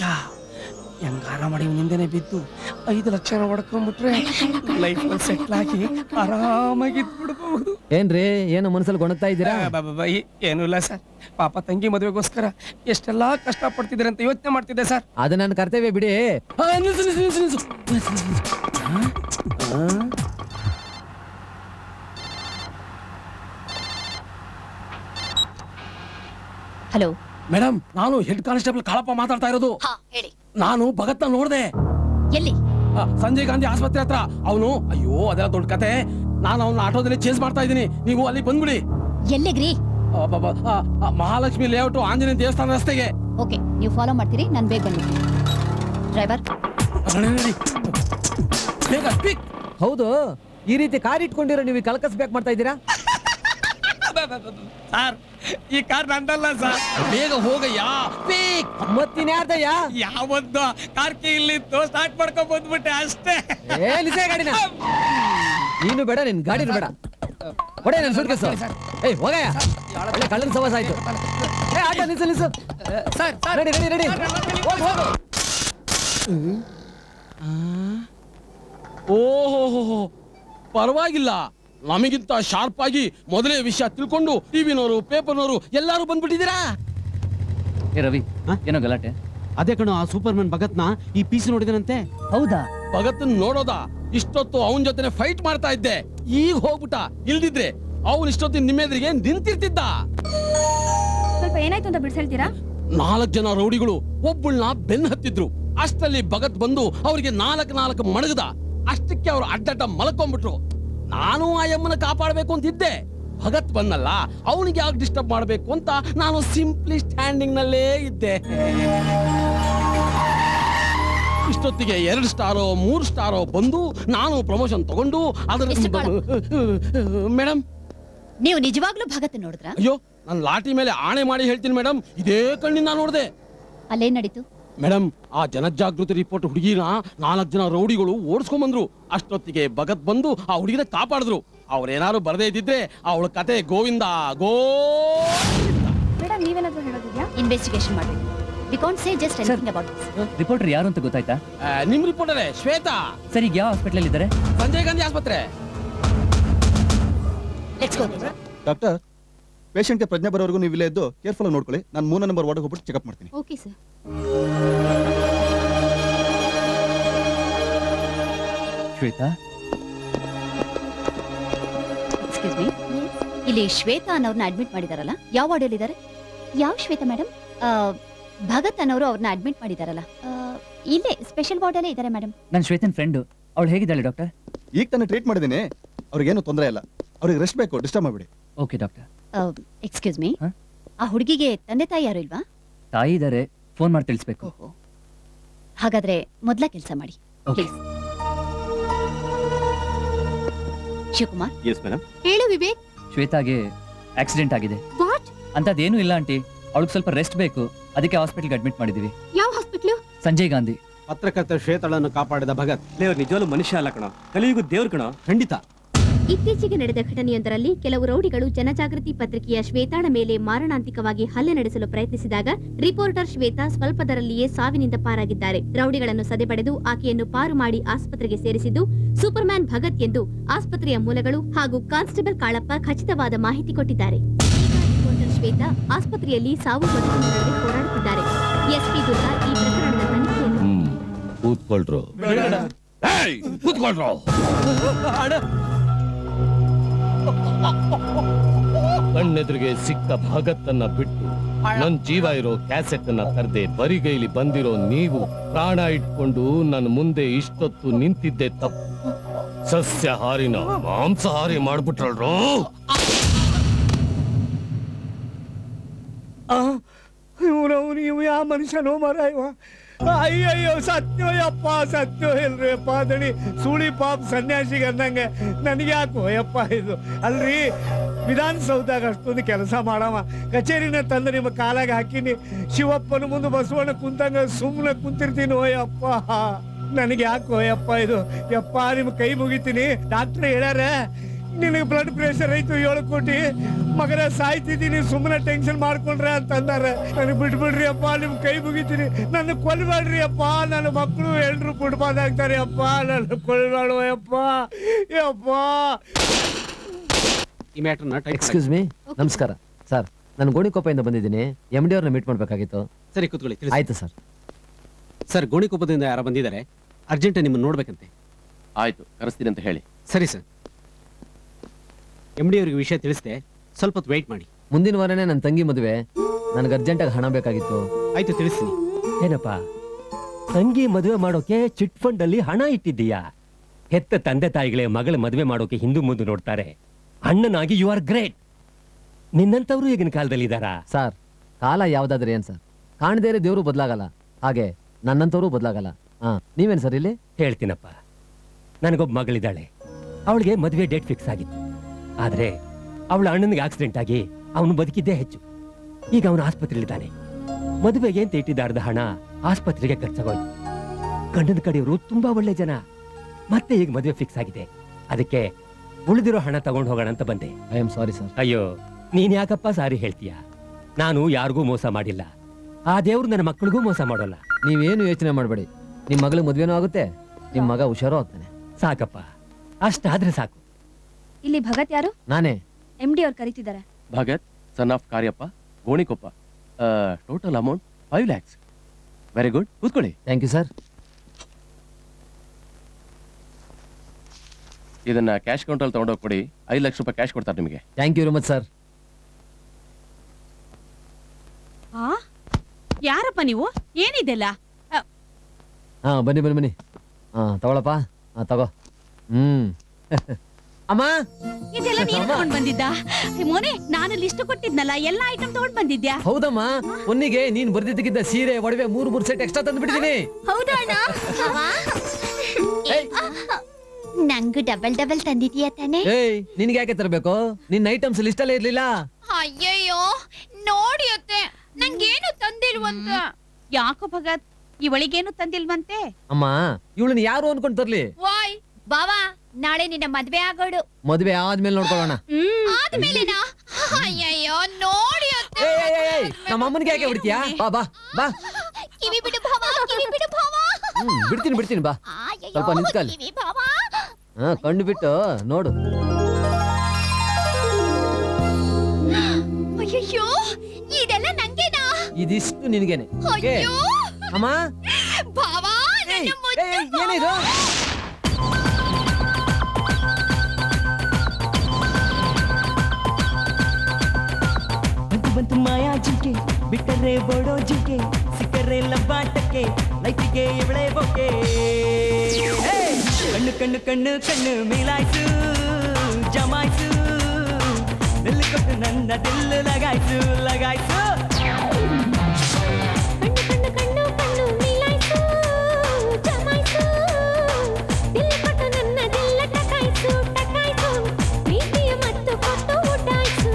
ಹೆಂಗಾರ ಮಾಡಿ ಮುಂದೆನೆ ಬಿದ್ದು 5 ಲಕ್ಷ ಹೊಡ್ಕೊಂಡ್ಬಿಟ್ರೆ ಲೈಫ್ ಸೆಟ್ಲ್ ಆಗಿ ಆರಾಮಾಗಿ ಬಿಡ್ಬಹುದು. ಏನ್ರಿ ಏನೋ ಮನಸ್ಸಲ್ಲಿ ಗೊಣಗ್ತಾ ಇದ್ದೀರಾ? ಏನೂ ಇಲ್ಲ ಸರ್. ಪಾಪ ತಂಗಿ ಮದುವೆಗೋಸ್ಕರ ಎಷ್ಟೆಲ್ಲಾ ಕಷ್ಟ ಪಡ್ತಿದ್ರೆ ಅಂತ ಯೋಚನೆ ಮಾಡ್ತಿದ್ದೆ ಸರ್. ಅದು ನನ್ನ ಕರ್ತವ್ಯ ಬಿಡಿ. ಹಲೋ ಮೇಡಮ್, ನಾನು ಹೆಡ್ ಕಾನ್ಸ್ಟೇಬಲ್ ಕಾಳಪ್ಪ ಮಾತಾಡ್ತಾ ಇರೋದು. ಹೇಳಿ. ನಾನು ಭಗತ್ನ ನೋಡಿದೆ. ಎಲ್ಲಿ? ಸಂಜಯ್ ಗಾಂಧಿ ಆಸ್ಪತ್ರೆ ಹತ್ರ. ಅವನು ಅಯ್ಯೋ ಅದೆಲ್ಲ ದೊಡ್ಡ ಕತೆ. ನಾನು ಅವನ ಆಟೋದಲ್ಲಿ ಚೇಸ್ ಮಾಡ್ತಾ ಇದ್ದೀನಿ. ನೀವು ಅಲ್ಲಿ ಬಂದ್ಬಿಡಿ. ಎಲ್ಲಿಗ್ರಿ? ಮಹಾಲಕ್ಷ್ಮಿ ಲೇಔಟ್, ಆಂಜನೇಯ ದೇವಸ್ಥಾನ ರಸ್ತೆಗೆ. ಓಕೆ, ನೀವು ಫಾಲೋ ಮಾಡ್ತೀರಿ, ನಾನು ಬೇಗ ಬನ್ನಿ. ಡ್ರೈವರ್ ಬೇಗ ಸ್ಪೀಕ್. ಹೌದು, ಈ ರೀತಿ ಕಾರ್ ಇಟ್ಕೊಂಡಿರೋ ನೀವು ಕಲ್ಕಸ್ ಬ್ಯಾಕ್ ಮಾಡ್ತಾ ಇದ್ದೀರಾ ಸರ್. ಈ ಕಾರ್ ನಂದಲ್ಲ ಸರ್. ಬೇಗ ಹೋಗಯ್ಯಾ. ಮತ್ತಿನ್ಯಾರ್ದಯ್ಯ? ಯಾವದ್ದು ಕಾರ್ ಕೀ ಇಲ್ಲಿತ್ತು, ಸ್ಟಾರ್ಟ್ ಮಾಡ್ಕೊಂಡ್ ಬಂದ್ಬಿಟ್ಟೆ ಅಷ್ಟೇ. ಗಾಡಿನ ನೀನು ಬೇಡ, ನಿನ್ ಗಾಡಿನ ಬೇಡ. ಹೊಡೆ ನನ್ನ ಸೂಟ್ಕೇಸ್. ಏಯ್ ಹೋಗಯ್ಯ, ಒಳ್ಳೆ ಕಳ್ಳನ ಸವಾಸ ಆಯ್ತು. ಏ ಆಟೋ ನಿಲ್ಸು ನಿಲ್ಸು. Sir sir ready ready ready ಹೋಗು ಹೋಗು. ಓಹೋ ಪರವಾಗಿಲ್ಲ, ನಮಗಿಂತ ಶಾರ್ಪ್ ಆಗಿ ಮೊದಲೇ ವಿಷಯ ತಿಳ್ಕೊಂಡು ಟಿವಿನವರು, ಪೇಪರ್ನವರು ಎಲ್ಲರೂ ಬಂದ್ಬಿಟ್ಟಿದ್ದೀರಾ. ಏ ರವಿ, ಏನೋ ಗಲಾಟೆ. ಅದೇ ಕಣೋ, ಆ ಸೂಪರ್ ಮ್ಯಾನ್ ಭಗತ್ನ ಈ ಪೀಸ್ ನೋಡಿದನಂತೆ. ಹೌದಾ? ಭಗತ್ ನೋಡೋದಾ? ಇಷ್ಟೊತ್ತು ಅವನ ಜೊತೆ ಫೈಟ್ ಮಾಡ್ತಾ ಇದ್ದೆ, ಈಗ ಹೋಗ್ಬಿಟ್ಟ. ಇಲ್ದಿದ್ರೆ ಅವನ್ ಇಷ್ಟೊತ್ತು ನಿಮ್ಮೆದ್ರಿಗೆ ನಿಂತಿರ್ತಿದ್ದ. ಸ್ವಲ್ಪ ಏನಾಯ್ತು ಅಂತ ಬಿಡಿಸ್ತೀರಾ? 4 ಜನ ರೌಡಿಗಳು ಒಬ್ಬಳನ್ನ ಬೆನ್ ಹತ್ತಿದ್ರು. ಅಷ್ಟಲ್ಲಿ ಭಗತ್ ಬಂದು ಅವ್ರಿಗೆ 4 ಮಣಗದ. ಅಷ್ಟಕ್ಕೆ ಅವ್ರು ಅಡ್ಡಡ್ಡ ಮಲ್ಕೊಂಡ್ಬಿಟ್ರು. ನಾನು ಆ ಯಮ್ಮನ ಕಾಪಾಡಬೇಕು ಅಂತಿದ್ದೆ. ಭಗತ್ ಬಂದಲ್ಲ, ಅವನಿಗೆ ಯಾಕೆ ಡಿಸ್ಟರ್ಬ್ ಮಾಡಬೇಕು ಅಂತ ನಾನು ಸಿಂಪ್ಲಿ ಸ್ಟ್ಯಾಂಡಿಂಗ್ ನಲ್ಲೇ ಇದ್ದೆ. ಇಷ್ಟೊತ್ತಿಗೆ 2 ಸ್ಟಾರೋ 3 ಸ್ಟಾರೋ ಬಂದು ನಾನು ಪ್ರಮೋಷನ್ ತಗೊಂಡು ಅದನ್ನ. ಮೇಡಮ್, ನೀವು ನಿಜವಾಗ್ಲೂ ಭಗತ್ ನೋಡಿದ್ರ? ಅಯ್ಯೋ, ನಾನು ಲಾಟಿ ಮೇಲೆ ಆಣೆ ಮಾಡಿ ಹೇಳ್ತೀನಿ ಮೇಡಮ್, ಇದೇ ಕಣ್ಣಿನ ನೋಡಿದೆ. ಅಲ್ಲೇನ್ ನಡೀತು ಮೇಡಮ್? ಆ ಜನಜಾಗೃತಿ ರಿಪೋರ್ಟ್ ಹುಡುಗಿನ 4 ಜನ ರೌಡಿಗಳು ಓಡಿಸ್ಕೊಂಡ್ ಬಂದ್ರು. ಅಷ್ಟೊತ್ತಿಗೆ ಭಗತ್ ಬಂದು ಆ ಹುಡುಗಿನ ಕಾಪಾಡಿದ್ರು. ಅವ್ರೇನಾದ್ರು ಬರದೇ ಇದ್ದಿದ್ರೆ ಅವಳ ಕತೆ ಗೋವಿಂದ ಗೋ. ಮೇಡಮ್, ನೀವೇನಾದ್ರೂ ಹೇಳೋದಿದ್ಯಾ? ಇನ್ವೆಸ್ಟಿಗೇಷನ್ ಮಾಡಿ. We can't say just anything about this. Reporter ಯಾರು ಅಂತ ಗೊತ್ತಾಯ್ತಾ? ನಿಮ್ಮ ರಿಪೋರ್ಟರೇ ಶ್ವೇತಾ. ಸರಿ, ಯಾವ ಹಾಸ್ಪಿಟಲ್ ಅಲ್ಲಿ ಇದ್ದಾರೆ? ಸಂಜಯ್ ಗಾಂಧಿ ಆಸ್ಪತ್ರೆ. Let's go. ಡಾಕ್ಟರ್, ಪೇಷಂಟ್ಗೆ ಪ್ರಜ್ಞೆ ಬರೋವರೆಗೂ ನೀವು ಇಲ್ಲೇ ಇದ್ದು ಕೇರ್ಫುಲ್ ಆಗಿ ನೋಡ್ಕೊಳ್ಳಿ. ನಾನು 3ನೇ ನಂಬರ್ ವಾರ್ಡ್ಗೆ ಹೋಗ್ಬಿಟ್ಟು ಚೆಕಪ್ ಮಾಡ್ತೀನಿ. Okay sir. Shweta, excuse me, ಇಲ್ಲಿ ಶ್ವೇತಾ ಅನ್ನೋರ್ನ ಅಡ್ಮಿಟ್ ಮಾಡಿದಾರಲ್ಲ, ಯಾವ ವಾರ್ಡಲ್ಲಿ ಇದ್ದಾರೆ? ಯಾವ ಶ್ವೇತಾ ಮೇಡಮ್? ಭಗತ್ ಅನ್ನೋರು ಅವ್ರನ್ನ ಅಡ್ಮಿಟ್ ಮಾಡಿದಾರಲ್ಲ, ಇಲ್ಲೇ ಸ್ಪೆಷಲ್ ವಾರ್ಡಲ್ಲೇ ಇದ್ದಾರೆ ಮೇಡಮ್. ನನ್ನ ಶ್ವೇತನ್ ಫ್ರೆಂಡು. ಅವಳು ಹೇಗಿದ್ದಾಳೆ ಡಾಕ್ಟರ್? ಈಗ ತಾನೇ ಟ್ರೀಟ್ ಮಾಡಿದ್ದೀನಿ. ಅವ್ರಿಗೇನು ತೊಂದರೆ ಇಲ್ಲ. ಅವ್ರಿಗೆ ರೆಸ್ಟ್ ಬೇಕು, ಡಿಸ್ಟರ್ಬ್ ಮಾಡಬೇಡಿ. Okay doctor. ಎಕ್ಸ್ಕ್ಯೂಸ್ ಮೀ, ಆ ಹುಡುಗಿಗೆ ತಂದೆ ತಾಯಿ ಯಾರು ಇಲ್ವಾ? ತಾಯಿ ಇದ್ದಾರೆ, ಫೋನ್ ಮಾಡಿ ತಿಳಿಸ್ಬೇಕು. ಹಾಗಾದ್ರೆ ಮೊದಲ ಕೆಲಸ ಮಾಡಿ. ಶಿವಕುಮಾರ್. Yes madam. ಹೇಳು ವಿವೇಕ್. ಶ್ವೇತಾಗೆ ಆಕ್ಸಿಡೆಂಟ್ ಆಗಿದೆ. ವಾಟ್? ಅಂತದೇನೂ ಇಲ್ಲ ಆಂಟಿ, ಅವಳಿಗೆ ಸ್ವಲ್ಪ ರೆಸ್ಟ್ ಬೇಕು, ಅದಕ್ಕೆ ಹಾಸ್ಪಿಟಲ್ಗೆ ಅಡ್ಮಿಟ್ ಮಾಡಿದೀವಿ. ಯಾವ ಹಾಸ್ಪಿಟಲ್? ಸಂಜಯ್ ಗಾಂಧಿ. ಪತ್ರಕರ್ತ ಶ್ವೇತಾಳನ್ನು ಕಾಪಾಡಿದ ಭಗತ್. ದೇವ್ರು ನಿಜವಲ್ಲೂ ಮನುಷ್ಯ ಅಲ್ಲ ಕಣೋ, ಕಲಿಯುಗೂ ದೇವ್ರ ಕಣೋ. ಖಂಡಿತ. ಇತ್ತೀಚೆಗೆ ನಡೆದ ಘಟನೆಯೊಂದರಲ್ಲಿ ಕೆಲವು ರೌಡಿಗಳು ಜನಜಾಗೃತಿ ಪತ್ರಿಕೆಯ ಶ್ವೇತಾಳ ಮೇಲೆ ಮಾರಣಾಂತಿಕವಾಗಿ ಹಲ್ಲೆ ನಡೆಸಲು ಪ್ರಯತ್ನಿಸಿದಾಗ ರಿಪೋರ್ಟರ್ ಶ್ವೇತಾ ಸ್ವಲ್ಪದರಲ್ಲಿಯೇ ಸಾವಿನಿಂದ ಪಾರಾಗಿದ್ದಾರೆ. ರೌಡಿಗಳನ್ನು ಸದೆಬಡೆದು ಆಕೆಯನ್ನು ಪಾರು ಮಾಡಿ ಆಸ್ಪತ್ರೆಗೆ ಸೇರಿಸಿದ್ದು ಸೂಪರ್ಮ್ಯಾನ್ ಭಗತ್ ಎಂದು ಆಸ್ಪತ್ರೆಯ ಮೂಲಗಳು ಹಾಗೂ ಕಾನ್ಸ್ಟೇಬಲ್ ಕಾಳಪ್ಪ ಖಚಿತವಾದ ಮಾಹಿತಿ ಕೊಟ್ಟಿದ್ದಾರೆ. ಶ್ವೇತಾ ಆಸ್ಪತ್ರೆಯಲ್ಲಿ ಸಾವು ಹೊಂದಿರುವುದರಲ್ಲಿ ಹೋರಾಡುತ್ತಿದ್ದಾರೆ. ಎಸ್ಪಿ ದುರ್ಗಾ ಈ ಪ್ರಕರಣದ ತನಿಖೆಯನ್ನು ಕಣ್ಣೆದುರಿಗೆ ಸಿಕ್ಕ ಭಗತ್ತನ್ನ ಬಿಟ್ಟು ನನ್ ಜೀವ ಇರೋ ಕ್ಯಾಸೆಟ್ ಅನ್ನ ತರದೆ ಬರಿಗೈಲಿ ಬಂದಿರೋ ನೀವು ಪ್ರಾಣ ಇಟ್ಕೊಂಡು ನನ್ನ ಮುಂದೆ ಇಷ್ಟೊತ್ತು ನಿಂತಿದ್ದೆ ತಪ್ಪು. ಸಸ್ಯಹಾರಿನ ಮಾಂಸಹಾರಿ ಮಾಡ್ಬಿಟ್ರಲ್ರು. ಇವ್ ಯಾವ ಮನುಷ್ಯನೋ ಮರಾಯವ. ಅಯ್ಯಯ್ಯೋ ಸತ್ಯೋಯಪ್ಪ, ಸತ್ಯೋ ಇಲ್ರಿ ಅಪ್ಪ. ಅದಳಿ ಸುಳಿ ಪಾಪ ಸನ್ಯಾಸಿಗೆ ಅಂದಂಗೆ ನನಗೆ ಯಾಕೋ ಯಪ್ಪ ಇದು. ಅಲ್ರಿ ವಿಧಾನಸೌಧಾಗ ಅಷ್ಟೊಂದು ಕೆಲಸ ಮಾಡವ, ಕಚೇರಿನ ತಂದು ನಿಮ್ಮ ಕಾಲಾಗ ಹಾಕಿನಿ. ಶಿವಪ್ಪನ ಮುಂದೆ ಬಸವಣ್ಣ ಕುಂತಂಗ ಸುಮ್ಮನೆ ಕುಂತಿರ್ತೀನಿ. ಓಯಪ್ಪ ನನಗೆ ಯಾಕೋ ಯಪ್ಪ ಇದು. ಯಪ್ಪ ನಿಮ್ಮ ಕೈ ಮುಗಿತೀನಿ. ಡಾಕ್ಟ್ರ್ ಹೇಳ್ಯಾರ ನಿನಗೆ ಬ್ಲಡ್ ಪ್ರೆಷರ್ ಐತು 7 ಕೋಟಿ ಮಗನ ಸಾಯ್ತಿದ್ದೀನಿ ಸುಮ್ಮನೆ ಟೆನ್ಷನ್ ಮಾಡ್ಕೊಂಡ್ರೆ ಅಂತಂದಾರೆ. ನನಗೆ ಬಿಟ್ಬಿಡ್ರಿ ಅಪ್ಪ, ನಿಮ್ ಕೈ ಮುಗಿತೀನಿ. ನನ್ನ ಕೊಲ್ಬೇಡ್ರಿ ಅಪ್ಪ. ನನ್ನ ಮಕ್ಕಳು ಎಲ್ರು ಫುಟ್ಬಾಲ್ ಆಗ್ತಾರೆ ಅಪ್ಪ. ನನ್ನ ಕೊಲ್ಬೇಡು ಅಪ್ಪ. ಯಪ್ಪ ಈ ಮ್ಯಾಟರ್ನ ಎಕ್ಸ್ಕ್ಯೂಸ್ ಮೀ. ನಮಸ್ಕಾರ ಸರ್, ನಾನು ಗೋಣಿಕೊಪ್ಪದಿಂದ ಬಂದಿದ್ದೀನಿ. ಎಂ ಡಿ ಅವ್ರನ್ನ ಮೀಟ್ ಮಾಡ್ಬೇಕಾಗಿತ್ತು. ಸರಿ ಕೂತ್ಕೊಳ್ಳಿ. ಆಯ್ತು ಸರ್. ಸರ್ ಗೋಣಿಕೊಪ್ಪದಿಂದ ಯಾರು ಬಂದಿದ್ದಾರೆ, ಅರ್ಜೆಂಟ್ ನಿಮ್ಮನ್ನ ನೋಡ್ಬೇಕಂತೆ. ಆಯ್ತು ಕರೆಸ್ತೀನಿ ಅಂತ ಹೇಳಿ. ಸರಿ ಸರ್. ಎಂಡಿ ಅವರಿಗೆ ವಿಷಯ ತಿಳಿಸ್ತೆ, ಸ್ವಲ್ಪ ಹೊತ್ತು ವೇಟ್ ಮಾಡಿ. ಮುಂದಿನ ವಾರನೇ ನನ್ನ ತಂಗಿ ಮದುವೆ, ನನಗೆ ಅರ್ಜೆಂಟಾಗಿ ಹಣ ಬೇಕಾಗಿತ್ತು. ಆಯ್ತು ತಿಳಿಸ್ತೀನಿ. ಏನಪ್ಪ ತಂಗಿ ಮದುವೆ ಮಾಡೋಕೆ ಚಿಟ್ ಫಂಡ್ ಅಲ್ಲಿ ಹಣ ಇಟ್ಟಿದ್ದೀಯಾ? ಹೆತ್ತ ತಂದೆ ತಾಯಿಗಳೇ ಮಗಳ ಮದುವೆ ಮಾಡೋಕೆ ಹಿಂದೂ ಮುಂದೆ ನೋಡ್ತಾರೆ. ಅಣ್ಣನಾಗಿ ಯು ಆರ್ ಗ್ರೇಟ್. ನಿನ್ನಂತವ್ರು ಈಗಿನ ಕಾಲದಲ್ಲಿ ಇದ್ದಾರಾ ಸರ್? ಕಾಲ ಯಾವ್ದಾದ್ರೆ ಏನ್ ಸರ್, ಕಾಣದೇ ಇರೋ ದೇವರು ಬದಲಾಗಲ್ಲ, ಹಾಗೆ ನನ್ನಂತವ್ರು ಬದಲಾಗಲ್ಲ. ಹಾ ನೀವೇನು ಸರ್ ಇಲ್ಲಿ? ಹೇಳ್ತೀನಪ್ಪ, ನನಗೊಬ್ಬ ಮಗಳಿದ್ದಾಳೆ. ಅವಳಿಗೆ ಮದುವೆ ಡೇಟ್ ಫಿಕ್ಸ್ ಆಗಿತ್ತು. ಆದ್ರೆ ಅವಳ ಅಣ್ಣನಿಗೆ ಆಕ್ಸಿಡೆಂಟ್ ಆಗಿ ಅವನು ಬದುಕಿದ್ದೇ ಹೆಚ್ಚು. ಈಗ ಅವನು ಆಸ್ಪತ್ರೆಯಲ್ಲಿದ್ದಾನೆ. ಮದುವೆಗೆ ಅಂತ ಇಟ್ಟಿದ್ದಾರದ ಹಣ ಆಸ್ಪತ್ರೆಗೆ ಖರ್ಚಾಗೋಯ್ತು. ಗಂಡನ ಕಡೆಯವರು ತುಂಬಾ ಒಳ್ಳೆ ಜನ. ಮತ್ತೆ ಈಗ ಮದುವೆ ಫಿಕ್ಸ್ ಆಗಿದೆ, ಅದಕ್ಕೆ ಉಳಿದಿರೋ ಹಣ ತಗೊಂಡು ಹೋಗೋಣ ಅಂತ ಬಂದೆ. I am sorry sir. ಅಯ್ಯೋ ನೀನ್ ಯಾಕಪ್ಪ ಸಾರಿ ಹೇಳ್ತೀಯಾ? ನಾನು ಯಾರಿಗೂ ಮೋಸ ಮಾಡಿಲ್ಲ. ಆ ದೇವ್ರು ನನ್ನ ಮಕ್ಕಳಿಗೂ ಮೋಸ ಮಾಡೋಲ್ಲ. ನೀವೇನು ಯೋಚನೆ ಮಾಡಬೇಡಿ. ನಿಮ್ ಮಗಳ ಮದುವೆನೂ ಆಗುತ್ತೆ, ನಿಮ್ ಮಗ ಹುಷಾರು ಆಗ್ತಾನೆ. ಸಾಕಪ್ಪ, ಅಷ್ಟಾದ್ರೆ ಸಾಕು. ಇಲ್ಲಿ ಭಗತ್ ಯಾರು? ನಾನೇ. ಎಂಡಿ ಅವರು ಕರೀತಿದ್ದಾರೆ. Bhagat son of Kariappa, Gonikoppa. Total amount 5 lakhs. Very good, ಕೂತ್ಕೊಳ್ಳಿ. Thank you sir. ಇದನ್ನ ಕ್ಯಾಶ್ ಕೌಂಟಲ್ಲಿ ತಗೊಂಡೋಗಿ ಕೊಡಿ. 5 ಲಕ್ಷ ರೂಪಾಯಿ ಕ್ಯಾಶ್ ಕೊಡ್ತಾರೆ ನಿಮಗೆ. Thank you very much sir. ಯಾರಪ್ಪ ನೀವು? ಏನಿದೆಲ್ಲ? ಹಾ ಬನ್ನಿ ಬನ್ನಿ ಬನ್ನಿ. ಹಾ ತಗೊಳಪ್ಪ. ಹಾ ತಗೋ. ಅಮ್ಮ ಇದೆಲ್ಲ ನೀನು ತಗೊಂಡ್ ಬಂದಿದ್ದಾ? ಮೋನೆ ನಾನು ಲಿಸ್ಟ್ ಕೊಟ್ಟಿದ್ನಲ್ಲ, ಎಲ್ಲ ಐಟಮ್ ತಗೊಂಡ್ ಬಂದಿದ್ಯಾ? ಹೌದಮ್ಮ, ಒನ್ನಿಗೆ ನೀನ್ ಬರ್ದಿದ್ದಕ್ಕಿದ್ದ ಸೀರೆ ಒಡವೆ 3 ಸೆಟ್ ಎಕ್ಸ್ಟ್ರಾ ತಂದು ಬಿಟ್ಟಿದ್ದೀನಿ. ಹೌದಾ ಅಣ್ಣ, ನಂಗೂ ಡಬಲ್ ತಂದಿದ್ಯಾ ತಾನೆ? ನಿನ್ಗೆ ಯಾಕೆ ತರಬೇಕು, ನಿನ್ನ ಐಟಮ್ಸ್ ಲಿಸ್ಟ್ ಅಲ್ಲೇ ಇರ್ಲಿಲ್ಲ. ಅಯ್ಯಯ್ಯೋ ನೋಡಿಯತ್ತೆ, ನಂಗೇನು ತಂದಿಲ್ವಂತ. ಯಾಕೋ ಭಗತ್ ಇವಳಿಗೇನು ತಂದಿಲ್ವಂತೆ? ಅಮ್ಮ ಇವಳನ್ನ ಯಾರು ಅನ್ಕೊಂಡ್ ತರ್ಲಿ? ವಾಯ್ ಬಾವಾ, ನಾಳೆ ನಿನ್ನ ಮದ್ವೆ ಆಗೋಡು. ಮದ್ವೆ ಆದ್ಮೇಲೆ ನೋಡ್ಕೊಳ್ಳೋಣ. ಅಯ್ಯಯ್ಯೋ ನೋಡಿ ನಮ್ಮ ಅಮ್ಮನಿಗೆ ಯಾಕೆ ಬಿಡ್ತೀಯಾ? ಬಾ ಬಾ ಬಾ. ಕಿವಿ ಬಿಡು ಭಾವ, ಕಿವಿ ಬಿಡು ಭಾವ. ಬಿಡ್ತೀನಿ ಬಿಡ್ತೀನಿ ಬಾ, ಸ್ವಲ್ಪ ನಿಂತ್ಕಲ್ಲಿ. ಹಾ ಕಣ್ಣು ಬಿಟ್ಟು ನೋಡು. ಅಯ್ಯೋ ಇದೆಲ್ಲ ನಂಗೇನಾ? ಇದಿಷ್ಟು ನಿನಗೇನೆ. ಅಮ್ಮ ಭಾವ ಏನಿದು? ಬಂತು ಮಾಯಾ ಜಿಕೆ, ಬಿಟ್ಟರೆ ಬೋಡೋ ಜಿಕೆ, ಸಿಕ್ಕರೆ ಲಬ್ಬಾಟಕ್ಕೆ, ಲೈಫಿಗೆ ಎವಳೆ ಬೋಕೆ. ಕಣ್ಣು ಕಣ್ಣು ಕಣ್ಣು ಕಣ್ಣು ಮೇಲಾಯ್ತು ಜಮಾಯ್ತು, ನಿಲ್ಲು ಕೊಟ್ಟು ನನ್ನ ದಿಲ್ಲು ಲಗಾಯ್ತು ಲಗಾಯ್ತು. ಕಣ್ಣು ಕಣ್ಣು ಕಣ್ಣು ಮೇಲಾಯ್ತು ಜಮಾಯ್ತು, ನಿಲ್ಲು ಕೊಟ್ಟು ನನ್ನ ದಿಲ್ಲ ಟಕಾಯ್ತು ಟಕಾಯ್ತು. ಪ್ರೀತಿಯ ಮತ್ತು ಕೊಟ್ಟು ಊಟಾಯ್ತು.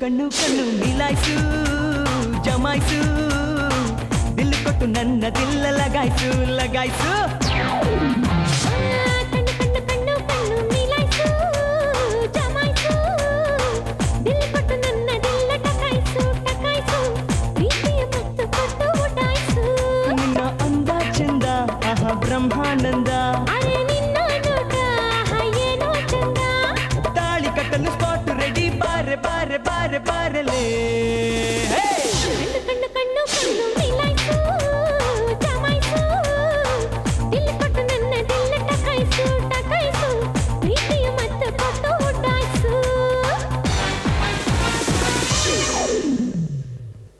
ಕಣ್ಣು ಕಣ್ಣು ಮಿಲಾಯಿಸು ಜಮಾಯಿಸು ದಿಲ್ ಕೊಟ್ಟು ನನ್ನ ದಿಲ್ ಲಗಾಯಿಸು ಲಗಾಯಿಸು ಬ್ರಹ್ಮಾನಂದ ತಾಳಿ ಕಟ್ಟಲು ಸ್ಪಾಟ್ ರೆಡಿ ಬಾರೆ ಬಾರೆ ಬಾರೆ ಬಾರಲೇ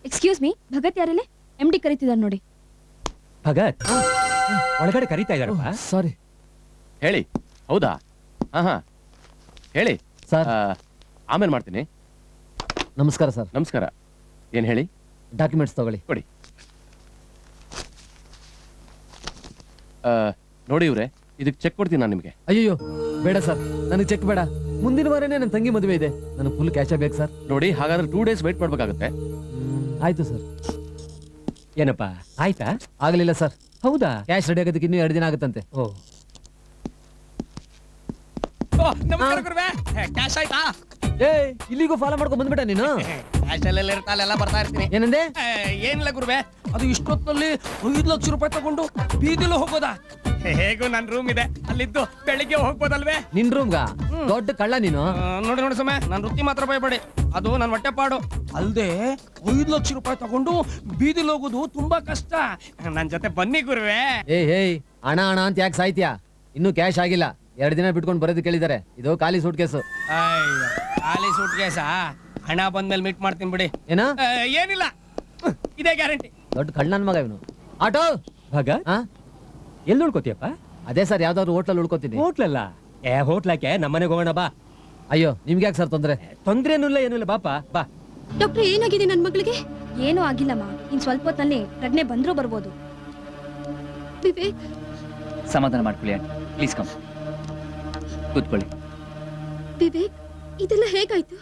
ಎಕ್ಸ್ಕ್ಯೂಸ್ ಮೀ ಭಗತ್ ಯಾರಲ್ಲೇ ಎಂಡಿ ಕರೀತಿದ್ದಾರೆ ನೋಡಿ ಭಗತ್ ಒಳಗಡೆ ಕರೀತಾ ಇದ್ದಾರಪ್ಪ ಸಾರಿ ಹೇಳಿ ಹೌದಾ ಹೇಳಿ ಸರ್ ಆಮೇಲೆ ಮಾಡ್ತೀನಿ ನಮಸ್ಕಾರ ಸರ್ ನಮಸ್ಕಾರ ಏನು ಹೇಳಿ ಡಾಕ್ಯುಮೆಂಟ್ಸ್ ತಗೊಳ್ಳಿ ಕೊಡಿ ನೋಡಿ ಇವ್ರೆ ಇದಕ್ಕೆ ಚೆಕ್ ಕೊಡ್ತೀನಿ ನಾನು ನಿಮಗೆ ಅಯ್ಯೋ ಬೇಡ ಸರ್ ನನಗೆ ಚೆಕ್ ಬೇಡ ಮುಂದಿನ ವಾರನೇ ನನ್ನ ತಂಗಿ ಮದುವೆ ಇದೆ ನನಗೆ ಫುಲ್ ಕ್ಯಾಶ್ ಬೇಕು ಸರ್ ನೋಡಿ ಹಾಗಾದ್ರೆ 2 days ವೇಟ್ ಮಾಡಬೇಕಾಗುತ್ತೆ ಆಯ್ತು ಸರ್ ಏನಪ್ಪ ಆಯ್ತಾ ಆಗಲಿಲ್ಲ ಸರ್ ಹೌದಾ ಕ್ಯಾಶ್ ರೆಡಿ ಆಗೋದಕ್ಕೆ ಇನ್ನೂ 2 ದಿನ ಆಗುತ್ತಂತೆ ಇಲ್ಲಿಗೂ ಫಾಲೋ ಮಾಡ್ಕೊಂಡು ಬಂದ್ಬಿಟ್ಟ ನೀನು ಏನಂದೆ ಏನಿಲ್ಲ ಗುರುವೆ ಅದು ಇಷ್ಟೊತ್ತಲ್ಲಿ 5 ಲಕ್ಷ ರೂಪಾಯಿ ತಗೊಂಡು ಬೀದಿಲು ಹೋಗೋದಾ ಹೇಗೂ ನನ್ನ ರೂಮ್ ಇದೆ ಅಲ್ಲಿದ್ದು ಬೆಳಿಗ್ಗೆ ಹೋಗ್ಬೋದಲ್ವೇ ನಿನ್ ರೂಮ್ಗ ದೊಡ್ಡ ಕಳ್ಳ ನೀನು ನೋಡಿ ನೋಡಿ ಸಮಯ ನನ್ನ ವೃತ್ತಿ ಮಾತ್ರ ಭಯಪಡಿ ಅದು ನನ್ನ ಹೊಟ್ಟೆ ಪಾಡು ಅಲ್ಲದೆ 5 ಲಕ್ಷ ರೂಪಾಯಿ ತಗೊಂಡು ಬೀದಿಲ್ ಹೋಗೋದು ತುಂಬಾ ಕಷ್ಟ ನನ್ನ ಜೊತೆ ಬನ್ನಿ ಗುರುವೆ ಏ ಹೇಯ್ ಹಣ ಹಣ ಅಂತ ಯಾಕೆ ಸಾಯ್ತಿಯಾ ಇನ್ನೂ ಕ್ಯಾಶ್ ಆಗಿಲ್ಲ 2 ದಿನ ಬಿಟ್ಕೊಂಡು ಬರೋದು ಕೇಳಿದ್ದಾರೆ ಇದು ಖಾಲಿ ಸೂಟ್ ಕೇಸು ಖಾಲಿ ಸೂಟ್ ಕೇಸಾ ಹಣ ಬಂದ್ಮೇಲೆ ಮೀಟ್ ಮಾಡ್ತೀನಿ ಬಿಡಿ ಏನ ಏನಿಲ್ಲ ಇದೇ ಗ್ಯಾರಂಟಿ ದೊಡ್ಡ ಕಳ್ಳ ನನ್ನ ಮಗ ಇವನು ಆಟೋ ಭಾಗ ಎಲ್ಲಿ ಉಳ್ಕೋತಿಯಪ್ಪ ಅದೇ ಸರ್ ಯಾವ್ದಾದ್ರು ಹೋಟ್ಲಲ್ಲಿ ಉಳ್ಕೋತೀನಿ ಹೋಟ್ಲಲ್ಲ ಏ ಹೋಟ್ಲಾಕೆ ನಮ್ಮನೆಗೆ ಹೋಗೋಣ ಬಾ ಅಯ್ಯೋ ನಿಮ್ಗೆ ಯಾಕೆ ಸರ್ ತೊಂದ್ರೆ ತೊಂದ್ರೆ ಏನಿಲ್ಲ ಬಾಪ ಬಾ ಡಾಕ್ಟರ್ ಏನಾಗಿದೆ ನನ್ನ ಮಗಳಿಗೆ ಏನೂ ಆಗಿಲ್ಲಮ್ಮ ಇನ್ ಸ್ವಲ್ಪ ಹೊತ್ತಲ್ಲಿ ಪ್ರಜ್ಞೆ ಬಂದ್ರೂ ಬರ್ಬೋದು ಸಮಾಧಾನ ಮಾಡ್ಕೊಳ್ಳಿ ಪ್ಲೀಸ್ ಕಮ್ ಕೂತ್ಕೊಳ್ಳಿ ವಿವೇಕ್ ಇದೆಲ್ಲ ಹೇಗಾಯ್ತು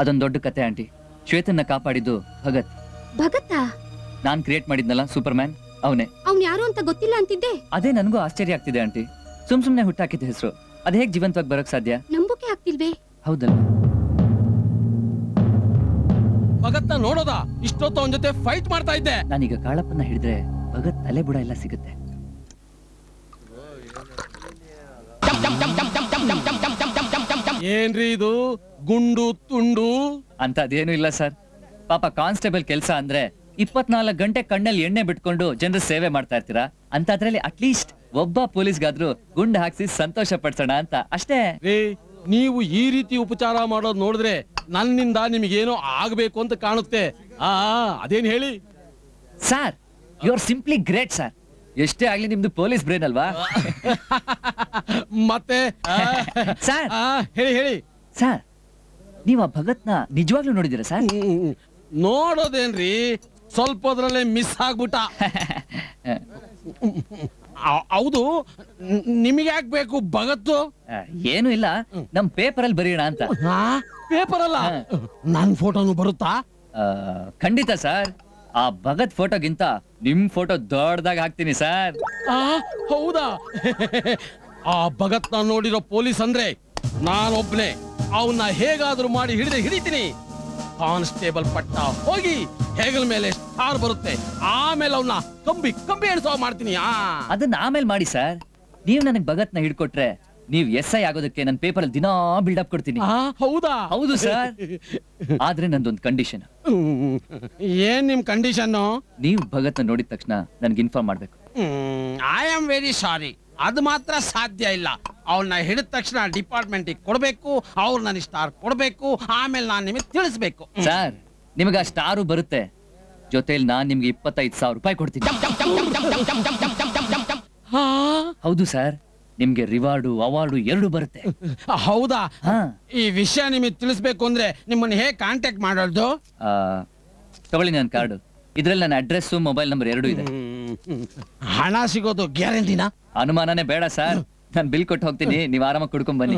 ಅದೊಂದು ದೊಡ್ಡ ಕತೆ ಆಂಟಿ ಶ್ವೇತನ್ನ ಕಾಪಾಡಿದ್ದು ಭಗತ್ ಭಗತ್ತಾ ನಾನು ಕ್ರಿಯೇಟ್ ಮಾಡಿದ್ನಲ್ಲ ಸೂಪರ್ಮ್ಯಾನ್ ಅವನೇ ಅವ್ನು ಯಾರು ಅಂತ ಗೊತ್ತಿಲ್ಲ ಅಂತಿದ್ದೆ ಅದೇ ನನಗೂ ಆಶ್ಚರ್ಯ ಆಗ್ತಿದೆ ಆಂಟಿ ಸುಮ್ಸುಮ್ನೆ ಹುಟ್ಟಾಕಿದ್ದ ಹೆಸರು ಅದ ಹೇಗೆ ಜೀವಂತವಾಗಿ ಬರಕ್ ಸಾಧ್ಯ ನಂಬಿಕೆ ಆಗ್ತಿಲ್ವೇ ಹೌದಲ್ಲ ಭಗತ್ನ ನೋಡೋದ ಇಷ್ಟೊತ್ತು ಅವನ ಜೊತೆ ಫೈಟ್ ಮಾಡ್ತಾ ಇದ್ದೆ ನಾನೀಗ ಕಾಳಪ್ಪನ್ನ ಹಿಡಿದ್ರೆ ಭಗತ್ ತಲೆ ಬುಡ ಎಲ್ಲ ಸಿಗುತ್ತೆ ಏನ್ರಿ ಇದು ಗುಂಡು ತುಂಡು ಅಂತ ಅದೇನು ಇಲ್ಲ ಸರ್ ಪಾಪ ಕಾನ್ಸ್ಟೇಬಲ್ ಕೆಲಸ ಅಂದ್ರೆ 24 ಗಂಟೆ ಕಣ್ಣಲ್ಲಿ ಎಣ್ಣೆ ಬಿಟ್ಕೊಂಡು ಜನರ ಸೇವೆ ಮಾಡ್ತಾ ಇರ್ತೀರಾ ಅಂತ ಅದ್ರಲ್ಲಿ ಅಟ್ಲೀಸ್ಟ್ ಒಬ್ಬ ಪೊಲೀಸ್ಗಾದ್ರೂ ಗುಂಡು ಹಾಕ್ಸಿ ಸಂತೋಷ ಪಡಿಸೋಣ ಅಂತ ಅಷ್ಟೇ ನೀವು ಈ ರೀತಿ ಉಪಚಾರ ಮಾಡೋದು ನೋಡಿದ್ರೆ ನನ್ನಿಂದ ನಿಮಗೇನೋ ಆಗ್ಬೇಕು ಅಂತ ಕಾಣುತ್ತೆ ಅದೇನು ಹೇಳಿ sir you are simply great sir ಎಷ್ಟೇ ಆಗ್ಲಿ ನಿಮ್ದು ಪೊಲೀಸ್ ಬ್ರೇನ್ ಅಲ್ವಾ ಮತ್ತೆ ಸರ್ ಹೇಳಿ ಹೇಳಿ ಸರ್ ನೀವು ಆ ಭಗತ್ನ ನಿಜವಾಗ್ಲೂ ನೋಡಿದೀರಾ ಸರ್ ನೋಡೋದೇನ್ರಿ ಸ್ವಲ್ಪದ್ರಲ್ಲೇ ಮಿಸ್ ಆಗ್ಬಿಟ್ಟ ಹೌದು ನಿಮಗೆ ಆಗ್ಬೇಕು ಭಗತ್ತು ಏನು ಇಲ್ಲ ನಮ್ ಪೇಪರ್ ಅಲ್ಲಿ ಬರೀಣ ಅಂತ ಪೇಪರ್ ಅಲ್ಲ ನನ್ ಫೋಟೋನು ಬರುತ್ತಾ ಖಂಡಿತ ಸರ್ ಆ ಭಗತ್ ಫೋಟೋಗಿಂತ ನಿಮ್ ಫೋಟೋ ದೊಡ್ಡದಾಗ ಹಾಕ್ತೀನಿ ಸರ್ ಹೌದಾ ಆ ಭಗತ್ನ ನೋಡಿರೋ ಪೊಲೀಸ್ ಅಂದ್ರೆ ನಾನೊಬ್ನೇ ಅವನ್ನ ಹೇಗಾದ್ರೂ ಮಾಡಿ ಹಿಡಿತೀನಿ ಕಾನ್ಸ್ಟೇಬಲ್ ಪಟ್ಟ ಹೋಗಿ ಹೆಗಲ್ ಮೇಲೆ ಸ್ಟಾರ್ ಬರುತ್ತೆ ಆಮೇಲೆ ಅವನ್ನ ಕಂಬಿ ಎಣಿಸೋ ಮಾಡ್ತೀನಿ ಅದನ್ನ ಆಮೇಲೆ ಮಾಡಿ ಸರ್ ನೀವ್ ನನಗ್ ಭಗತ್ನ ಹಿಡ್ಕೊಟ್ರೆ ನೀವ್ SI ಆಗೋದಕ್ಕೆ ನನ್ನ ಪೇಪರ್ ಅಲ್ಲಿ ದಿನಾ ಬಿಲ್ಡಪ್ ಕೊಡ್ತೀನಿ ಹೌದಾ ಹೌದು ಸರ್ ಆದ್ರೆ ನಂದೊಂದು ಕಂಡೀಷನ್ ಏನ್ ನಿಮ್ ಕಂಡೀಷನ್ ನೀವ್ ಭಗತ್ನ ನೋಡಿದ ತಕ್ಷಣ ನನ್ಗೆ ಇನ್ಫಾರ್ಮ್ ಮಾಡ್ಬೇಕು ಐ ಆಮ್ ವೆರಿ ಸಾರಿ ಅದು ಮಾತ್ರ ಸಾಧ್ಯ ಇಲ್ಲ ಅವ್ರನ್ನ ಹಿಡಿದ ತಕ್ಷಣ ಡಿಪಾರ್ಟ್ಮೆಂಟಿಗೆ ಕೊಡಬೇಕು ಅವ್ರು ನನಗೆ ಸ್ಟಾರ್ ಕೊಡಬೇಕು ಆಮೇಲೆ ನಾನು ನಿಮಗೆ ತಿಳಿಸ್ಬೇಕು ಸರ್ ನಿಮಗೆ ಆ ಸ್ಟಾರು ಬರುತ್ತೆ ಜೊತೆಲಿ ನಾನು ನಿಮ್ಗೆ 25,000 ರೂಪಾಯಿ ಕೊಡ್ತೀನಿ ಹೌದು ಸರ್ ನಿಮ್ಗೆ ರಿವಾರ್ಡು ಅವಾರ್ಡು 2 ಬರುತ್ತೆ ಹೌದಾ ಈ ವಿಷಯ ನಿಮಗೆ ತಿಳಿಸ್ಬೇಕು ಅಂದ್ರೆ ನಿಮ್ಮನ್ನು ಹೇಗೆ ಕಾಂಟ್ಯಾಕ್ಟ್ ಮಾಡೋದು ತಗೊಳ್ಳಿ ನನ್ನ ಕಾರ್ಡು ಇದ್ರಲ್ಲಿ ನನ್ನ ಅಡ್ರೆಸ್ಸು ಮೊಬೈಲ್ ನಂಬರ್ 2 ಇದೆ ಹಣ ಸಿಗೋದು ಗ್ಯಾರಂಟಿನಾ ಅನುಮಾನನೇ ಬೇಡ ಸರ್ ನಾನು ಬಿಲ್ ಕೊಟ್ಟು ಹೋಗ್ತೀನಿ ನೀವು ಆರಾಮಾಗಿ ಕುಡ್ಕೊಂಡ್ ಬನ್ನಿ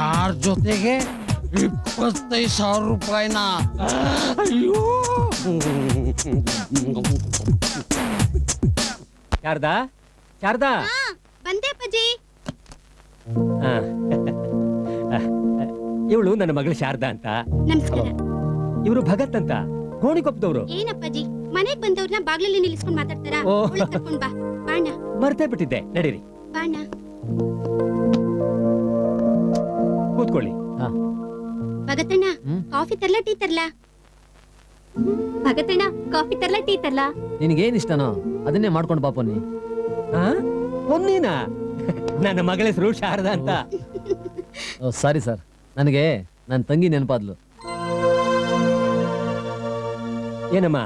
ಕಾರ್ ಜೊತೆಗೆ 25,000 ರೂಪಾಯಿನ ಅಯ್ಯೋ ಶಾರದಾ ಶಾರದಾ ಬಂದೆ ಅಪ್ಪಾಜಿ ಇವಳು ನನ್ನ ಮಗಳು ಶಾರದಾ ಅಂತ ನಮಸ್ಕಾರ ಇವರು ಭಗತ್ ಅಂತ ಕೋಣಿಕೊಪ್ಪದವರು ಏನಪ್ಪಾಜಿ ಮನೆಗೆ ಬಂದವ್ರನ್ನ ಬಾಗಿಲಲ್ಲಿ ನಿಲ್ಲಿಸ್ಕೊಂಡು ಮಾತಾಡ್ತಾರಾ ಒಳ್ಳೆ ಕರ್ಕೊಂಡು ಬಾ ಬಾಣ ಮರ್ತೇ ಬಿಟ್ಟಿದ್ದೆ ನಡೀರಿ ಬಾಣ ಕೂತ್ಕೊಳ್ಳಿ ಭಗತಣ್ಣ ಕಾಫಿ ತರಲ ಟೀ ತರಲ ಭಗತಣ್ಣ ಕಾಫಿ ತರಲ ಟೀ ತರಲ ನಿನಗೆ ಏನು ಇಷ್ಟನೋ ಅದನ್ನೇ ಮಾಡ್ಕೊಂಡು ಬಾ ಪೊನ್ನಿ ಆ ಪೊನ್ನಿನಾ ನನ್ನ ಮಗಳ ಹೆಸರು ಶಾರದಾ ಅಂತ ಓ ಸಾರಿ ಸರ್ ನನಗೆ ನನ್ನ ತಂಗಿ ನೆನಪಾದ್ಲು ಏನಮ್ಮ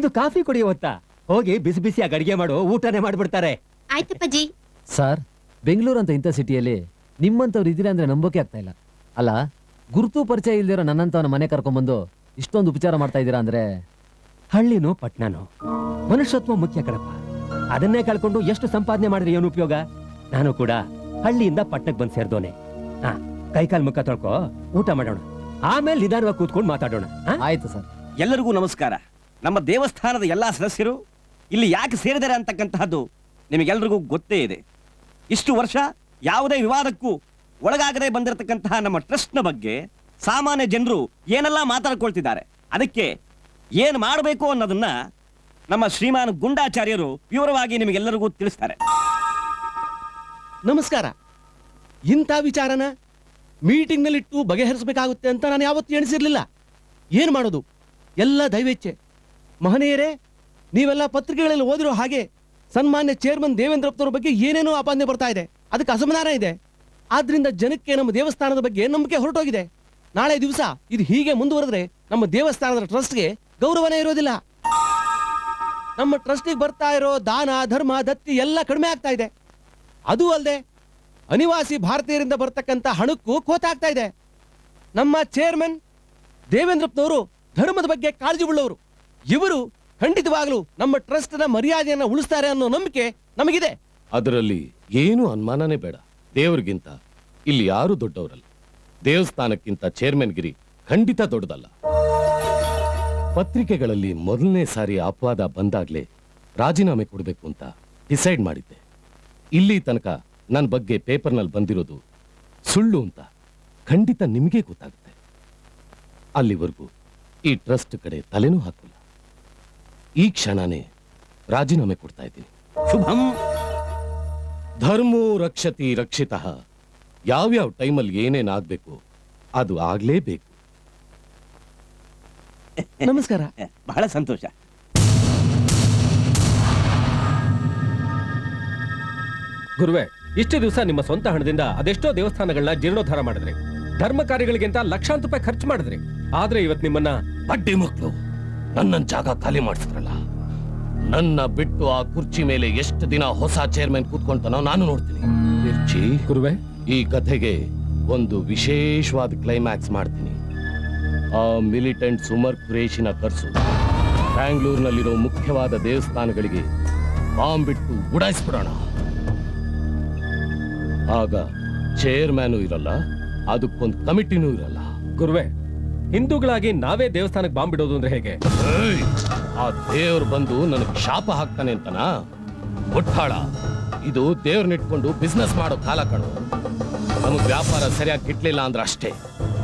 ಇದು ಕಾಫಿ ಕುಡಿಯ ಹೊತ್ತಾ ಹೋಗಿ ಬಿಸಿ ಬಿಸಿಯಾಗಿ ಅಡಿಗೆ ಮಾಡೋ ಊಟನೇ ಮಾಡ್ಬಿಡ್ತಾರೆ ಆಯ್ತಪ್ಪಾಜಿ ಸರ್ ಬೆಂಗಳೂರು ಅಂತ ಇಂಥ ಸಿಟಿಯಲ್ಲಿ ನಿಮ್ಮಂತವ್ರು ಇದ್ದೀರಾ ಅಂದ್ರೆ ನಂಬೋಕೆ ಆಗ್ತಾ ಇಲ್ಲ ಅಲ್ಲ ಗುರುತು ಪರಿಚಯ ಇಲ್ದಿರೋ ನನ್ನಂತವನ ಮನೆ ಕರ್ಕೊಂಡ್ಬಂದು ಇಷ್ಟೊಂದು ಉಪಚಾರ ಮಾಡ್ತಾ ಇದ್ದೀರಾ ಅಂದ್ರೆ ಹಳ್ಳಿನೋ ಪಟ್ನಾನೋ ಮನುಷ್ಯತ್ವ ಮುಖ್ಯ ಕಣಪ್ಪ ಅದನ್ನೇ ಕಳ್ಕೊಂಡು ಎಷ್ಟು ಸಂಪಾದನೆ ಮಾಡಿದ್ರೆ ಏನು ಉಪಯೋಗ ನಾನು ಕೂಡ ಹಳ್ಳಿಯಿಂದ ಪಟ್ಟಣಕ್ಕೆ ಬಂದು ಸೇರ್ದೋನೆ ಹಾ ಕೈಕಾಲ್ ಮುಖ ತೊಳ್ಕೊ ಊಟ ಮಾಡೋಣ ಆಮೇಲೆ ನಿಧಾನವಾಗಿ ಕೂತ್ಕೊಂಡು ಮಾತಾಡೋಣ ಆಯ್ತು ಸರ್ ಎಲ್ಲರಿಗೂ ನಮಸ್ಕಾರ ನಮ್ಮ ದೇವಸ್ಥಾನದ ಎಲ್ಲಾ ಸದಸ್ಯರು ಇಲ್ಲಿ ಯಾಕೆ ಸೇರಿದ್ದಾರೆ ಅಂತಕ್ಕಂತಹದ್ದು ನಿಮಗೆಲ್ಲರಿಗೂ ಗೊತ್ತೇ ಇದೆ ಇಷ್ಟು ವರ್ಷ ಯಾವುದೇ ವಿವಾದಕ್ಕೂ ಒಳಗಾಗದೆ ಬಂದಿರತಕ್ಕಂತಹ ನಮ್ಮ ಟ್ರಸ್ಟ್ನ ಬಗ್ಗೆ ಸಾಮಾನ್ಯ ಜನರು ಏನೆಲ್ಲ ಮಾತಾಡ್ಕೊಳ್ತಿದ್ದಾರೆ ಅದಕ್ಕೆ ಏನು ಮಾಡಬೇಕು ಅನ್ನೋದನ್ನ ನಮ್ಮ ಶ್ರೀಮಾನ್ ಗುಂಡಾಚಾರ್ಯರು ವಿವರವಾಗಿ ನಿಮಗೆಲ್ಲರಿಗೂ ತಿಳಿಸ್ತಾರೆ ನಮಸ್ಕಾರ ಇಂಥ ವಿಚಾರನ ಮೀಟಿಂಗ್ನಲ್ಲಿಟ್ಟು ಬಗೆಹರಿಸಬೇಕಾಗುತ್ತೆ ಅಂತ ನಾನು ಯಾವತ್ತೂ ಎಣಿಸಿರಲಿಲ್ಲ ಏನು ಮಾಡೋದು ಎಲ್ಲ ದೈವೇಚ್ಛೆ ಮಹನೀಯರೇ ನೀವೆಲ್ಲ ಪತ್ರಿಕೆಗಳಲ್ಲಿ ಓದಿರೋ ಹಾಗೆ ಸನ್ಮಾನ್ಯ ಚೇರ್ಮನ್ ದೇವೇಂದ್ರಪ್ಪನವ್ರ ಬಗ್ಗೆ ಏನೇನೋ ಅಪಾದನೆ ಬರ್ತಾ ಇದೆ ಅದಕ್ಕೆ ಅಸಮಾಧಾನ ಇದೆ ಆದ್ರಿಂದ ಜನಕ್ಕೆ ನಮ್ಮ ದೇವಸ್ಥಾನದ ಬಗ್ಗೆ ನಂಬಿಕೆ ಹೊರಟೋಗಿದೆ ನಾಳೆ ದಿವಸ ಇದು ಹೀಗೆ ಮುಂದುವರೆದ್ರೆ ನಮ್ಮ ದೇವಸ್ಥಾನದ ಟ್ರಸ್ಟ್ಗೆ ಗೌರವನೇ ಇರೋದಿಲ್ಲ ನಮ್ಮ ಟ್ರಸ್ಟಿಗೆ ಬರ್ತಾ ಇರೋ ದಾನ ಧರ್ಮ ದತ್ತಿ ಎಲ್ಲ ಕಡಿಮೆ ಆಗ್ತಾ ಇದೆ ಅದೂ ಅಲ್ಲದೆ ಅನಿವಾಸಿ ಭಾರತೀಯರಿಂದ ಬರ್ತಕ್ಕಂಥ ಹಣಕ್ಕೂ ಖೋತ ಆಗ್ತಾ ಇದೆ ನಮ್ಮ ಚೇರ್ಮನ್ ದೇವೇಂದ್ರಪ್ಪನವರು ಧರ್ಮದ ಬಗ್ಗೆ ಕಾಳಜಿ ಉಳ್ಳವರು ಇವರು ಖಂಡಿತವಾಗಲೂ ನಮ್ಮ ಟ್ರಸ್ಟ್ನ ಮರ್ಯಾದೆಯನ್ನು ಉಳಿಸ್ತಾರೆ ಅನ್ನೋ ನಂಬಿಕೆ ನಮಗಿದೆ ಅದರಲ್ಲಿ ಏನು ಅನುಮಾನನೇ ಬೇಡ ದೇವರಿಗಿಂತ ಇಲ್ಲಿ ಯಾರು ದೊಡ್ಡವರಲ್ಲ ದೇವಸ್ಥಾನಕ್ಕಿಂತ ಚೇರ್ಮನ್ಗಿರಿ ಖಂಡಿತ ದೊಡ್ಡದಲ್ಲ ಪತ್ರಿಕೆಗಳಲ್ಲಿ ಮೊದಲನೇ ಸಾರಿ ಅಪವಾದ ಬಂದಾಗಲೇ ರಾಜೀನಾಮೆ ಕೊಡಬೇಕು ಅಂತ ಡಿಸೈಡ್ ಮಾಡಿದ್ದೆ ಇಲ್ಲಿ ತನಕ ನನ್ನ ಬಗ್ಗೆ ಪೇಪರ್ನಲ್ಲಿ ಬಂದಿರೋದು ಸುಳ್ಳು ಅಂತ ಖಂಡಿತ ನಿಮಗೆ ಗೊತ್ತಾಗುತ್ತೆ ಅಲ್ಲಿವರೆಗೂ ಈ ಟ್ರಸ್ಟ್ ಕಡೆ ತಲೆನೂ ಹಾಕಲ್ಲ ಈ ಕ್ಷಣನೇ ರಾಜೀನಾಮೆ ಕೊಡ್ತಾ ಇದ್ದೀನಿ ಶುಭಂ ಧರ್ಮೋ ರಕ್ಷತಿ ರಕ್ಷಿತಃ ಯಾವ್ಯಾವ ಟೈಮಲ್ಲಿ ಏನೇನಾಗಬೇಕು ಅದು ಆಗ್ಲೇಬೇಕು ನಮಸ್ಕಾರ ಬಹಳ ಸಂತೋಷ ಗುರುವೆ ಇಷ್ಟು ದಿವಸ ನಿಮ್ಮ ಸ್ವಂತ ಹಣದಿಂದ ಅದೆಷ್ಟೋ ದೇವಸ್ಥಾನಗಳನ್ನ ಜೀರ್ಣೋದ್ಧಾರ ಮಾಡಿದ್ರಿ ಧರ್ಮ ಕಾರ್ಯಗಳಿಗಿಂತ ಲಕ್ಷಾಂತರ ರೂಪಾಯಿ ಖರ್ಚು ಮಾಡಿದ್ರಿ ಆದ್ರೆ ಇವತ್ತು ನಿಮ್ಮನ್ನ ಬಡ್ಡಿ ಮಕ್ಕಳು ನನ್ನ ಜಾಗ ಖಾಲಿ ಮಾಡಿಸಿದ್ರಲ್ಲ ನನ್ನ ಬಿಟ್ಟು ಆ ಕುರ್ಚಿ ಮೇಲೆ ಎಷ್ಟು ದಿನ ಹೊಸ ಚೇರ್ಮನ್ ಕೂತ್ಕೊಂತಾನೋ ನಾನು ನೋಡ್ತೀನಿ ಗುರುವೆ ಈ ಕಥೆಗೆ ಒಂದು ವಿಶೇಷವಾದ ಕ್ಲೈಮ್ಯಾಕ್ಸ್ ಮಾಡ್ತೀನಿ ಆ ಮಿಲಿಟೆಂಟ್ ಸುಮರ್ ಕುರೇಶಿನ ಕರ್ಸು ಬ್ಯಾಂಗ್ಳೂರ್ನಲ್ಲಿರೋ ಮುಖ್ಯವಾದ ದೇವಸ್ಥಾನಗಳಿಗೆ ಬಾಂಬ್ ಬಿಟ್ಟು ಉಡಾಯಿಸ್ಬಿಡೋಣ ಆಗ ಚೇರ್ಮನ್ ಇರಲ್ಲ ಅದಕ್ಕೊಂದು ಕಮಿಟಿನೂ ಇರಲ್ಲ ಗುರುವೆ ಹಿಂದೂಗಳಾಗಿ ನಾವೇ ದೇವಸ್ಥಾನಕ್ಕೆ ಬಾಂಬ್ ಬಿಡೋದು ಅಂದ್ರೆ ಹೇಗೆ ಆ ದೇವ್ರು ಬಂದು ನನಗೆ ಶಾಪ ಹಾಕ್ತಾನೆ ಅಂತನಾ ಒಟ್ಟಾಳ ಇದು ದೇವ್ರನ್ನಿಟ್ಕೊಂಡು ಬಿಸ್ನೆಸ್ ಮಾಡೋ ಕಾಲ ಕಣು ನಮಗೆ ವ್ಯಾಪಾರ ಸರಿಯಾಗಿ ಗಿಟ್ಲಿಲ್ಲ ಅಂದ್ರೆ ಅಷ್ಟೇ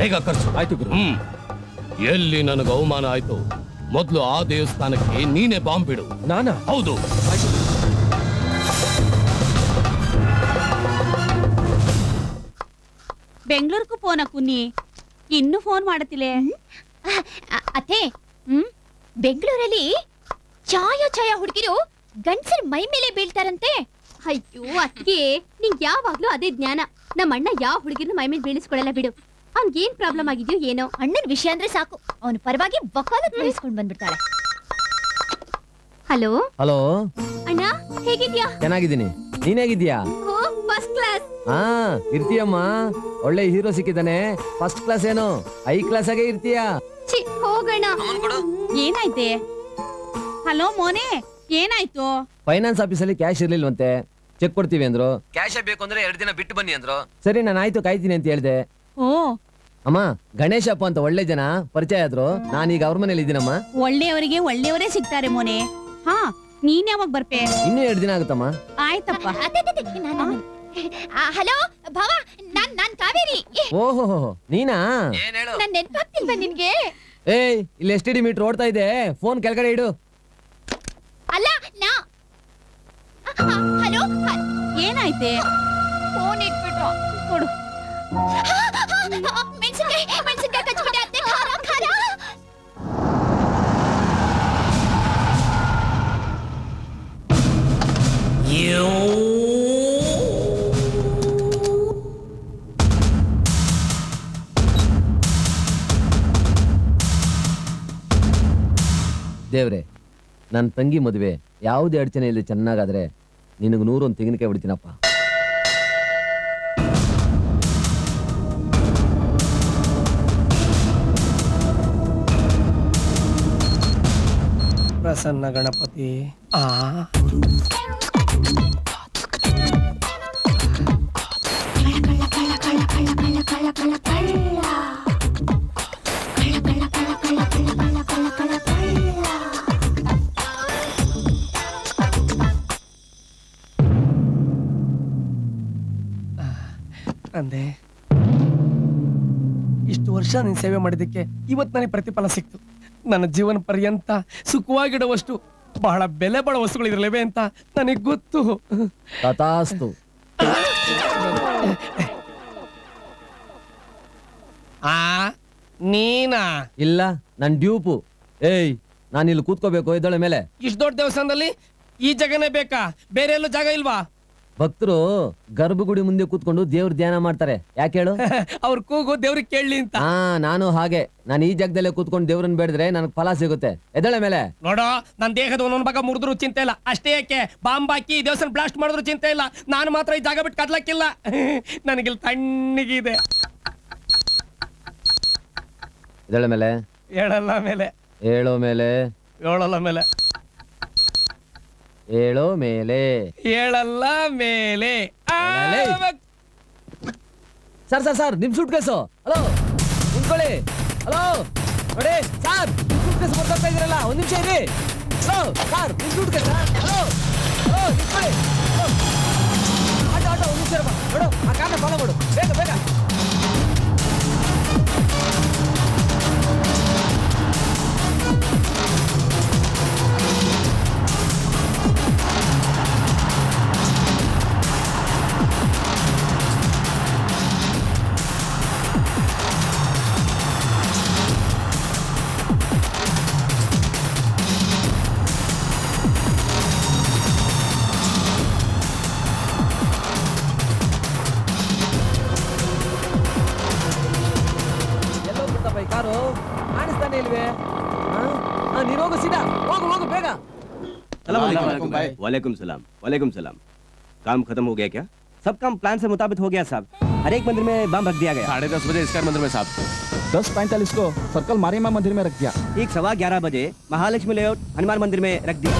ಹೇಗ ಖರ್ಚು ಆಯ್ತು ಗುರು ಎಲ್ಲಿ ನನಗೆ ಅವಮಾನ ಆಯ್ತು ಮೊದಲು ಆ ದೇವಸ್ಥಾನಕ್ಕೆ ನೀನೇ ಬಾಂಬ್ ಬಿಡು ನಾನಾ ಹೌದು ಬೆಂಗಳೂರಿಗೂ ಫೋನ ಕುನ್ನಿ ಇನ್ನು ಫೋನ್ ಮಾಡತಿಲ್ಲ ಅತ್ತೆ ಬೆಂಗಳೂರಲ್ಲಿ ಛಾಯಾ ಛಾಯಾ ಹುಡುಗಿರು ಗಂಡಸರ್ ಮೈ ಮೇಲೆ ಬೀಳ್ತಾರಂತೆ ಅಯ್ಯೋ ಅದಕ್ಕೆ ನಿಂಗೆ ಯಾವಾಗ್ಲೂ ಅದೇ ಜ್ಞಾನ ನಮ್ಮ ಅಣ್ಣ ಯಾವ ಹುಡುಗಿರು ಮೈ ಮೇಲೆ ಬೀಳಿಸ್ಕೊಳಲ್ಲ ಬಿಡು ಅವ್ನಿಗೇನ್ ಪ್ರಾಬ್ಲಮ್ ಆಗಿದ್ಯೋ ಏನೋ ಅಣ್ಣನ ವಿಷಯ ಅಂದ್ರೆ ಸಾಕು ಅವನ ಪರವಾಗಿ ವಕಾಲತ್ ಬೀಳಿಸ್ಕೊಂಡು ಬಂದ್ಬಿಡ್ತಾಳೆ ಹಲೋ ಹಲೋ ಅಣ್ಣ ಹೇಗಿದ್ಯಾ ಚೆನ್ನಾಗಿದ್ದೀನಿ ನೀನ್ ಹೇಗಿದ್ಯಾ ಫಸ್ಟ್ ಕ್ಲಾಸ್ ಹಾ ಇರ್ತೀಯಮ್ಮ ಒಳ್ಳೆ ಹೀರೋ ಸಿಕ್ಕಿದ್ದಾನೆ ಫಸ್ಟ್ ಕ್ಲಾಸ್ ಏನು ಐ ಕ್ಲಾಸ್ ಆಗೇ ಇರ್ತೀಯಾ ಹೋಗೋಣ ಏನಾಯ್ತೆ ಹಲೋ ಮೋನೆ ಏನಾಯ್ತು ಫೈನಾನ್ಸ್ ಆಫೀಸಲ್ಲಿ ಕ್ಯಾಶ್ ಇರ್ಲಿಲ್ವಂತೆ ಚೆಕ್ ಕೊಡ್ತೀವಿ ಅಂದ್ರು ಕ್ಯಾಶ್ ಬೇಕು ಅಂದ್ರೆ 2 ದಿನ ಬಿಟ್ಟು ಬನ್ನಿ ಅಂದ್ರು ಸರಿ ನಾನು ಆಯ್ತು ಕಾಯ್ತೀನಿ ಅಂತ ಹೇಳಿದೆ ಅಮ್ಮ ಗಣೇಶಪ್ಪ ಅಂತ ಒಳ್ಳೆ ಜನ ಪರಿಚಯ ಆದ್ರು. ನಾನೀಗ ಅವ್ರ ಮನೇಲಿ ಇದ್ದೀನಮ್ಮ. ಒಳ್ಳೆಯವರಿಗೆ ಒಳ್ಳೆಯವರೇ ಸಿಗ್ತಾರೆ ಮೋನೆ. ಹಾ ನೀನ್ ಯಾವಾಗ ಬರ್ಪೆ? ಇನ್ನೂ 2 ದಿನ ಆಗುತ್ತಮ್ಮ. ಆಯ್ತಪ್ಪ. ಹಲೋ ಭಾವ, ನಾನ್ ಕಾವೇರಿ. ಓಹೋ ನೀನಾ? ನನ್ ನೆನಪಾಗ್ತಿಲ್ವಾ ನಿನ್ಗೆ? ಏಯ್ ಇಲ್ಲಿ ಎಸ್ಟಿಡಿ ಮೀಟರ್ ಓಡ್ತಾ ಇದೆ, ಫೋನ್ ಕೆಳಗಡೆ ಇಡು. ಅಲ್ಲ ನಾ ಹಲೋ ಏನಾಯ್ತೆ? ಫೋನ್ ಇಟ್ಬಿಟ್ಟು ಕೊಡು. ಮೆಣಸಿನಕಾಯಿ ಕಚ್ಚಿಬಿಟ್ಟೆ ಅತ್ತೆ, ಖಾರ ಖಾರ. ದೇವ್ರೆ, ನನ್ನ ತಂಗಿ ಮದುವೆ ಯಾವುದೇ ಅಡಚಣೆ ಇಲ್ಲಿ ಚೆನ್ನಾಗಾದ್ರೆ ನಿನಗೆ 100 ತೆಂಗಿನಕಾಯಿ ಬಿಡ್ತೀನಪ್ಪ. ಪ್ರಸನ್ನ ಗಣಪತಿ. ಅಂದೆ, ಇಷ್ಟು ವರ್ಷ ನೀನ್ ಸೇವೆ ಮಾಡಿದಕ್ಕೆ ಇವತ್ತು ನನಗೆ ಪ್ರತಿಫಲ ಸಿಕ್ತು. ನನ್ನ ಜೀವನ ಪರ್ಯಂತ ಸುಖವಾಗಿಡುವಷ್ಟು ಬಹಳ ಬೆಲೆ ಬಾಳುವ ವಸ್ತುಗಳು ಇರಲಿವೆ ಅಂತ ನನಗೆ ಗೊತ್ತು. ತಥಾಸ್ತು. ಆ ನೀನಾ? ಇಲ್ಲ, ನನ್ ಡ್ಯೂಪು. ಏಯ್ ನಾನಿಲ್ಲಿ ಕೂತ್ಕೋಬೇಕು ಇದೊಳ ಮೇಲೆ? ಇಷ್ಟು ದೊಡ್ಡ ದೇವಸ್ಥಾನದಲ್ಲಿ ಈ ಜಾಗನೇ ಬೇಕಾ? ಬೇರೆ ಎಲ್ಲೂ ಜಾಗ ಇಲ್ವಾ? ಭಕ್ತರು ಗರ್ಭಗುಡಿ ಮುಂದೆ ಕೂತ್ಕೊಂಡು ದೇವ್ರ ಧ್ಯಾನ ಮಾಡ್ತಾರೆ, ಯಾಕೆ ಹೇಳು? ಅವ್ರ ಕೂಗು ದೇವ್ರಿಗೆ ಕೇಳಲಿ ಅಂತ. ಹಾ ನಾನು ಹಾಗೆ, ನಾನು ಈ ಜಾಗದಲ್ಲೇ ಕೂತ್ಕೊಂಡು ದೇವ್ರನ್ನ ಬೇಡಿದ್ರೆ ನನಗೆ ಫಲ ಸಿಗುತ್ತೆ. ಎದಳೆ ಮೇಲೆ ನೋಡೋ, ನನ್ನ ದೇಹದ ಒಂದೊಂದು ಭಾಗ ಮುರಿದ್ರು ಚಿಂತೆ ಇಲ್ಲ, ಅಷ್ಟೇ ಯಾಕೆ ಬಾಂಬಾಕಿ ದೇವಸ್ಥಾನ ಬ್ಲಾಸ್ಟ್ ಮಾಡಿದ್ರು ಚಿಂತೆ ಇಲ್ಲ. ನಾನು ಮಾತ್ರ ಈ ಜಾಗ ಬಿಟ್ಟು ಕದ್ಲಕ್ಕಿಲ್ಲ, ನನಗಿಲ್ಲಿ ತಣ್ಣಗಿದೆ. ಎದಳೆ ಮೇಲೆ? ಹೇಳಲ್ಲ ಮೇಲೆ. ಹೇಳೋ ಮೇಲೆ? ಹೇಳಲ್ಲ ಮೇಲೆ. ಹೇಳೋ ಮೇಲೆ? ಹೇಳಲ್ಲ ಮೇಲೆ. ಸರ್ ಸರ್ ಸರ್, ನಿಮ್ ಸೂಟ್ ಕೇಸು. ಹಲೋ ನಿಂತ್ಕೊಳ್ಳಿ. ಹಲೋ ನೋಡಿ ಸರ್, ನಿಮ್ ಸೂಟ್ ಕೇಸ್ ಬರ್ತಾ ಇದ್ರಲ್ಲ, ಒಂದ್ ನಿಮಿಷ ಇರಿ. ಹಲೋ ಸರ್, ನಿಮ್ ಸೂಟ್ ಕೇಸ್. ಹಲೋ ಹಲೋ ನಿಂತ್ಕೊಳ್ಳಿ. ಆಟೋ ಆಟೋ ಒಂದ್ ನಿಮಿಷ ನೋಡು, ಆ ಕಾರಣ ಫಾಲೋ ಮಾಡು, ಬೇಗ ಬೇಗ. वालेकुम सलाम, वालेकुम सलाम। काम खत्म हो गया क्या? सब काम प्लान से मुताबिक हो गया साहब। हर एक मंदिर में बम रख दिया गया। 10:30 बजे इसका मंदिर में साहब। 10:45 को सर्कल मारे माँ मंदिर में रख दिया। 1:15 बजे महालक्ष्मी लेआउट हनुमान मंदिर में रख दिया।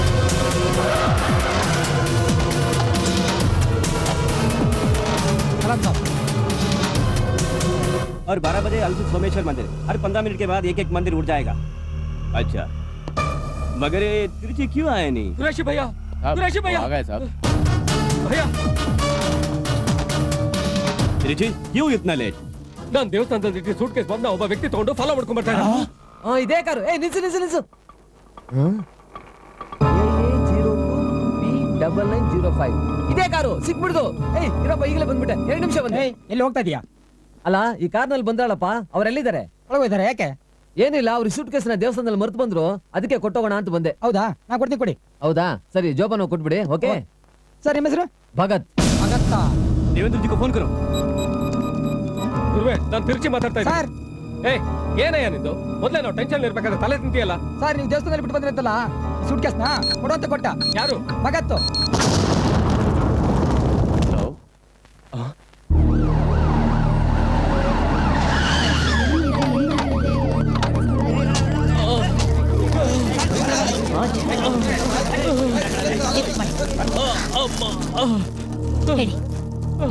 और 12 बजे अलसु सोमेश्वर मंदिर। हर 15 मिनट के बाद एक एक मंदिर उड़ जाएगा। अच्छा मगर ये तिरुचि क्यों आए नहीं? कुरैशी भैया, कुरैशी भैया आ गए साहब। भैया तिरुचि क्यों इतना लेट? ನಾನು ದೇವಸ್ಥಾನದಲ್ಲಿ ಇಟ್ಟಿದ್ದ ಸೂಟ್ ಕೇಸ್ ಬಂದ ಒಬ್ಬ ವ್ಯಕ್ತಿ ತಗೊಂಡು ಫಾಲೋ ಮಾಡ್ಕೊಂಡು ಬರ್ತಾ ಇದ್ದಾನೆ. ಆ ಇದೇ ಕಾರು. ಏ ನಿಲ್ಸು ನಿಲ್ಸು ನಿಲ್ಸು. AA 04B 9905 ಇದೇ ಕಾರು, ಸಿಕ್ಬಿಡ್ದು. ಏ ಇರಪ್ಪ, ಈಗಲೇ ಬಂದ್ಬಿಟ್ಟೆ, 2 ನಿಮಿಷ ಬಂದೆ. ಎಲ್ಲಿ ಹೋಗ್ತಾ ಇದೀಯಾ? ಅಲ್ಲ ಈ ಕಾರ್ನಲ್ಲಿ ಬಂದಾಳಪ್ಪ, ಅವರೆಲ್ಲಿದ್ದಾರೆ? ಒಳಗೋಯ್ತಾರೆ. ಯಾಕೆ? ಏನಿಲ್ಲ, ಅವ್ರ ಸೂಟ್ ಕೇಸ್ ನ ದೇವಸ್ಥಾನದಲ್ಲಿ ಮರ್ತು ಬಂದ್ರು, ಅದಕ್ಕೆ ಕೊಟ್ಟೋಗೋಣ ಅಂತ ಬಂದೆ. ಹೌದಾ? ನಾ ಕೊಡ್ತೀನಿ ಕೊಡಿ. ಹೌದಾ ಸರಿ, ಜೋಪಾನ ಕೊಟ್ಬಿಡಿ. ಓಕೆ ಸರ್, ನಿಮ್ಮ ಹೆಸರು? ಭಗತ್. ಭಗತ್ತಾ? ದೇವೇಂದ್ರಜಿ ಫೋನ್ ಕರು. ಗುರುವೆ ನಾನು ತಿರುಚಿ ಮಾತಾಡ್ತಾ ಇದ್ದೀನಿ ಸರ್. ಏ ಏನಯ್ಯ ನಿಂದು? ಮೊದಲೇ ನಾವು ಟೆನ್ಷನ್ ಇರ್ಬೇಕಾದ್ರೆ ತಲೆ ತಿಂತೀಯಲ್ಲ ಸರ್. ನೀವು ದೇವಸ್ಥಾನದಲ್ಲಿ ಬಿಟ್ಟು ಬಂದ್ರಂತಲ್ಲ ಸೂಟ್ ಕೇಸ್ ನ ಕೊಡೋಂತ ಕೊಟ್ಟ ಯಾರು? ಭಗತ್.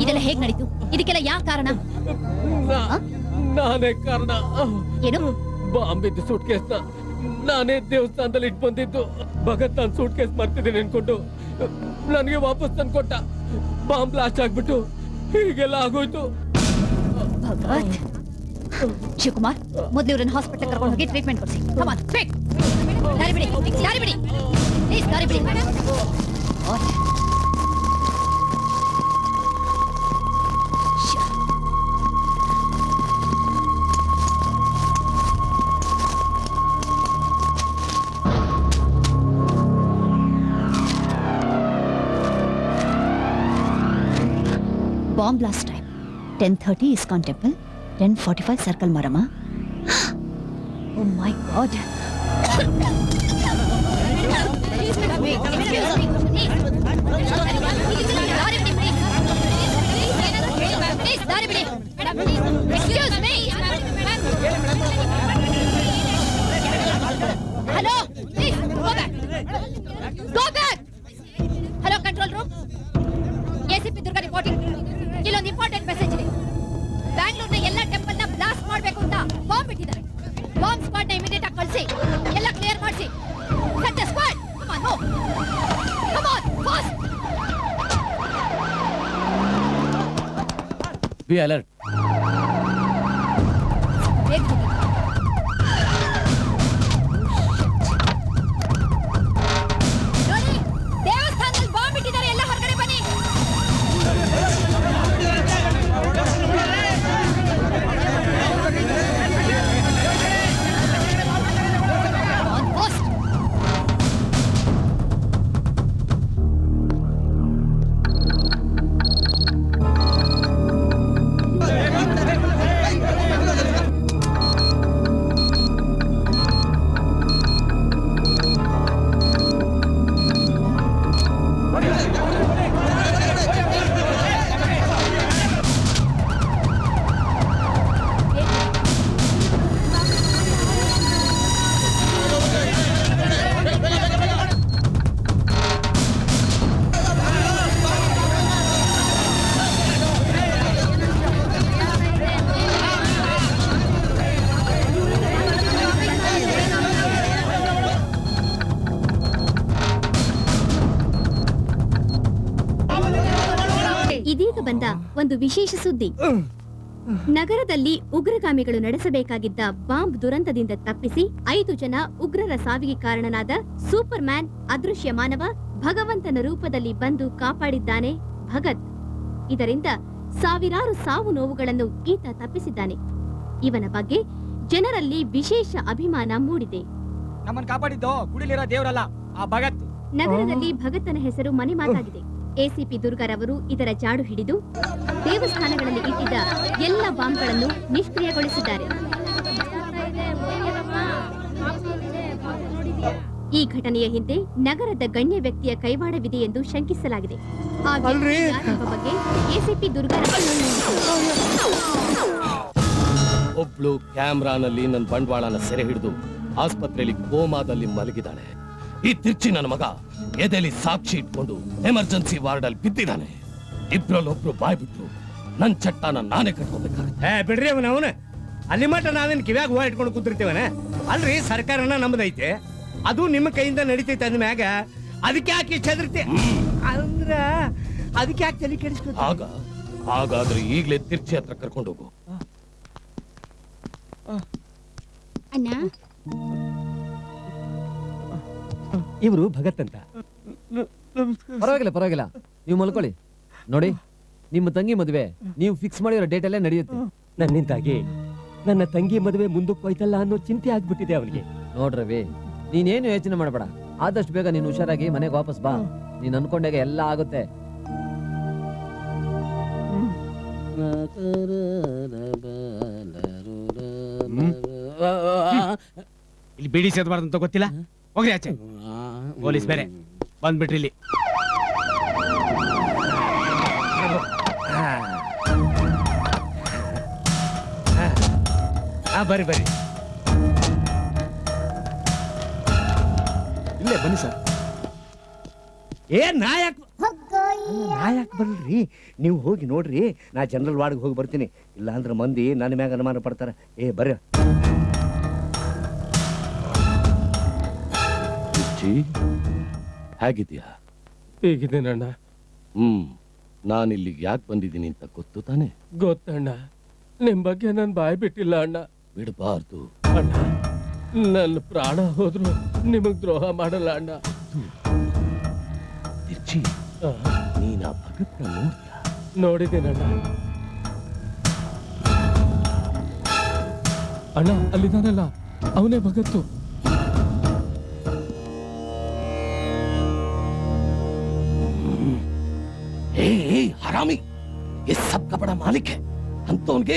ಇದೆಲ್ಲ ಹೇಗ್ ನಡೀತು? ಇದಕ್ಕೆಲ್ಲ ಯಾವ ಕಾರಣ? ನಾನೇ ಕಾರಣ. ಏನು? ಬಾಂಬಿದ್ದು ಸೂಟ್ ಕೇಸ್ನ ನಾನೇ ದೇವಸ್ಥಾನದಲ್ಲಿ ಇಟ್ಟು ಬಂದಿದ್ದು. ಭಗತ್ ನಾನು ಸೂಟ್ ಕೇಸ್ ಮರ್ತಿದ್ದೀನಿ ಅನ್ಕೊಂಡು ನನಗೆ ವಾಪಸ್ ತಂದು ಕೊಟ್ಟ. ಬಾಂಬ್ ಬ್ಲಾಸ್ಟ್ ಆಗ್ಬಿಟ್ಟು ಹೀಗೆಲ್ಲ ಆಗೋಯ್ತು. ಭಗತ್, ಶಿವಕುಮಾರ್ ಮೊದಲು ಇವರನ್ನು ಹಾಸ್ಪಿಟಲ್ ಕರ್ಕೊಂಡು ಹೋಗಿ ಟ್ರೀಟ್ಮೆಂಟ್ ಕೊಡಿಸಿ. Bomb blast time 10:30 ISKCON temple, 10:45 circle marama. Oh my god. Excuse me. Hello, please go back. Go back. Hello, control room. ACP Durga reporting. ಇಲ್ಲೊಂದು ಇಂಪಾರ್ಟೆಂಟ್ ಮೆಸೇಜ್ ಇದೆ. ಬ್ಯಾಂಗ್ಳೂರ್ನ ಎಲ್ಲ ಟೆಂಪಲ್ ನ ಬ್ಲಾಸ್ಟ್ ಮಾಡಬೇಕು ಅಂತ ಬಾಂಬ್ ಇಟ್ಟಿದ್ದಾರೆ. ಬಾಂಬ್ ಸ್ಕ್ವಾಡ್ ನ immediate ಆಗಿ ಕಳಿಸಿ, ಎಲ್ಲ ಕ್ಲಿಯರ್ ಮಾಡಿಸಿ. Set the squad. Come on, move. Come on, fast. Be alert. ಒಂದು ವಿಶೇಷ ಸುದ್ದಿ. ನಗರದಲ್ಲಿ ಉಗ್ರಗಾಮಿಗಳು ನಡೆಸಬೇಕಾಗಿದ್ದ ಬಾಂಬ್ ದುರಂತದಿಂದ ತಪ್ಪಿಸಿ 5 ಜನ ಉಗ್ರರ ಸಾವಿಗೆ ಕಾರಣನಾದ ಸೂಪರ್ ಮ್ಯಾನ್ ಅದೃಶ್ಯ ಮಾನವ ಭಗವಂತನ ರೂಪದಲ್ಲಿ ಬಂದು ಕಾಪಾಡಿದ್ದಾನೆ ಭಗತ್. ಇದರಿಂದ ಸಾವಿರಾರು ಸಾವು ನೋವುಗಳನ್ನು ಈತ ತಪ್ಪಿಸಿದ್ದಾನೆ. ಇವನ ಬಗ್ಗೆ ಜನರಲ್ಲಿ ವಿಶೇಷ ಅಭಿಮಾನ ಮೂಡಿದೆ. ನಮ್ಮನ್ನು ಕಾಪಾಡಿದ್ದು ಗುಡಿಲಿರೋ ದೇವರಲ್ಲ, ಆ ಭಗತ್. ನಗರದಲ್ಲಿ ಭಗತ್ನ ಹೆಸರು ಮನೆ ಮಾತಾಗಿದೆ. ಎಸಿಪಿ ದುರ್ಗಾರವರು ಇದರ ಜಾಡು ಹಿಡಿದು ದೇವಸ್ಥಾನಗಳಲ್ಲಿ ಇಟ್ಟಿದ್ದ ಎಲ್ಲ ಬಾಂಬ್ಗಳನ್ನು ನಿಷ್ಕ್ರಿಯಗೊಳಿಸಿದ್ದಾರೆ. ಈ ಘಟನೆಯ ಹಿಂದೆ ನಗರದ ಗಣ್ಯ ವ್ಯಕ್ತಿಯ ಕೈವಾಡವಿದೆ ಎಂದು ಶಂಕಿಸಲಾಗಿದೆ. ಆ ಬಗ್ಗೆ ಎಸಿಪಿ ದುರ್ಗಾರೊಬ್ಳು ಕ್ಯಾಮ್ರಾನಲ್ಲಿ ನನ್ನ ಬಂಡವಾಳನ ಸೆರೆ ಹಿಡಿದು ಆಸ್ಪತ್ರೆಯಲ್ಲಿ ಕೋಮಾದಲ್ಲಿ ಮಲಗಿದ್ದಾಳೆ. ಈ ತಿರ್ಚಿ ನನ್ನ ಮಗ ಎದೆಯಲ್ಲಿ ಸಾಕ್ಷಿ ಇಟ್ಕೊಂಡು ಎಮರ್ಜೆನ್ಸಿ ವಾರ್ಡ್ ಅಲ್ಲಿ ಬಿದ್ದಿದ್ದಾನೆ. ಇಬ್ರಲ್ಲಿ ಒಬ್ರು ಬಾಯ್ ಬಿಟ್ರು. ನನ್ ಚಟ್ಟಾನ ನಾನೇ ಕಟ್ಕೋಬೇಕಾಗುತ್ತೆ. ಬಿಡ್ರಿ ಅವನ ಅವನ ಅಲ್ಲಿ ಮಟ್ಟ ನಾವೇನು ಕಿವ್ಯಾಗ ಹೂವು ಇಟ್ಕೊಂಡು ಕೂತಿರ್ತೇವನ? ಅಲ್ರಿ, ಸರ್ಕಾರನ ನಮ್ದೈತೆ, ಅದು ನಿಮ್ಮ ಕೈಯಿಂದ ನಡೀತೈತೆ ಅಂದ ಮ್ಯಾಗ ಅದಕ್ಕೆ ಯಾಕೆ ಚದರ್ತೆ ಅಂದ್ರ ಅದಕ್ಕೆ ಯಾಕೆ ತಲೆ ಕೆಡಿಸ್ಕೊ? ಹಾಗಾದ್ರೆ ಈಗಲೇ ತಿರ್ಚಿ ಹತ್ರ ಕರ್ಕೊಂಡು ಹೋಗು. ಅಣ್ಣ, ಇವರು ಭಗತ್ ಅಂತ. ಪರವಾಗಿಲ್ಲ ಪರವಾಗಿಲ್ಲ, ನೀವು ಮಲ್ಕೊಳ್ಳಿ. ನೋಡಿ, ನಿಮ್ಮ ತಂಗಿ ಮದುವೆ ನೀವು ಫಿಕ್ಸ್ ಮಾಡಿರೋ ಡೇಟ್ ಅಲ್ಲೇ ನಡೆಯುತ್ತೆ. ನನ್ನಿಂದಾಗಿ ನನ್ನ ತಂಗಿ ಮದುವೆ ಮುಂದಕ್ಕೆ ಹೋಯ್ತಲ್ಲ ಅನ್ನೋ ಚಿಂತೆ ಆಗ್ಬಿಟ್ಟಿದೆ ಅವನಿಗೆ. ನೋಡ್ರವಿ, ನೀನೇನು ಯೋಚನೆ ಮಾಡಬೇಡ. ಆದಷ್ಟು ಬೇಗ ನೀನು ಹುಷಾರಾಗಿ ಮನೆಗೆ ವಾಪಸ್ ಬಾ. ನೀನ್ ಅನ್ಕೊಂಡಾಗ ಎಲ್ಲ ಆಗುತ್ತೆ. ಇಲ್ಲಿ ಬಿಡಿ ಸೇರ್ಬಾರ್ದು ಅಂತ ಗೊತ್ತಿಲ್ಲ. ಹೋಗ್ರಿ ಆಚೆ, ಪೊಲೀಸ್ ಬೇರೆ ಬಂದ್ಬಿಟ್ರಿ ಇಲ್ಲಿ. ಬರ್ರಿ ಬರ್ರಿ, ಇಲ್ಲೇ ಬನ್ನಿ ಸರ್. ಏನ್ ನಾ ಯಾಕೆ ನಾ ಯಾಕೆ ಬರಲ್ರಿ? ನೀವು ಹೋಗಿ ನೋಡ್ರಿ, ನಾ ಜನರಲ್ ವಾರ್ಡ್ಗೆ ಹೋಗಿ ಬರ್ತೀನಿ. ಇಲ್ಲಾಂದ್ರೆ ಮಂದಿ ನನ್ನ ಮ್ಯಾಗ ಅನುಮಾನ ಪಡ್ತಾರೆ. ಏ ಬರ್ರಿ ಅಜ್ಜಿ, ಹೇಗಿದ್ಯಾ? ಹೇಗಿದ್ದೇನಣ್ಣ? ನಾನಿಲ್ಲಿಗೆ ಯಾಕೆ ಬಂದಿದ್ದೀನಿ ಅಂತ ಗೊತ್ತು ತಾನೆ? ಗೊತ್ತಣ್ಣ, ನಿಮ್ಮ ಬಗ್ಗೆ ನಾನು ಬಾಯಿ ಬಿಟ್ಟಿಲ್ಲ ಅಣ್ಣ. ಬಿಡಬಾರ್ದು ಅಣ್ಣ, ನನ್ನ ಪ್ರಾಣ ಹೋದ್ರು ನಿಮಗ್ ದ್ರೋಹ ಮಾಡಲ್ಲ ಅಣ್ಣ. ನೀನ ಭಗತ್ ನೋಡಿದ್ದೇನಣ್ಣ? ಅಣ್ಣ ಅಲ್ಲಿದ್ದಾನಲ್ಲ, ಅವನೇ ಭಗತ್ತು. ಹರಾಮಿ, ಈ ಸಬ್ ಕಪಡ ಮಾಲಿಕೆ ಅಂತವನ್ಗೆ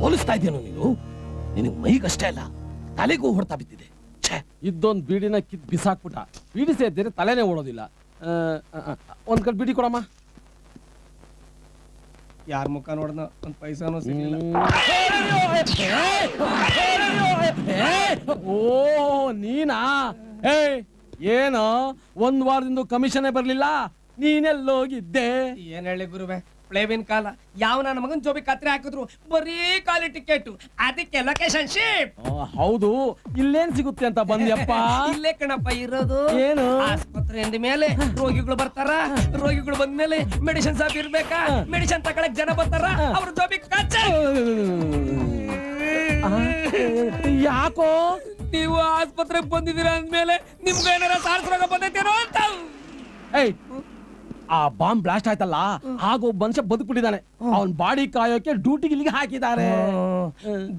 ಹೋಲಿಸ್ತಾ ಇದ್ದೇನು ನೀನು? ನಿನಗೆ ಮೈಗಷ್ಟೇ ಅಲ್ಲ, ತಲೆಗೂ ಹೊಡ್ತಾ ಬಿದ್ದಿದೆ. ಇದೊಂದು ಬೀಡಿನ ಕಿತ್ ಬಿಸಾಕ್ಬಿಟ್ಟ, ಬೀಡಿ ಸೇರಿದ್ರೆ ತಲೆನೇ ಓಡೋದಿಲ್ಲ. ಒಂದ್ ಕಡೆ ಬಿಡಿ ಕೊಡಮ್ಮ. ಯಾರ ಮುಖ ನೋಡ್ದ, ಒಂದ್ ಪೈಸಾನು ಸಿಗಲಿಲ್ಲ. ಓ ನೀನಾ? ಏನು ಒಂದ್ ವಾರದಿಂದ ಕಮಿಷನ್ ಬರ್ಲಿಲ್ಲ, ನೀನೆಲ್ಲೋಗಿದ್ದೆ? ಏನ್ ಹೇಳಿ ಗುರುವೆ, ಪ್ಲೇವಿನ ಕಾಲ. ಯಾವ ನನ್ನ ಮಗನ ಜೋಬಿ ಕತ್ರೆ ಹಾಕಿದ್ರು, ಬರೀ ಖಾಲಿ ಟಿಕೆಟ್, ಅದಕ್ಕೆ ಲೊಕೇಶನ್ ಶಿಪ್. ಹೌದು, ಇಲ್ಲೇನ್ ಸಿಗುತ್ತೆ ಅಂತ ಬಂದ್ಯಪ್ಪ? ಇಲ್ಲೇ ಕಣಪ್ಪ ಇರೋದು. ಏನು ಆಸ್ಪತ್ರೆ ಎಂದ ಮೇಲೆ ರೋಗಿಗಳು ಬರ್ತಾರ, ರೋಗಿಗಳು ಬಂದ್ಮೇಲೆ ಮೆಡಿಸಿನ್ ಸಾಫ್ ಇರ್ಬೇಕಾ, ಮೆಡಿಸಿನ್ ತಗೊಳಕ್ ಜನ ಬರ್ತಾರ, ಅವ್ರ ಜೋಬಿ ಕಚ್ಚ. ಯಾಕೋ ನೀವು ಆಸ್ಪತ್ರೆಗೆ ಬಂದಿದ್ದೀರ ಅಂದ್ಮೇಲೆ ನಿಮ್ಗೇನಾರ ಸಾರ್ಸ್ರಾಗ ಬಂದೈತೇನೋ ಅಂತ. ಏಯ್, ಆ ಬಾಂಬ್ ಬ್ಲಾಸ್ಟ್ ಆಯ್ತಲ್ಲ, ಆಗ ಒಬ್ಬ ಮನುಷ್ಯ ಬದುಕ್ಬಿಟ್ಟಿದ್ದಾನೆ. ಅವನ ಬಾಡಿ ಕಾಯೋಕೆ ಡ್ಯೂಟಿಗೆ ಇಲ್ಲಿಗೆ ಹಾಕಿದ್ದಾರೆ.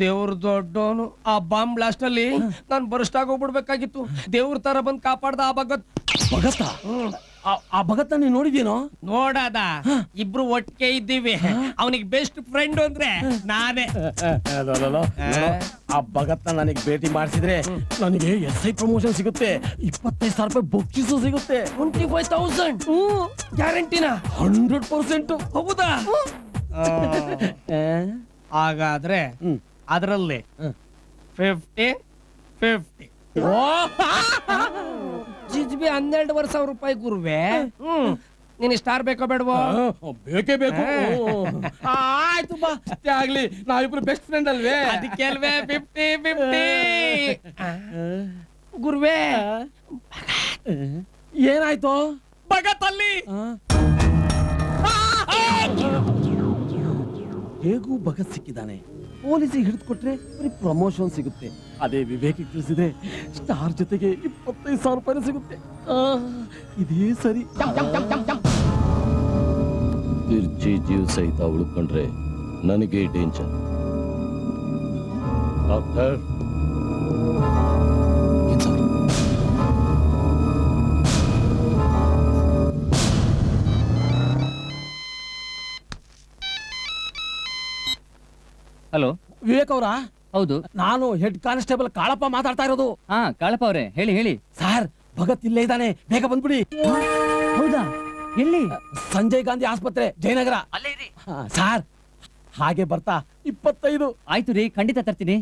ದೇವ್ರ ದೊಡ್ಡವನು, ಆ ಬಾಂಬ್ ಬ್ಲಾಸ್ಟ್ ಅಲ್ಲಿ ನಾನು ಬರಷ್ಟಾಗಿ ಹೋಗ್ಬಿಡ್ಬೇಕಾಗಿತ್ತು. ದೇವ್ರ ತರ ಬಂದು ಕಾಪಾಡ್ದ ಆ ಭಗತ್. ಭಗತ್? ಆ ಭಗತ್ ನೀನ್ ನೋಡಿದೀನೋ? ನೋಡದ, ಇಬ್ರು ಒಟ್ಟಿಗೆ ಇದ್ದೀವಿ. ಅವನಿಗೆ ಬೆಸ್ಟ್ ಫ್ರೆಂಡ್ ಅಂದ್ರೆ ನಾನೇ. ಆ ಭಗತ್ ನನಗೆ ಭೇಟಿ ಮಾಡಿಸಿದ್ರೆ ನನಗೆ SI ಪ್ರಮೋಷನ್ ಸಿಗುತ್ತೆ, 25,000 ರೂಪಾಯಿ ಬೊಕ್ಕಿಸು ಸಿಗುತ್ತೆ, 25,000 ಗ್ಯಾರಂಟಿನ 100%. ಹೌದಾ? ಹಾಗಾದ್ರೆ ಅದರಲ್ಲಿ 50-50 ಜಿಜ್ಬಿ 12,000 ರೂಪಾಯಿ ಗುರುವೆ. ನೀನ್ ಸ್ಟಾರ್ ಬೇಕೋ ಬೇಡವೋ? ಬೇಕೇ ಬೇಕು. ಆಯ್ತು ಬಾ, ಆಗ್ಲಿ, ನಾವಿಬ್ರು ಬೆಸ್ಟ್ ಫ್ರೆಂಡ್ ಅಲ್ವೇ, ಅದಕ್ಕೆ ಅಲ್ವೇ 50-50. ಗುರುವೆ ಏನಾಯ್ತು? ಭಗತ್ ಅಲ್ಲಿ ಹೇಗೂ ಭಗತ್ ಸಿಕ್ಕಿದ್ದಾನೆ. ಪೊಲೀಸಿಗೆ ಹಿಡಿದುಕೊಟ್ರೆ ಬರೀ ಪ್ರಮೋಷನ್ ಸಿಗುತ್ತೆ, ಅದೇ ವಿವೇಕಿಗೆ ತಿಳಿಸಿದ್ರೆ ಸ್ಟಾರ್ ಜೊತೆಗೆ 25,000 ರೂಪಾಯಿ ಸಿಗುತ್ತೆ. ಇದೇ ಸರಿ. ತಿರ್ಚಿ ಜೀವ ಸಹಿತ ಉಳ್ಕೊಂಡ್ರೆ ನನಗೆ ಡೇಂಜರ್. ಡಾಕ್ಟರ್, ಹಲೋ, ವಿವೇಕ್ ಅವರಾ? ಹೌದು, ನಾನು ಹೆಡ್ ಕಾನ್ಸ್ಟೇಬಲ್ ಕಾಳಪ್ಪ ಮಾತಾಡ್ತಾ ಇರೋದು. ಹಾ ಕಾಳಪ್ಪ ಅವರೇ, ಹೇಳಿ ಹೇಳಿ. ಸರ್, ಭಗತ್ ಇಲ್ಲೇ ಇದ್ದಾನೆ, ಬೇಗ ಬಂದ್ಬಿಡಿ. ಹೌದಾ? ಎಲ್ಲಿ? ಸಂಜಯ್ ಗಾಂಧಿ ಆಸ್ಪತ್ರೆ, ಜಯನಗರ, ಅಲ್ಲೇ ಇರಿ. ಸರ್, ಹಾಗೆ ಬರ್ತಾ 25. ಆಯ್ತು ರೀ, ಖಂಡಿತ ತರ್ತೀನಿ.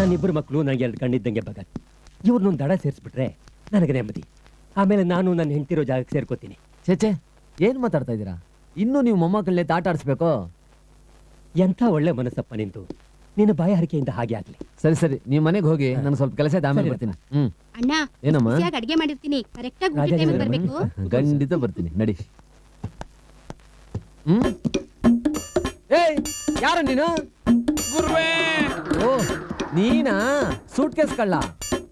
ನಾನಿಬ್ರು ಮಕ್ಕಳು, ನನಗೆ ಎರಡು ಕಣ್ಣಿದ್ದಂಗೆ ಭಗತ್. ಇವ್ರನ್ನೊಂದು ದಡ ಸೇರಿಸ್ಬಿಟ್ರೆ ನನಗೆ ನೆಮ್ಮದಿ, ಆಮೇಲೆ ನಾನು ನನ್ನ ಹೆಂಡ್ತಿರೋ ಜಾಗಕ್ಕೆ ಸೇರ್ಕೋತೀನಿ. ಚೇಚೆ, ಏನ್ ಮಾತಾಡ್ತಾ ಇದ್ದೀರಾ? ಇನ್ನು ನೀವು ಮೊಮ್ಮಕ್ಕಳೇ ಆಟ ಆಡಿಸ್ಬೇಕು. ಎಂಥ ಒಳ್ಳೆ ಮನಸ್ಸಪ್ಪ ನಿಂತು, ನಿನ್ನ ಬಾಯ ಹರಿಕೆಯಿಂದ ಹಾಗೆ ಆಗ್ಲಿ. ಸರಿ ಸರಿ, ನೀವ್ ಮನೆಗೆ ಹೋಗಿ, ನಾನು ಸ್ವಲ್ಪ ಕೆಲಸ ಇದೆ, ಆಮೇಲೆ ಬರ್ತೀನಿ. ಖಂಡಿತ ಬರ್ತೀನಿ, ನಡಿ. ಯಾರು ನೀನು? ನೀನಾ ಸೂಟ್ ಕೇಸ್ ಕಳ್ಳ?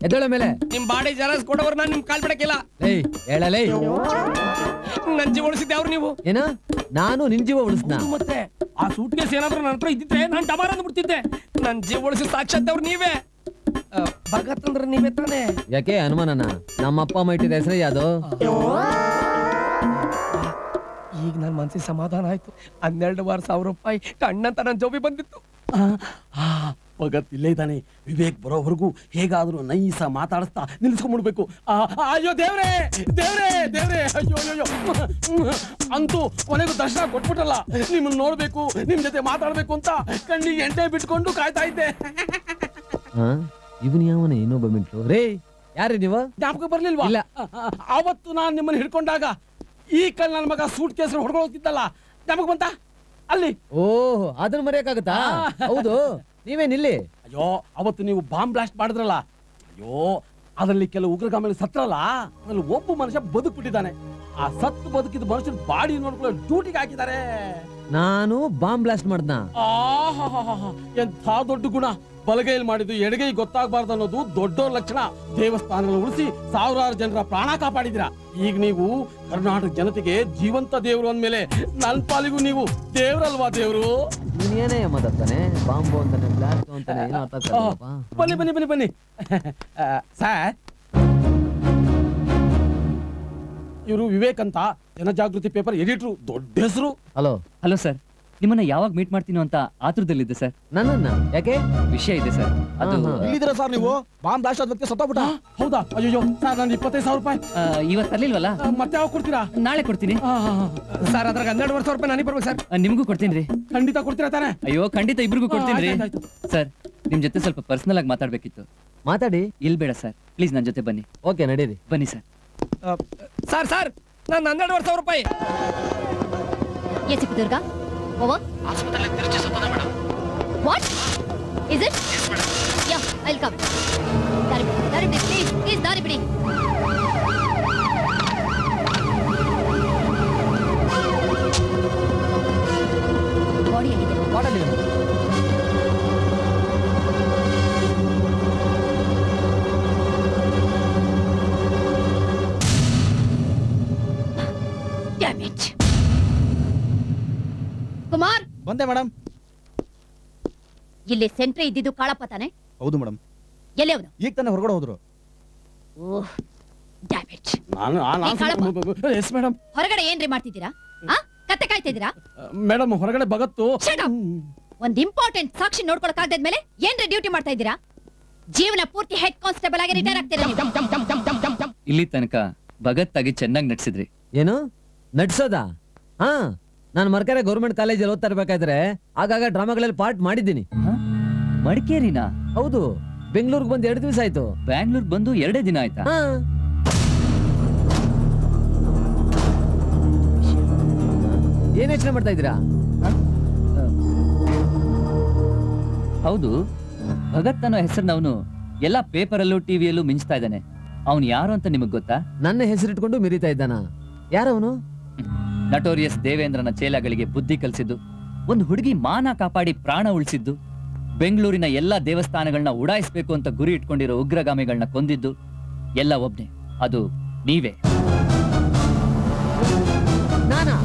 ಎದ್ದೊಳ ಮೇಲೆ. ನಿಮ್ ಬಾಡಿ ಜರಸ್ ಕೊಡೋರು, ನಾನು ನಿಮ್ ಕಾಲ್ ಬಿಡಕ್ಕಿಲ್ಲ. ಏಯ್ ಹೇಳಲೇ, ನನ್ ಜೀವ ಉಳಿಸಿದ್ದೆ ಅವ್ರು ನೀವು. ಏನ, ನಾನು ನಿನ್ ಜೀವ ಉಳಿಸ್ನ? ಮತ್ತೆ ಆ ಸೂಟ್ ಕೇಸ್ ಏನಾದ್ರು ನನ್ನ ಹತ್ರ ಇದ್ದಿದ್ರೆ ನಾನು ಡಮಾರ ಅಂದ್ಬಿಡ್ತಿದ್ದೆ. ನನ್ ಜೀವ ಉಳಿಸಿದ ಸಾಕ್ಷಾತ್ ಅವ್ರು ನೀವೇ. ಭಗತ್ ಅಂದ್ರೆ ನೀವೇ ತಾನೆ? ಯಾಕೆ ಅನುಮಾನನ? ನಮ್ಮಪ್ಪ ಅಮ್ಮ ಇಟ್ಟಿದ್ದ ಹೆಸರೇ ಯಾವುದು. ಈಗ ನನ್ ಮನ್ಸಿಗೆ ಸಮಾಧಾನ ಆಯ್ತು. 12,000 ರೂಪಾಯಿ ಕಣ್ಣಂತ ನನ್ನ ಜೋಬಿ ಬಂದಿತ್ತು. ಭಗತ್ ಇಲ್ಲೇ ಇದ್ದಾನೆ, ವಿವೇಕ್ ಬರೋವರೆಗೂ ಹೇಗಾದ್ರೂ ನೈಸ ಮಾತಾಡಿಸ್ತಾ ನಿಲ್ಸ್ಕೊಂಡ್ಬಿಡ್ಬೇಕು. ಅಯ್ಯೋ ದೇವ್ರೆ, ದೇವ್ರೆ, ದೇವ್ರೆ, ಅಯ್ಯೋ ಅಯ್ಯೋ. ಅಂತೂ ಕೊನೆಗೂ ದರ್ಶನ ಕೊಟ್ಬಿಟ್ಟಲ್ಲ. ನಿಮ್ಮನ್ನ ನೋಡ್ಬೇಕು, ನಿಮ್ ಜೊತೆ ಮಾತಾಡ್ಬೇಕು ಅಂತ ಕಣ್ಣಿಗೆ ಎಂಟೆ ಬಿಟ್ಕೊಂಡು ಕಾಯ್ತಾ ಇದ್ದೆ. ಇವನ್ ಯಾವನೇ ಇನ್ನೊಬ್ಬ ಮಿಂಟ್ಲು? ರೇ, ಯಾರು ನೀವು? ಜ್ಞಾಪಕ ಬರ್ಲಿಲ್ವಾ? ಇಲ್ಲ. ಅವತ್ತು ನಾನು ನಿಮ್ಮನ್ನ ಹಿಡ್ಕೊಂಡಾಗ ಈ ಕಲ್ ನನ್ನ ಮಗ ಸೂಟ್ ಕೇಸ್ ಹೊಡ್ಕೊಳ್ತಿದ್ದಲ್ಲ, ಜ್ಞಾಪಕ ಬಂತಾ? ಅಲ್ಲಿ. ಓಹ್, ಅದನ್ನ ಮರೆಯಕ್ಕಾಗತ್ತಾ? ಹೌದು, ನೀವೇನಿಲ್ಲಿ. ಅಯ್ಯೋ, ಅವತ್ತು ನೀವು ಬಾಂಬ್ ಬ್ಲಾಸ್ಟ್ ಮಾಡಿದ್ರಲ್ಲ, ಅಯ್ಯೋ ಅದರಲ್ಲಿ ಕೆಲವು ಉಗ್ರಗಾಮಿಗಳು ಸತ್ರಲ್ಲ, ಅದ್ರಲ್ಲಿ ಒಬ್ಬ ಮನುಷ್ಯ ಬದುಕ್ಬಿಟ್ಟಿದ್ದಾನೆ. ಆ ಸತ್ತು ಬದುಕಿದ ಮನುಷ್ಯನ ಬಾಡಿ ನೋಡ್ಕೊಳ್ಳೋ ಡ್ಯೂಟಿಗೆ ಹಾಕಿದ್ದಾರೆ. ನಾನು ಬಾಂಬ್ ಬ್ಲಾಸ್ಟ್ ಮಾಡ್ದ. ಎಂಥ ದೊಡ್ಡ ಗುಣ, ಬಲಗೈಲಿ ಮಾಡಿದ್ದು ಎಡಗೈ ಗೊತ್ತಾಗಬಾರ್ದು ಅನ್ನೋದು ದೊಡ್ಡೋರ್ ಲಕ್ಷಣ. ದೇವಸ್ಥಾನಗಳು ಉಳಿಸಿ ಸಾವಿರಾರು ಜನರ ಪ್ರಾಣ ಕಾಪಾಡಿದಿರ. ಈಗ ನೀವು ಕರ್ನಾಟಕ ಜನತೆಗೆ ಜೀವಂತ ದೇವರು ಅಂದ್ಮೇಲೆ ನನ್ನ ಪಾಲಿಗೂ ನೀವು ದೇವ್ರಲ್ವಾ? ದೇವ್ರು ನೀನೇನೇ ಮಾತಾಡ್ತಾನೆ, ಬಾಂಬು ಅಂತಾನೆ, ಬ್ಲಾಸ್ಟ್ ಅಂತಾನೆ. ಬನ್ನಿ ಬನ್ನಿ ಬನ್ನಿ ಬನ್ನಿ ಸರ್. ಇವರು ವಿವೇಕ್ ಅಂತ, ಜನಜಾಗೃತಿ ಪೇಪರ್ ಎಡಿಟರು, ದೊಡ್ಡ ಹೆಸರು. ಹಲೋ ಹಲೋ ಸರ್, ನಿಮ್ಮನ್ನ ಯಾವಾಗ ಮೀಟ್ ಮಾಡ್ತೀನೋ ಅಂತ ಆತುರದಲ್ಲಿದ್ದೆ ಸರ್. ನನ್ನನ್ನ ಯಾಕೆ? ವಿಷಯ ಇದೆ ಸರ್. ಅದು ಇಲ್ಲಿದ್ದೀರಾ ಸರ್ ನೀವು? ಬಾಂಬ್ ಬ್ಲಾಸ್ಟ್ ಆದ ವ್ಯಕ್ತಿ ಸತ್ತೋಗ್ಬಿಟ್ಟ? ಹೌದಾ? ಅಯ್ಯೋ ಸರ್, ನಾನು 25,000 ರೂಪಾಯಿ ಇವತ್ತು ತರ್ಲಿಲ್ವಲ್ಲ, ಮತ್ತೆ ಯಾವಾಗ ಕೊಡ್ತೀರಾ? ನಾಳೆ ಕೊಡ್ತೀನಿ ಸರ್. ಅದ್ರಾಗ 12,500 ರೂಪಾಯಿ ನನಗೆ ಬರ್ಬೇಕು ಸರ್. ನಿಮಗೂ ಕೊಡ್ತೀನಿ ರೀ. ಖಂಡಿತ ಕೊಡ್ತೀರಾ ತಾನೆ? ಅಯ್ಯೋ ಖಂಡಿತ, ಇಬ್ರಿಗೂ ಕೊಡ್ತೀನಿ ರೀ. ಸರ್, ನಿಮ್ ಜೊತೆ ಸ್ವಲ್ಪ ಪರ್ಸನಲ್ ಆಗಿ ಮಾತಾಡ್ಬೇಕಿತ್ತು. ಮಾತಾಡಿ. ಇಲ್ಲಿ ಬೇಡ ಸರ್, ಪ್ಲೀಸ್ ನನ್ನ ಜೊತೆ ಬನ್ನಿ. ಓಕೆ, ನಡೀರಿ ಬನ್ನಿ ಸರ್. ಸರ್ ಸರ್, ನಾನು 12,500 ರೂಪಾಯಿ. ಎಸ್ ದುರ್ಗಾ ಓವಾ ಆಸ್ಪತ್ರೆಗೆ ತಿರ್ಚಿ ಸತ್ತದ madam. What is it? Yes madam. Yeah I will come. ದಾರಿ ದಾರಿ ಪ್ಲೀಸ್ ಪ್ಲೀಸ್ ದಾರಿ ಬಿಡಿ. ಬಾಡಿ ಎಲ್ಲಿದೆ? ಬಾಡಲಿಲ್ಲ. ಕುಮಾರ್ ಬಂದೆ ಮೇಡಮ್. ಇಲ್ಲಿ ಸೆಂಟ್ರಿ ಇದ್ದಿದ್ದು ಕಾಳಪ್ಪ ತಾನೆ? ಹೌದು ಮೇಡಮ್. ಎಲ್ಲಿ ಅವನು? ಈಗ ತಾನೆ ಹೊರಗಡೆ ಹೋದ್ರು. Oh damage. Yes madam. ಹೊರಗಡೆ ಏನ್ರಿ ಮಾಡ್ತಿದ್ದೀರಾ? ಕತ್ತೆ ಕಾಯ್ತಿದ್ದೀರಾ ಮೇಡಮ್? ಹೊರಗಡೆ ಭಗತ್ತು. ಒಂದು ಇಂಪಾರ್ಟೆಂಟ್ ಸಾಕ್ಷಿ ನೋಡ್ಕೊಳಕ್ ಆಗದ್ಮೇಲೆ ಏನ್ರಿ ಡ್ಯೂಟಿ ಮಾಡ್ತಾ ಇದ್ದೀರಾ? ಜೀವನ ಪೂರ್ತಿ ಹೆಡ್ ಕಾನ್ಸ್ಟೇಬಲ್ ಆಗಿ ರಿಟೈರ್ ಆಗ್ತೀರಾ? ಇಲ್ಲಿ ತನಕ ಭಗತ್ ಆಗಿ ಚೆನ್ನಾಗಿ ನಡ್ಸಿದ್ರಿ. ಏನು ನಡ್ಸೋದಾ? ಹಾ, ನಾನು ಮರ್ಕರೆ ಗೌರ್ಮೆಂಟ್ ಕಾಲೇಜಲ್ಲಿ ಓದ್ತಾ ಇರ್ಬೇಕಾದ್ರೆ ಆಗಾಗ ಡ್ರಾಮಾಗಳಲ್ಲಿ ಪಾರ್ಟ್ ಮಾಡಿದ್ದೀನಿ. ಮಡಿಕೇರಿನಾ? ಹೌದು, ಬೆಂಗಳೂರಿಗೆ ಬಂದು 2 ದಿವಸ ಆಯ್ತು. ಬ್ಯಾಂಗ್ಳೂರ್ ಬಂದು 2 ದಿನ ಆಯ್ತಾ? ಏನ್ ಯೋಚನೆ ಮಾಡ್ತಾ ಇದ್ದೀರಾ? ಹೌದು, ಭಗತ್ ಅನ್ನೋ ಹೆಸರು ಅವನು ಎಲ್ಲಾ ಪೇಪರಲ್ಲೂ ಟಿವಿಯಲ್ಲೂ ಮಿಂಚ್ತಾ ಇದ್ದಾನೆ. ಅವನು ಯಾರು ಅಂತ ನಿಮಗ್ ಗೊತ್ತಾ? ನನ್ನ ಹೆಸರಿಟ್ಕೊಂಡು ಮಿರಿತಾ ಇದ್ದಾನ. ಯಾರವನು? ನಟೋರಿಯಸ್ ದೇವೇಂದ್ರನ ಚೇಲಾಗಳಿಗೆ ಬುದ್ಧಿ ಕಲಿಸಿದ್ದು, ಒಂದು ಹುಡುಗಿ ಮಾನ ಕಾಪಾಡಿ ಪ್ರಾಣ ಉಳಿಸಿದ್ದು, ಬೆಂಗಳೂರಿನ ಎಲ್ಲಾ ದೇವಸ್ಥಾನಗಳನ್ನ ಉಡಾಯಿಸಬೇಕು ಅಂತ ಗುರಿ ಇಟ್ಕೊಂಡಿರೋ ಉಗ್ರಗಾಮಿಗಳನ್ನ ಕೊಂದಿದ್ದು ಎಲ್ಲ ಒಬ್ನೇ. ಅದು ನೀವೇ. ನಾನಾ?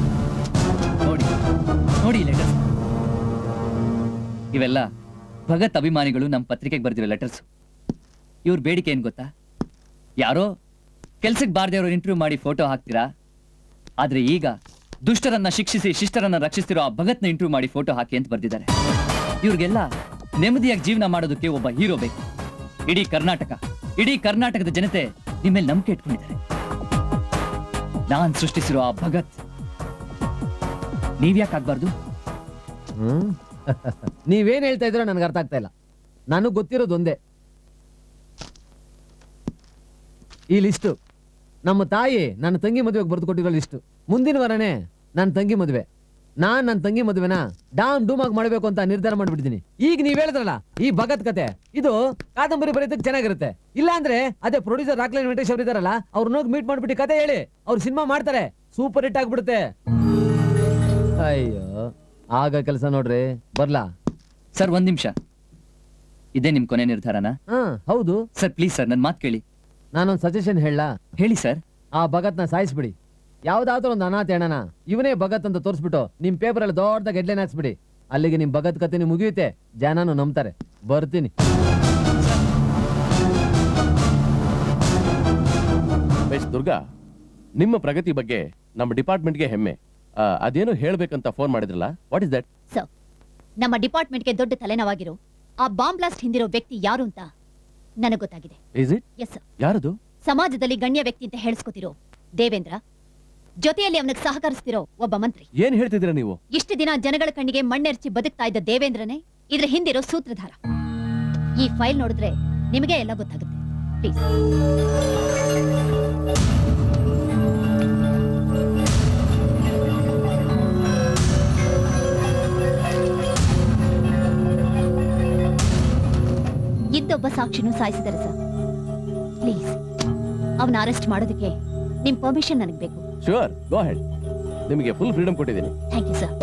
ನೋಡಿ ನೋಡಿ ಲೆಟರ್ಸ್ ಇವೆಲ್ಲ. ಭಗತ್ ಅಭಿಮಾನಿಗಳು ನಮ್ಮ ಪತ್ರಿಕೆಗೆ ಬರ್ದಿರೋ ಲೆಟರ್ಸ್. ಇವ್ರ ಬೇಡಿಕೆ ಏನ್ ಗೊತ್ತಾ? ಯಾರೋ ಕೆಲ್ಸಕ್ಕೆ ಬಾರ್ದೇವ್ರು ಇಂಟರ್ವ್ಯೂ ಮಾಡಿ ಫೋಟೋ ಹಾಕ್ತೀರಾ, ಆದ್ರೆ ಈಗ ದುಷ್ಟರನ್ನ ಶಿಕ್ಷಿಸಿ ಶಿಷ್ಟರನ್ನ ರಕ್ಷಿಸ್ತಿರೋ ಆ ಭಗತ್ನ ಇಂಟರ್ವ್ಯೂ ಮಾಡಿ ಫೋಟೋ ಹಾಕಿ ಅಂತ ಬರ್ದಿದ್ದಾರೆ. ಇವ್ರಿಗೆಲ್ಲ ನೆಮ್ಮದಿಯಾಗಿ ಜೀವನ ಮಾಡೋದಕ್ಕೆ ಒಬ್ಬ ಹೀರೋ ಬೇಕು. ಇಡೀ ಕರ್ನಾಟಕದ ಜನತೆ ನಿಮ್ಮೇಲೆ ನಂಬಿಕೆ ಇಟ್ಕೊಂಡಿದ್ದಾರೆ. ನಾನ್ ಸೃಷ್ಟಿಸಿರೋ ಆ ಭಗತ್ ನೀವ್ಯಾಕೆ ಆಗ್ಬಾರ್ದು? ನೀವೇನ್ ಹೇಳ್ತಾ ಇದ್ರೋ ನನ್ಗೆ ಅರ್ಥ ಆಗ್ತಾ ಇಲ್ಲ. ನನಗ್ ಗೊತ್ತಿರೋದೊಂದೇ, ಈ ಲಿಸ್ಟು ನಮ್ಮ ತಾಯಿ ನನ್ನ ತಂಗಿ ಮದುವೆಗೆ ಬರೆದು ಕೊಟ್ಟಿರೋ ಲಿಸ್ಟು. ಮುಂದಿನ ವಾರನೇ ನನ್ನ ತಂಗಿ ಮದುವೆ. ನನ್ನ ತಂಗಿ ಮದುವೆನ ಡಾಮ್ ಡೂಮ್ ಆಗಿ ಮಾಡಬೇಕು ಅಂತ ನಿರ್ಧಾರ ಮಾಡಿಬಿಟ್ಟಿದ್ದೀನಿ. ಈಗ ನೀವ್ ಹೇಳಿದ್ರಲ್ಲ ಈ ಭಗತ್ ಕತೆ, ಇದು ಕಾದಂಬರಿ ಬರೆಯೋದಕ್ಕೆ ಚೆನ್ನಾಗಿರುತ್ತೆ. ಇಲ್ಲಾಂದ್ರೆ ಅದೇ ಪ್ರೊಡ್ಯೂಸರ್ ರಾಕ್ಲೈನ್ ವೆಂಕಟೇಶ್ ಅವ್ರು ಇದಾರಲ್ಲ, ಅವ್ರನ್ನೋಗಿ ಮೀಟ್ ಮಾಡ್ಬಿಟ್ಟು ಕತೆ ಹೇಳಿ, ಅವ್ರು ಸಿನಿಮಾ ಮಾಡ್ತಾರೆ, ಸೂಪರ್ ಹಿಟ್ ಆಗ್ಬಿಡುತ್ತೆ. ಅಯ್ಯೋ ಆಗ ಕೆಲಸ ನೋಡ್ರಿ. ಬರ್ಲಾ ಸರ್? 1 ನಿಮಿಷ. ಇದೇ ನಿಮ್ ಕೊನೆ ನಿರ್ಧಾರನಾ? ಹೌದು ಸರ್. ಪ್ಲೀಸ್ ಸರ್, ನನ್ನ ಮಾತು ಕೇಳಿ. ನಾನೊಂದು ಸಜೆಷನ್ ಹೇಳಲಾ? ಹೇಳಿ ಸರ್. ಆ ಭಗತ್ನ ಸಾಯಿಸ್ಬಿಡಿ. ಯಾವ್ದಾದ್ರೂ ಒಂದು ಅನಾಥ ಹೆಣ್ಣನ ಇವನೇ ಭಗತ್ ಅಂತ ತೋರಿಸ್ಬಿಟ್ಟು ನಿಮ್ ಪೇಪರ್ ಅಲ್ಲಿ ದೊಡ್ಡದಾಗ ಹೆಡ್ಲೈನ್ ಹಾಕ್ಸ್ಬಿಡಿ. ಅಲ್ಲಿಗೆ ನಿಮ್ ಭಗತ್ ಕತೆ ಮುಗಿಯುತ್ತೆ, ಜನನು ನಂಬ್ತಾರೆ. ಬರ್ತೀನಿ. ಮಿಸ್ ದುರ್ಗಾ, ನಿಮ್ಮ ಪ್ರಗತಿ ಬಗ್ಗೆ ನಮ್ಮ ಡಿಪಾರ್ಟ್ಮೆಂಟ್ಗೆ ಹೆಮ್ಮೆ. ಅದೇನು ಹೇಳ್ಬೇಕಂತ ಫೋನ್ ಮಾಡಿದ್ರಲ್ಲ, ವಾಟ್ ಇಸ್ ದಟ್? ಸರ್, ನಮ್ಮ ಡಿಪಾರ್ಟ್ಮೆಂಟ್ಗೆ ದೊಡ್ಡ ತಲೆನೋವಾಗಿರೋ ಆ ಬಾಂಬ್ ಬ್ಲಾಸ್ಟ್ ಹಿಂದಿರೋ ವ್ಯಕ್ತಿ ಯಾರು ಅಂತ ನನಗೆ ಗೊತ್ತಾಗಿದೆ. Is it? Yes sir. ಯಾರದು? ಸಮಾಜದಲ್ಲಿ ಗಣ್ಯ ವ್ಯಕ್ತಿ ಅಂತ ಹೇಳಿಸ್ಕೊತಿರೋ ದೇವೇಂದ್ರ, ಜೊತೆಯಲ್ಲಿ ಅವನಿಗೆ ಸಹಕರಿಸ್ತಿರೋ ಒಬ್ಬ ಮಂತ್ರಿ. ಏನ್ ಹೇಳ್ತಿದ್ದೀರಾ ನೀವು? ಇಷ್ಟು ದಿನ ಜನಗಳ ಕಣ್ಣಿಗೆ ಮಣ್ಣೆರಚಿ ಬದುಕ್ತಾ ಇದ್ದ ದೇವೇಂದ್ರನೇ ಇದ್ರ ಹಿಂದಿರೋ ಸೂತ್ರಧಾರ. ಈ ಫೈಲ್ ನೋಡಿದ್ರೆ ನಿಮಗೆ ಎಲ್ಲ ಗೊತ್ತಾಗುತ್ತೆ. ಇದ್ದೊಬ್ಬ ಸಾಕ್ಷಿನೂ ಸಾಯಿಸಿದರೆ ಸರ್, ಪ್ಲೀಸ್ ಅವನ ಅರೆಸ್ಟ್ ಮಾಡೋದಕ್ಕೆ ನಿಮ್ಮ ಪರ್ಮಿಷನ್ ನನಗೆ ಬೇಕು. Sure, go head. ನಿಮಗೆ ಫುಲ್ ಫ್ರೀಡಮ್ ಕೊಟ್ಟಿದ್ದೀನಿ. Thank you sir.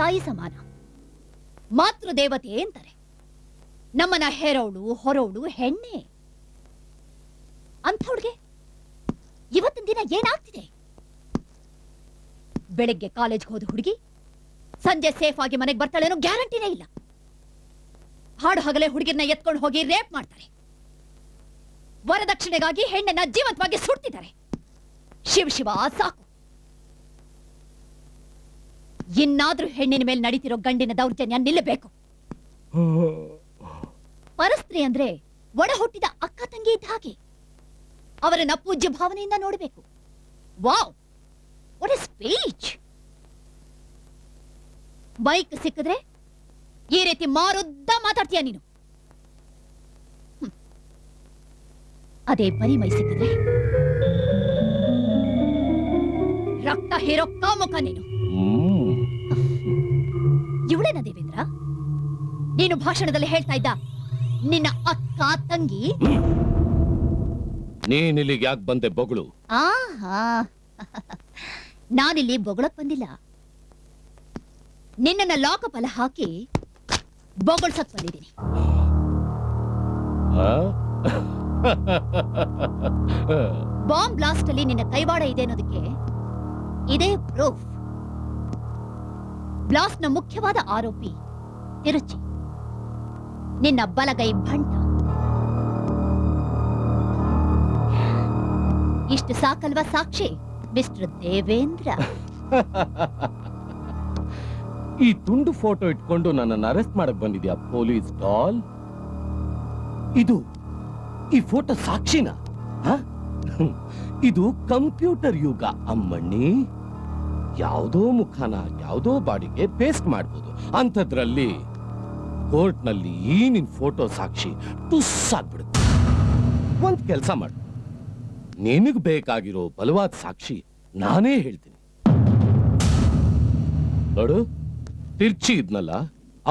ತಾಯಿ ಸಮಾನ, ಮಾತೃ ದೇವತೆ ಅಂತಾರೆ. ನಮ್ಮನ ಹೆರೋಳು ಹೊರೋಳು ಹೆಣ್ಣೆ ಅಂಥವ್ರಿಗೆ ಇವತ್ತಿನ ದಿನ ಏನಾಗ್ತಿದೆ? ಬೆಳಗ್ಗೆ ಕಾಲೇಜ್ಗೆ ಹೋದ ಹುಡುಗಿ ಸಂಜೆ ಸೇಫ್ ಆಗಿ ಮನೆಗೆ ಬರ್ತಾಳೇನೋ ಗ್ಯಾರಂಟಿನೇ ಇಲ್ಲ. ಹಾಡು ಹಗಲೇ ಹುಡುಗಿರನ್ನ ಎತ್ಕೊಂಡು ಹೋಗಿ ರೇಪ್ ಮಾಡ್ತಾರೆ. ವರದಕ್ಷಿಣೆಗಾಗಿ ಹೆಣ್ಣನ್ನ ಜೀವಂತವಾಗಿ ಸುಡ್ತಿದ್ದಾರೆ. ಶಿವ ಶಿವ, ಸಾಕು. ಇನ್ನಾದ್ರೂ ಹೆಣ್ಣಿನ ಮೇಲೆ ನಡೀತಿರೋ ಗಂಡಿನ ದೌರ್ಜನ್ಯ ನಿಲ್ಲಬೇಕು. ಪರಸ್ತ್ರೀ ಅಂದ್ರೆ ಒಡ ಹುಟ್ಟಿದ ಅಕ್ಕ ತಂಗಿ ಇದ್ದ ಹಾಗೆ ಅವರನ್ನ ಪೂಜ್ಯ ಭಾವನೆಯಿಂದ ನೋಡಬೇಕು. Wow, what a speech! Bike ಸಿಕ್ಕಿದ್ರೆ ಈ ರೀತಿ ಮಾರುದ್ದ ಮಾತಾಡ್ತೀಯ ನೀನು. ಅದೇ ಬರೀ ಮೈ ಸಿಕ್ಕಿದ್ರೆ ರಕ್ತ ಹೇರೋ ಕಾಮುಕ ನೀನು. ಇವಳೇನ ದೇವೇಂದ್ರ ನೀನು ಭಾಷಣದಲ್ಲಿ ಹೇಳ್ತಾ ಇದ್ದ ನಿನ್ನ ಅಕ್ಕ ತಂಗಿ? ನೀನಿಲ್ಲಿಗೆ ಯಾಕೆ ಬಂದೆ ಬೊಗಳು? ಆಹಾ, ನಾನಿಲ್ಲಿ ಬೊಗಳಕ್ ಬಂದಿಲ್ಲ, ನಿನ್ನ ಲಾಕಪ್ ಅಲ್ಲ ಹಾಕಿ ಬೊಗಳ್ಸಕ್ ಬಂದಿದ್ದೀನಿ. ಬಾಂಬ್ ಬ್ಲಾಸ್ಟ್ ಅಲ್ಲಿ ನಿನ್ನ ಕೈವಾಡ ಇದೆ ಅನ್ನೋದಕ್ಕೆ ಇದೇ ಪ್ರೂಫ್. ಬ್ಲಾಸ್ಟ್ ನ ಮುಖ್ಯವಾದ ಆರೋಪಿ ತಿರುಚಿ, ನಿನ್ನ ಬಲಗೈ ಭಂಟ. ಇಷ್ಟು ಸಾಕಲ್ವಾ ಸಾಕ್ಷಿ ಮಿಸ್ಟರ್ ದೇವೇಂದ್ರ? ಈ ತುಂಡು ಫೋಟೋ ಇಟ್ಕೊಂಡು ನನ್ನನ್ನು ಅರೆಸ್ಟ್ ಮಾಡಕ್ ಬಂದಿದ್ಯಾ ಪೊಲೀಸ್ ಡಾಲ್? ಇದು ಈ ಫೋಟೋ ಸಾಕ್ಷಿನ? ಇದು ಕಂಪ್ಯೂಟರ್ ಯುಗ ಅಮ್ಮಣ್ಣಿ. ಯಾವುದೋ ಮುಖಾನ ಯಾವುದೋ ಬಾಡಿಗೆ ಪೇಸ್ಟ್ ಮಾಡ್ಬೋದು. ಅಂಥದ್ರಲ್ಲಿ ಕೋರ್ಟ್ನಲ್ಲಿ ಈ ನಿನ್ ಫೋಟೋ ಸಾಕ್ಷಿ ಟುಸ್ ಆಗ್ಬಿಡುತ್ತೆ. ಒಂದ್ ಕೆಲಸ ಮಾಡು, ನಿನಗ್ ಬೇಕಾಗಿರೋ ಬಲವಾದ ಸಾಕ್ಷಿ ನಾನೇ ಹೇಳ್ತೀನಿ. ನೋಡು, ತಿರ್ಚಿ ಇದ್ನಲ್ಲ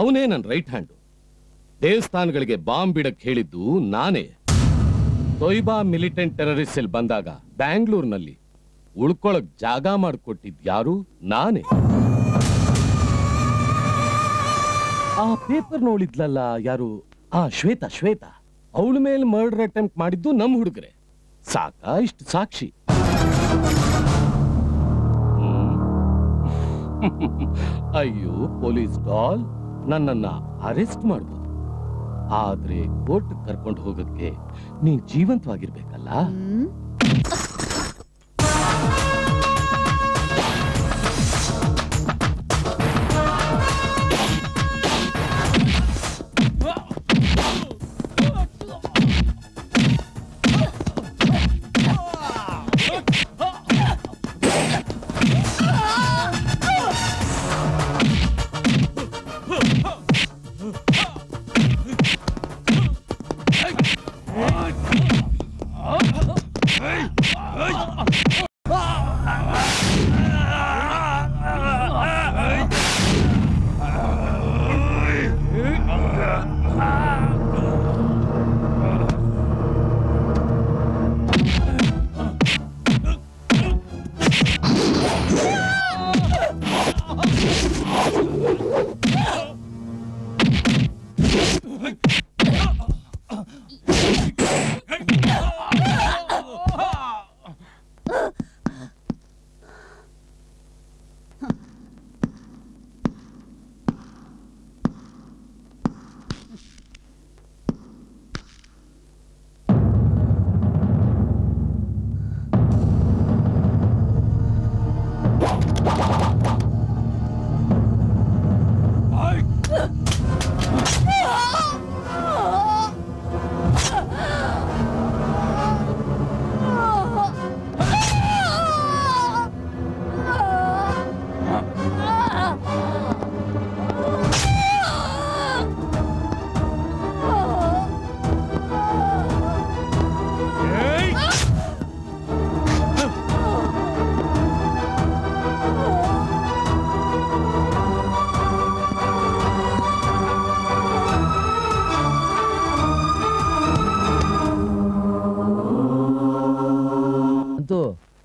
ಅವನೇ ನನ್ನ ರೈಟ್ ಹ್ಯಾಂಡು. ದೇವಸ್ಥಾನಗಳಿಗೆ ಬಾಂಬ್ ಬಿಡಕ್ ಹೇಳಿದ್ದು ನಾನೇ. ತೊಯ್ಬಾ ಮಿಲಿಟೆಂಟ್ ಟೆರರಿಸ್ಟ್ ಅಲ್ಲಿ ಬಂದಾಗ ಬ್ಯಾಂಗ್ಳೂರ್ನಲ್ಲಿ ಉಳ್ಕೊಳಕ್ ಜಾಗ ಮಾಡಿಕೊಟ್ಟಿದ್ ಯಾರು? ನಾನೇ. ಆ ಪೇಪರ್ ನೋಡಿದ್ಲಲ್ಲ ಯಾರು? ಆ ಶ್ವೇತಾ, ಅವಳ ಮೇಲೆ ಮರ್ಡರ್ ಅಟೆಂಪ್ಟ್ ಮಾಡಿದ್ದು ನಮ್ ಹುಡುಗರೇ. ಸಾಕಾ ಇಷ್ಟು ಸಾಕ್ಷಿ? ಅಯ್ಯೋ ಪೊಲೀಸ್ ಡಾಲ್, ನನ್ನನ್ನ ಅರೆಸ್ಟ್ ಮಾಡ್ಬೋದು, ಆದ್ರೆ ಕೋರ್ಟ್ ಕರ್ಕೊಂಡು ಹೋಗಕ್ಕೆ ನೀನ್ ಜೀವಂತವಾಗಿರ್ಬೇಕಲ್ಲ.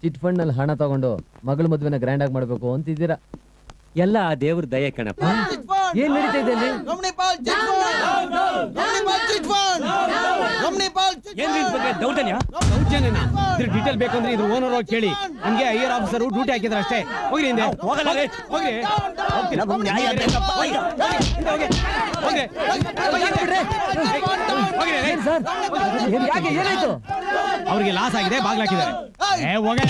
ಚಿಟ್ ಫಂಡ್ ನಲ್ಲಿ ಹಣ ತಗೊಂಡು ಮಗಳ ಮದುವೆನ ಗ್ರ್ಯಾಂಡ್ ಆಗಿ ಮಾಡ್ಬೇಕು ಅಂತಿದ್ದೀರಾ? ಎಲ್ಲ ಆ ದೇವರ ದಯೆ ಕಣಪ್ಪ. ಏನು ನಡೀತಾ ಇದೆ ಅಲ್ಲಿ? ಗಮನಿಪಾಲ್ chit fund. ಗಮನಿಪಾಲ್ chit fund. ಗಮನಿಪಾಲ್ chit fund. ಏನು ನಿನ್ ಬಗ್ಗೆ ಡೌಟನ್ಯಾ? ಡೌಟನ್ಯಾ? ಇದ್ರ ಡೀಟೇಲ್ ಬೇಕಂದ್ರೆ ಇದ್ರ ಓನರ್ ಹೋಗಿ ಕೇಳಿ. ನಿಮಗೆ ಹೈಯರ್ ಆಫೀಸರ್ ಡ್ಯೂಟಿ ಹಾಕಿದ್ರು ಅಷ್ಟೇ. ಹೋಗ್ರಿ ಹಿಂದೆ. ಹೋಗಲ್ಲ ರೇ. ಹೋಗ್ರಿ. ಹೋಗ್ತೀರಾ? ಹೋಗಿ. ಹೋಗಿ. ಹೋಗಿ. ಹೋಗಿ ರೇ ಸರ್. ಯಾಕೆ ಏನಾಯ್ತು? ಅವರಿಗೆ ಲಾಸ್ ಆಗಿದೆ, ಬಾಗ್ಲಾಕಿದ್ದಾರೆ. ಏ ಹೋಗಲ್ಲ.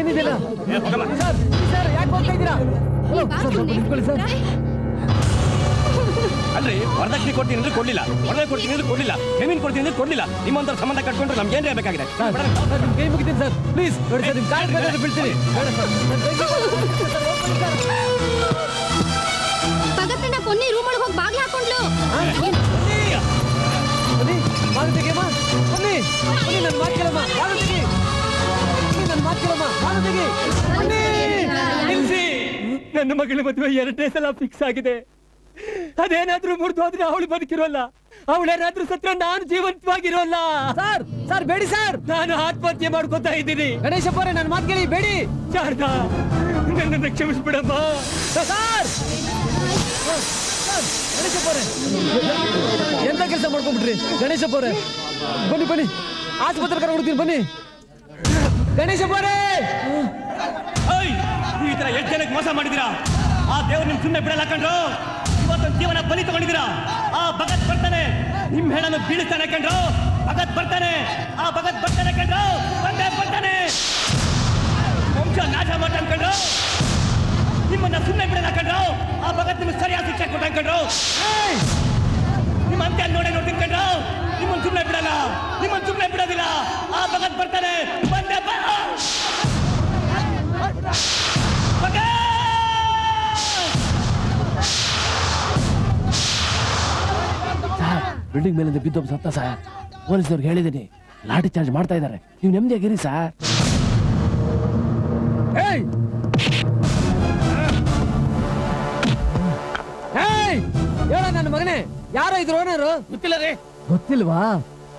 ಏನಿದೆಲ್ಲ ಸರ್ ಸರ್ ಯಾಕೆ ಹೋಗ್ತಾ ಇದ್ದೀರಾ? ಸರ್ ಅಲ್ರಿ, ವರದಕ್ಷಿಣೆ ಕೊಡ್ತೀನಿ ಅಂದ್ರೆ ಕೊಡ್ಲಿಲ್ಲ, ವರದಕ್ಷಿಣೆ ಕೊಡ್ತೀನಿ ಅಂದ್ರೆ ಕೊಡ್ಲಿಲ್ಲ, ಜಮೀನು ಕೊಡ್ತೀನಿ ಅಂದ್ರೆ ಕೊಡ್ಲಿಲ್ಲ, ನಿಮ್ಮಂತ ಸಂಬಂಧ ಕಟ್ಕೊಂಡ್ರೆ ನಮ್ಗೆ ಏನ್ ಬೇಕಾಗಿದೆ? ಕೈ ಮುಗಿತೀನಿ ಸರ್, ಪ್ಲೀಸ್ ನೋಡಿ ಸರ್, ನಿಮ್ ಕಾಲ್ ಬೇಕಾದ್ರೆ ಬಿಡ್ತೀನಿ. ಭಗತಣ್ಣ ಕೊನ್ನಿ ರೂಮ್ ಒಳಗೆ ಹೋಗಿ ಬಾಗಿಲು ಹಾಕೊಂಡ್ಲು. ನನ್ನ ಮಾತು ಕೇಳಮ್ಮ, ನನ್ನ ಮಗಳ ಮದುವೆ 2ನೇ ಸಲ ಫಿಕ್ಸ್ ಆಗಿದೆ. ಅದೇನಾದ್ರೂ ಮುರಿದೋದ್ರೆ ಅವಳು ಬದುಕಿರೋಲ್ಲ, ಅವಳೇನಾದ್ರೂ ಸತ್ರ ನಾನು ಜೀವಂತವಾಗಿರೋಲ್ಲ. ಸರ್ ಸರ್ ಬೇಡಿ ಸರ್, ನಾನು ಆತ್ಮಹತ್ಯೆ ಮಾಡ್ಕೋತಾ ಇದ್ದೀನಿ. ಗಣೇಶಪ್ಪ ನನ್ನ ಮಾತು ಕೇಳಿ ಬೇಡಿ. ಶಾರದಾ ನನ್ನನ್ನು ಕ್ಷಮಿಸ್ಬಿಡಮ್ಮ. ಗಣೇಶಪ್ಪ ಎಂತ ಕೆಲಸ ಮಾಡ್ಕೊಂಡ್ಬಿಟ್ರಿ ಗಣೇಶಪ್ಪ? ಬನ್ನಿ ಬನ್ನಿ, ಆಸ್ಪತ್ರೆ ಕರ್ಕೊಂಡು ಹೋಗ್ತೀನಿ ಬನ್ನಿ. ಗಣೇಶಪ್ಪರೇ, ಈ ತರ ಎಷ್ಟು ಜನಕ್ಕೆ ಮೋಸ ಮಾಡಿದಿರಾ? ಆ ದೇವ್ರು ನಿಮ್ ಸುಮ್ಮನೆ ಬಿಡಲ್ಲ ಕಂಡ್ರು. ಇವತ್ತೊಂದು ಜೀವನ ಬಲಿ ತಗೊಂಡಿದ್ದೀರಾ. ಆ ಭಗತ್ ಬರ್ತಾನೆ, ನಿಮ್ ಹೆಣನ್ನು ಬೀಳಿಸ್ತಾನೆ ಕಂಡ್ರು. ಭಗತ್ ಬರ್ತಾನೆ, ಆ ಭಗತ್ ಬರ್ತಾನೆ ಕಂಡ್ರು. ಬಂದೆ ಬರ್ತಾನೆ, ವಂಶ ನಾಶ ಮಾಡ್ತಾನೆ ಕಂಡ್ರು. ನಿಮ್ಮನ್ನ ಸುಮ್ಮನೆ ಬಿಡಲ್ಲ ಕಂಡ್ರು. ಆ ಭಗತ್ ನಿಮ್ಗೆ ಸರಿಯಾದ ಶಿಕ್ಷೆ ಕೊಟ್ಟ ಕಂಡ್ರು. ನಿಮ್ಮ ಅಂತೆ ಅಲ್ಲಿ ನೋಡೇ ನೋಡ್ತೀನಿ ಕಂಡ್ರು. ನಿಮ್ಮನ್ನು ಸುಮ್ಮನೆ ಬಿಡಲ್ಲ, ನಿಮ್ಮನ್ನು ಸುಮ್ಮನೆ ಬಿಡೋದಿಲ್ಲ. ಆ ಭಗತ್ ಬರ್ತಾನೆ, ಬಂದೆ ಬಿಲ್ಡಿಂಗ್ ಮೇಲಿಂದ ಬಿದ್ದೊಬ್ಬ ಸತ್ತ ಸರ್. ಪೊಲೀಸ್ನವ್ರಿಗೆ ಹೇಳಿದ್ದೀನಿ, ಲಾಠಿ ಚಾರ್ಜ್ ಮಾಡ್ತಾ ಇದ್ದಾರೆ. ನೀವು ನೆಮ್ಮದಿಯಾಗಿರಿ ಸರ್. ಹೇಳ ನನ್ನ ಮಗನೇ, ಯಾರೋ ಇದ್ರು ಓನರು? ಗೊತ್ತಿಲ್ಲ ರೀ. ಗೊತ್ತಿಲ್ವಾ?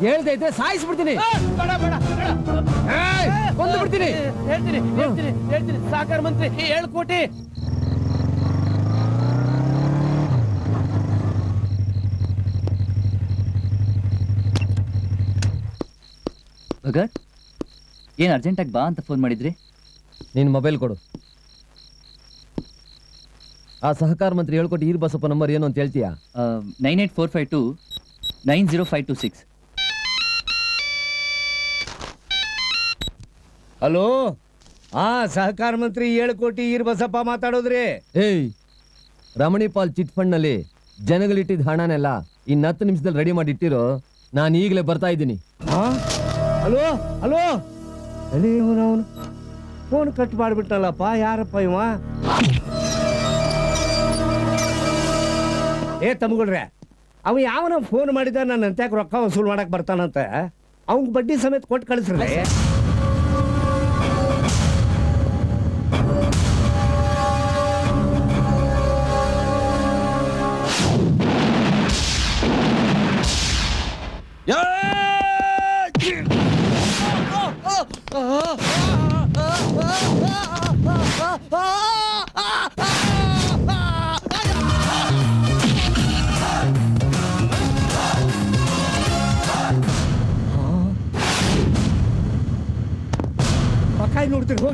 ಹೇಳ್ತಾ ಇದ್ರೆ ಸಾಯಿಸ್ಬಿಡ್ತೀನಿ. ಹೇಳ್ತೀನಿ ಸಾಕಾರ ಮಂತ್ರಿ 7 ಕೋಟಿ. ಭಗತ್, ಏನ್ ಅರ್ಜೆಂಟಾಗಿ ಬಾ ಅಂತ ಫೋನ್ ಮಾಡಿದ್ರಿ? ನೀನ್ ಮೊಬೈಲ್ ಕೊಡು. ಆ ಸಹಕಾರ ಮಂತ್ರಿ 7 ಕೋಟಿ ಈರ್ ಬಸಪ್ಪ ನಂಬರ್ ಏನು ಅಂತ ಹೇಳ್ತೀಯಾ? 9845290526. ಹಲೋ, ಆ ಸಹಕಾರ ಮಂತ್ರಿ 7 ಕೋಟಿ ಈರ್ ಬಸಪ್ಪ ಮಾತಾಡೋದ್ರಿ. ಏಯ್, ರಮಣಿಪಾಲ್ ಚಿಟ್ ಫಂಡ್ ನಲ್ಲಿ ಜನಗಳಿಟ್ಟಿದ್ದ ಹಣನೆಲ್ಲ ಇನ್ನು 10 ನಿಮಿಷದಲ್ಲಿ ರೆಡಿ ಮಾಡಿ ಇಟ್ಟಿರೋ. ನಾನು ಈಗಲೇ ಬರ್ತಾ ಇದ್ದೀನಿ. ಹಲೋ ಹಲೋ, ಎಲ್ಲಿ ಅವನು? ಫೋನ್ ಕಟ್ ಮಾಡಿಬಿಟ್ಟಲ್ಲಪ್ಪ, ಯಾರಪ್ಪ ಇವ? ಏ ತಮ್ಗಳ್ರೆ, ಅವ ಯಾವನ ಫೋನ್ ಮಾಡಿದ ನಾನು ಅಂತ್ಯಾಕೆ ರೊಕ್ಕ ವಸೂಲು ಮಾಡಕ್ ಬರ್ತಾನಂತ. ಅವ್ನ್ ಬಡ್ಡಿ ಸಮೇತ ಕೊಟ್ಟು ಕಳಿಸ್ರಿ. ನೋಡ್ತೀರಿ ಹೋಗಿ.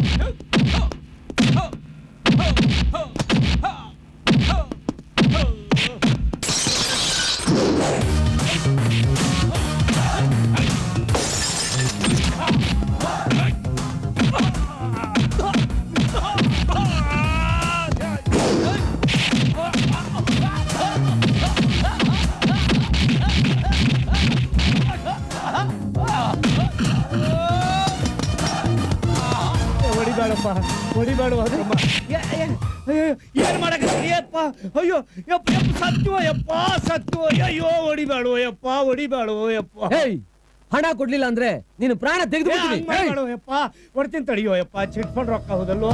ಹಣ ಕೊಡ್ಲಿಲ್ಲ ಅಂದ್ರೆ ನೀನು ಪ್ರಾಣ ತೆಗೆದು ಬಿಡ್ತೀನಿ. ಅಯ್ಯಪ್ಪ ಕೊಡ್ತೀನಿ ತಡಿಯೋಯಪ್ಪ, ಚಿಟ್ಫಂಡ್ ರೊಕ್ಕ ಹೋದಲ್ವೋ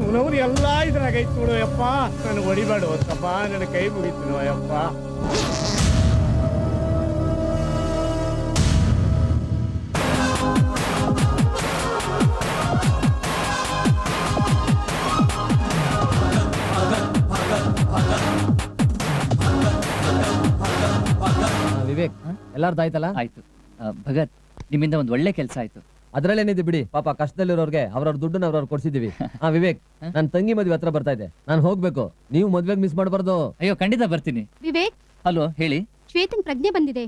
ಅವನವ್ರು ಎಲ್ಲ ಇದ್ರಾಗೈತ್ ನೋಡೋಯಪ್ಪ. ನಾನು ಹೊಡಿಬೇಡ ಹೋತಪ್ಪ, ನನ್ನ ಕೈ ಮುಗಿತು ನೋಯಪ್ಪ. ವಿವೇಕ್, ಎಲ್ಲಾರ್ದು ಆಯ್ತಲ್ಲ? ಆಯ್ತು ಭಗತ್, ನಿಮ್ಮಿಂದ ಒಂದ್ ಒಳ್ಳೆ ಕೆಲಸ ಆಯ್ತು. ಅದ್ರಲ್ಲೇನಿದೆ ಬಿಡಿ, ಪಾಪ ಕಷ್ಟದಲ್ಲಿರೋರ್ಗೆ ಅವ್ರವ್ರ ದುಡ್ಡನ್ನ ಅವ್ರವ್ರು ಕೊಡ್ಸಿದೀವಿ. ಆ ವಿವೇಕ್, ನನ್ ತಂಗಿ ಮದ್ವೆ ಹತ್ರ ಬರ್ತಾ ಇದೆ, ನಾನು ಹೋಗ್ಬೇಕು, ನೀವು ಮದ್ವೆಗ್ ಮಿಸ್ ಮಾಡಬಾರ್ದು. ಅಯ್ಯೋ ಖಂಡಿತ ಬರ್ತೀನಿ. ವಿವೇಕ್, ಹಲೋ ಹೇಳಿ. ಶ್ವೇತನ್ ಪ್ರಜ್ಞೆ ಬಂದಿದೆ,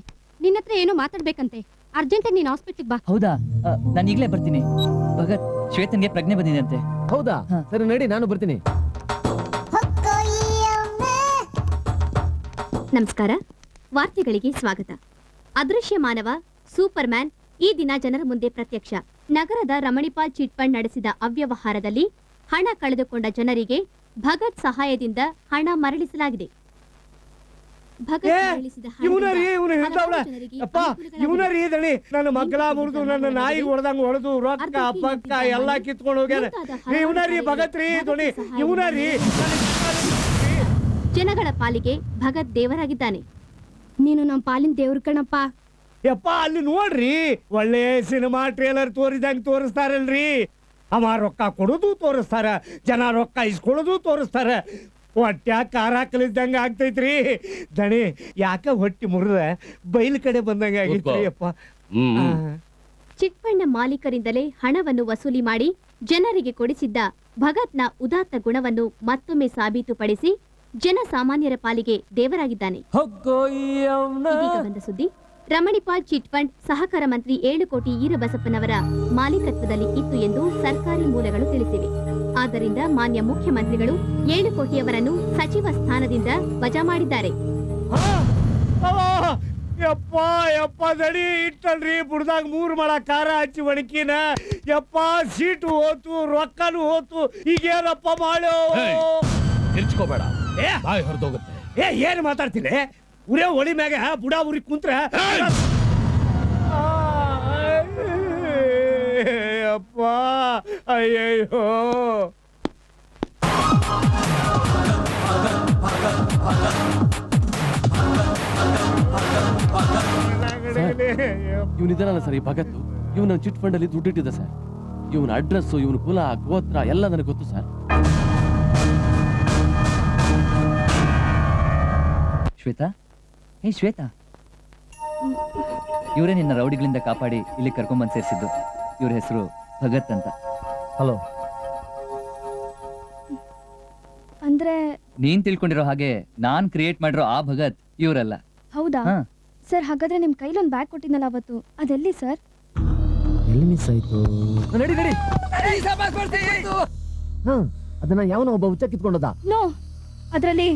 ನಿನ್ನ ಹತ್ರ ಏನೋ ಮಾತಾಡ್ಬೇಕಂತೆ, ಅರ್ಜೆಂಟ್ ಆಗಿ ನೀನ್ ಹಾಸ್ಪಿಟಲ್ ಬಾ. ಹೌದಾ, ನಾನು ಈಗಲೇ ಬರ್ತೀನಿ. ಭಗತ್, ಶ್ವೇತನ್ಗೆ ಪ್ರಜ್ಞೆ ಬಂದಿದೆ ಅಂತೆ. ಹೌದಾ, ಸರಿ ನಡಿ, ನಾನು ಬರ್ತೀನಿ. ನಮಸ್ಕಾರ, ವಾರ್ತೆಗಳಿಗೆ ಸ್ವಾಗತ. ಅದೃಶ್ಯ ಮಾನವ ಸೂಪರ್ ಮ್ಯಾನ್ ಈ ದಿನ ಜನರ ಮುಂದೆ ಪ್ರತ್ಯಕ್ಷ. ನಗರದ ರಮಣಿಪಾಲ್ ಚಿಟ್ ಫಂಡ್ ನಡೆಸಿದ ಅವ್ಯವಹಾರದಲ್ಲಿ ಹಣ ಕಳೆದುಕೊಂಡ ಜನರಿಗೆ ಭಗತ್ ಸಹಾಯದಿಂದ ಹಣ ಮರಳಿಸಲಾಗಿದೆ. ನನ್ನ ಮಕ್ಕಳ ಮುರಿದು, ನನ್ನ ನಾಯಿ ಹೊಡೆದಂಗ ಹೊಡೆದು, ರೊಕ್ಕ ಪಕ್ಕ ಎಲ್ಲ ಕಿತ್ಕೊಂಡು ಹೋಗ್ಯಾರ ಇವನರಿ ಭಗತ್ ರೀ ಧ್ವನಿ ಇವನರಿ. ಜನಗಳ ಪಾಲಿಗೆ ಭಗತ್ ದೇವರಾಗಿದ್ದಾನೆ. ನೀನು ನಮ್ಮ ಪಾಲಿನ ದೇವ್ರ ಕಣಪ್ಪ. ಯಪ್ಪ, ಅಲ್ಲಿ ನೋಡ್ರಿ ಒಳ್ಳೆ ಸಿನಿಮಾ ಟ್ರೇಲರ್ ತೋರಿದಂಗೆ ತೋರಿಸ್ತಾರಲ್ರಿ. ಅವ ರೊಕ್ಕ ಕೊಡೋದು ತೋರಿಸ್ತಾರ, ಜನ ರೊಕ್ಕ ಇಸ್ಕೊಳೋದು ತೋರಿಸ್ತಾರ. ಹೊಟ್ಟೆ ಖಾರ ಕಲಿಸ್ದಂಗೆ ಆಗ್ತೈತ್ರಿ ದಣಿ. ಯಾಕೆ ಹೊಟ್ಟೆ ಮುರಿದ ಬೈಲ್ ಕಡೆ ಬಂದಂಗೆ ಆಗಿತ್ತು ಯಪ್ಪ. ಚಿಟ್ ಫಂಡ್ ಮಾಲೀಕರಿಂದಲೇ ಹಣವನ್ನು ವಸೂಲಿ ಮಾಡಿ ಜನರಿಗೆ ಕೊಡಿಸಿದ್ದ ಭಗತ್ನ ಉದಾತ್ತ ಗುಣವನ್ನು ಮತ್ತೊಮ್ಮೆ ಸಾಬೀತುಪಡಿಸಿ ಜನಸಾಮಾನ್ಯರ ಪಾಲಿಗೆ ದೇವರಾಗಿದ್ದಾನೆ. ಬಂದ ಸುದ್ದಿ, ರಮಣಿಪಾಲ್ ಚಿಟ್ ಫಂಡ್ ಸಹಕಾರ ಮಂತ್ರಿ 7 ಕೋಟಿ ಈರಬಸಪ್ಪನವರ ಮಾಲೀಕತ್ವದಲ್ಲಿ ಇತ್ತು ಎಂದು ಸರ್ಕಾರಿ ಮೂಲಗಳು ತಿಳಿಸಿವೆ. ಆದ್ದರಿಂದ ಮಾನ್ಯ ಮುಖ್ಯಮಂತ್ರಿಗಳು 7 ಕೋಟಿಯವರನ್ನು ಸಚಿವ ಸ್ಥಾನದಿಂದ ವಜಾ ಮಾಡಿದ್ದಾರೆ. ಯಪ್ಪ ಯಪ್ಪ ದಡಿ ಇಟ್ಟಲ್ರಿ ಬುಡ್ದಾಗ 3 ಮೊಳ ಖಾರ ಹಚ್ಚಿ ಒಣಕಿನ. ಯಪ್ಪ, ಸೀಟು ಹೋತು, ರೊಕ್ಕನು ಹೋತು, ಈಗೇನಪ್ಪ ಮಾಡೋ ತಿರ್ಚ್ಕೋಬೇಡ, ಬಾಯಿ ಹೊರದೋಗುತ್ತೆ. ಏನು ಮಾತಾಡ್ತೀನಿ, ಉರೇ ಒಳಿ ಮ್ಯಾಗ ಬುಡ ಉರಿ ಕುಂತ್ರ. ಅಯ್ಯಪ್ಪ, ಅಯ್ಯಯ್ಯೋ. ಇವನಿದ್ದಾನಲ್ಲ ಸರ್ ಈ ಭಗತ್ತು, ಇವನು ನನ್ನ ಚಿಟ್ ಫಂಡಲ್ಲಿ ದುಡ್ಡಿಟ್ಟಿದ್ದ ಸರ್. ಇವನ ಅಡ್ರೆಸ್ಸು, ಇವನ ಕುಲ ಗೋತ್ರ ಎಲ್ಲ ನನಗೆ ಗೊತ್ತು ಸರ್. ಶ್ವೇತಾ, ಹೇ ಶ್ವೇತಾ, ಇವರೇ ನಿನ್ನ ರೌಡಿಗಳಿಂದ ಕಾಪಾಡಿ ಇಲ್ಲಿ ಕರ್ಕೊಂಡ್ಬಂದು ಸೇರಿಸಿದ್ದು. ಇವ್ರ ಹೆಸರು ಭಗತ್ ಅಂತ. ಹಲೋ, ಅಂದ್ರೆ ನೀನ್ ತಿಳ್ಕೊಂಡಿರೋ ಹಾಗೆ ನಾನ್ ಕ್ರಿಯೇಟ್ ಮಾಡಿರೋ ಆ ಭಗತ್ ಇವರಲ್ಲ. ಹೌದಾ ಸರ್, ಹಾಗಾದ್ರೆ ನಿಮ್ ಕೈಲೊಂದು ಬ್ಯಾಗ್ ಕೊಟ್ಟಿದ್ನಲ್ಲ ಅವತ್ತು, ಅದೆಲ್ಲಿ ಸರ್? ಎಲ್ಲಿ ಮಿಸ್ ಆಯ್ತು? ಅದನ್ನ ಯಾವನೋ ಒಬ್ಬ ಹುಚ್ಚ ಕಿತ್ಕೊಂಡದ. ನೋ, ಅದರಲ್ಲಿ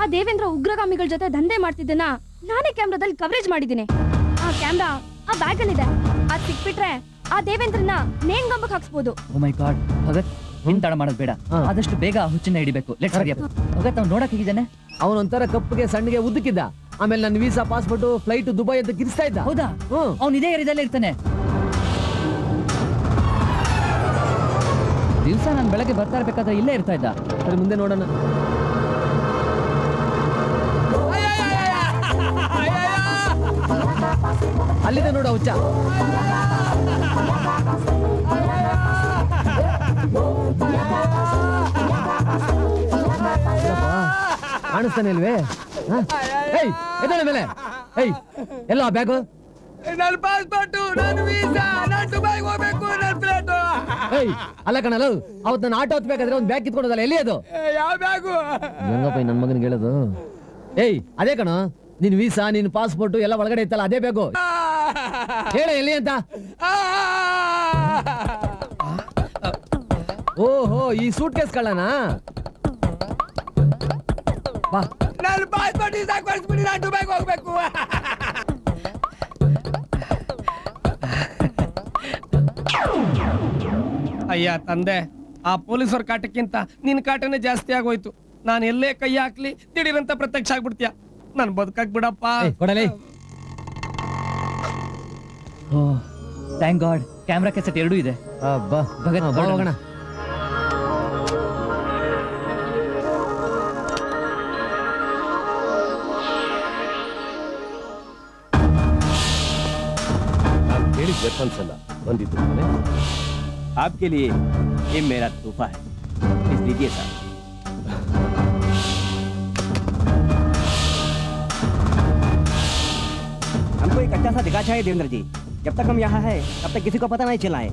ಆ ದೇವೇಂದ್ರ ಉಗ್ರಗಾಮಿಗಳ ಜೊತೆ ದಂಧೆ ಮಾಡ್ತಿದ್ದನ್ನ ನಾನೇ ಕ್ಯಾಮ್ರಾದಲ್ಲಿ ಕವರೇಜ್ ಮಾಡಿದ್ದೀನಿ. ಆ ಕ್ಯಾಮ್ರಾ ಆ ಬ್ಯಾಗ್ ಅಲ್ಲಿ ಇದೆ, ಅದ್ ಸಿಕ್ಬಿಟ್ರೆ ಆ ದೇವೇಂದ್ರನ ನೇಂಗಂಬಕ್ಕೆ ಹಾಕ್ಸ್ಬೋದು. ಓ ಮೈ ಗಾಡ್, ಭಗತ್ ನಿನ್ ತಡ ಮಾಡೋದು ಬೇಡ, ಆದಷ್ಟು ಬೇಗ ಹುಚ್ಚಿನ ಹಿಡಿಬೇಕು. ಲೆಟ್ಸ್ ಹೋಗಿಯಪ್ಪ. ಭಗತ್ ಅವ್ನು ನೋಡಕ್ ಹೀಗಿದ್ದಾನೆ, ಅವನೊಂಥರ ಕಪ್ಪಗೆ ಸಣ್ಣಗೆ ಉದ್ದಕ್ಕಿದ್ದ. ಆಮೇಲೆ ನನ್ನ ವೀಸಾ ಪಾಸ್ಪೋರ್ಟ್ ಫ್ಲೈಟ್ ದುಬೈ ಅಂತ ಕಿರಿಸ್ತಾ ಇದ್ದ. ಹೌದಾ, ಅವ್ನು ಇದೇ ಏರಿಯಾದಲ್ಲೇ ಇರ್ತಾನೆ. ದಿವಸ ನಾನು ಬೆಳಗ್ಗೆ ಬರ್ತಾ ಇರ್ಬೇಕಾದ್ರೆ ಇಲ್ಲೇ ಇರ್ತಾ ಇದ್ದ. ಅದ್ರ ಮುಂದೆ ನೋಡೋಣ. ಅಲ್ಲಿದೆ ನೋಡು ಹುಚ್ಚ. ಅಣಸ್ತಾನೆ ಇಲ್ವೇ ಏಯ್ ಎದನೆ ಮೇಲೆ ಏಯ್ ಎಲ್ಲ ಬ್ಯಾಗ್ ನನ್ನ ಪಾಸ್‌ಪೋರ್ಟ್ ನನ್ನ ವೀಸಾ ನಾನು ದುಬೈಗೆ ಹೋಗಬೇಕು ನನ್ನ ಫ್ಲೈಟ್ ಏಯ್ ಅಲ್ಲ ಕಣಲು ಅವತ್ತು ನಾನು ಆಟೋ ಹತ್ತಬೇಕಾದ್ರೆ ಒಂದು ಬ್ಯಾಗ್ ಕಿತ್ಕೊಂಡೋದಲ್ಲ ಎಲ್ಲಿ ಅದು ಯಾವ ಬ್ಯಾಗ್ ಗಂಗಪ್ಪ ನನ್ನ ಮಗನಿಗೆ ಹೇಳೋದು ಏಯ್ ಅದೇ ಕಣ ನಿನ್ನ ವೀಸಾ ನಿನ್ನ ಪಾಸ್‌ಪೋರ್ಟ್ ಎಲ್ಲ ಒಳಗಡೆ ಇತ್ತಲ್ಲ ಅದೇ ಬ್ಯಾಗ್ ಹೇಳು ಎಲ್ಲಿ ಅಂತ ಓಹೋ ಈ ಸೂಟ್ ಕೇಸ್ ಕಳ್ಳನಾ ಬಾ ನಾನು ಪಾಸ್‌ಪೋರ್ಟ್ ವೀಸಾ ಕಳ್ಸ್ಬಿಡಿ ನಾನು ದುಬೈಗೆ ಹೋಗಬೇಕು ಅಯ್ಯ ತಂದೆ ಆ ಪೊಲೀಸರ ಕಾಟಕ್ಕಿಂತ ನಿನ್ನ ಕಾಟನೇ ಜಾಸ್ತಿ ಆಗೋಯ್ತು ನಾನು ಎಲ್ಲೇ ಕೈ ಹಾಕ್ಲಿ ದಿಢೀರಂತ ಪ್ರತ್ಯಕ್ಷ ಆಗ್ಬಿಡ್ತೀಯ ನಾನು ಬದುಕಕ್ ಬಿಡಪ್ಪ ಕೊಡಲೇ ಥ್ಯಾಂಕ್ ಗಾಡ್ ಕ್ಯಾಮ್ರಾ ಕೆಸೆಟ್ ಎರಡೂ ಇದೆ ಭಗತ್ ಹೋಗೋಣ ವೆಪನ್ಸ್ ಎಲ್ಲ ಬಂದಿತ್ತು आपके लिए ये मेरा तोहफा है इस दीजिए साहब हमको एक अच्छा सा दिखा चाहिए देवेंद्र जी जब तक हम यहाँ है तब तक किसी को पता नहीं चला है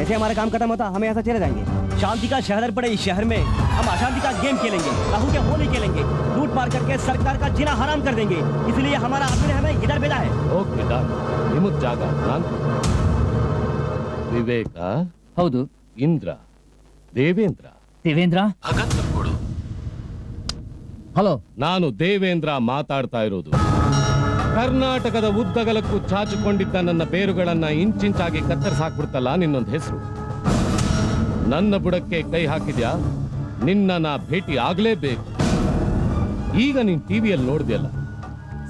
जैसे हमारा काम खत्म होता हम यहाँ से चले जाएंगे शांति का शहर पड़े इस शहर में हम अशांति का गेम खेलेंगे राहू के होली खेलेंगे लूट मार करके सरकार का जीना हराम कर देंगे इसलिए हमारा आदमी हमें इधर भेजा है ओके डन हिम्मत जागा विवेक ಹೌದು ಇಂದ್ರ ದೇವೇಂದ್ರ ಭಗತ್ ಕೊಡು ಹಲೋ ನಾನು ದೇವೇಂದ್ರ ಮಾತಾಡ್ತಾ ಇರೋದು ಕರ್ನಾಟಕದ ಉದ್ದಗಲಕ್ಕೂ ಚಾಚಿಕೊಂಡಿದ್ದ ನನ್ನ ಬೇರುಗಳನ್ನ ಇಂಚಿಂಚಾಗಿ ಕತ್ತರಿಸಾಕ್ಬಿಡ್ತಲ್ಲ ನಿನ್ನೊಂದು ಹೆಸರು ನನ್ನ ಬುಡಕ್ಕೆ ಕೈ ಹಾಕಿದ್ಯಾ ನಿನ್ನ ನಾ ಭೇಟಿ ಆಗ್ಲೇಬೇಕು ಈಗ ನೀನ್ ಟಿವಿಯಲ್ಲಿ ನೋಡಿದ್ಯಲ್ಲ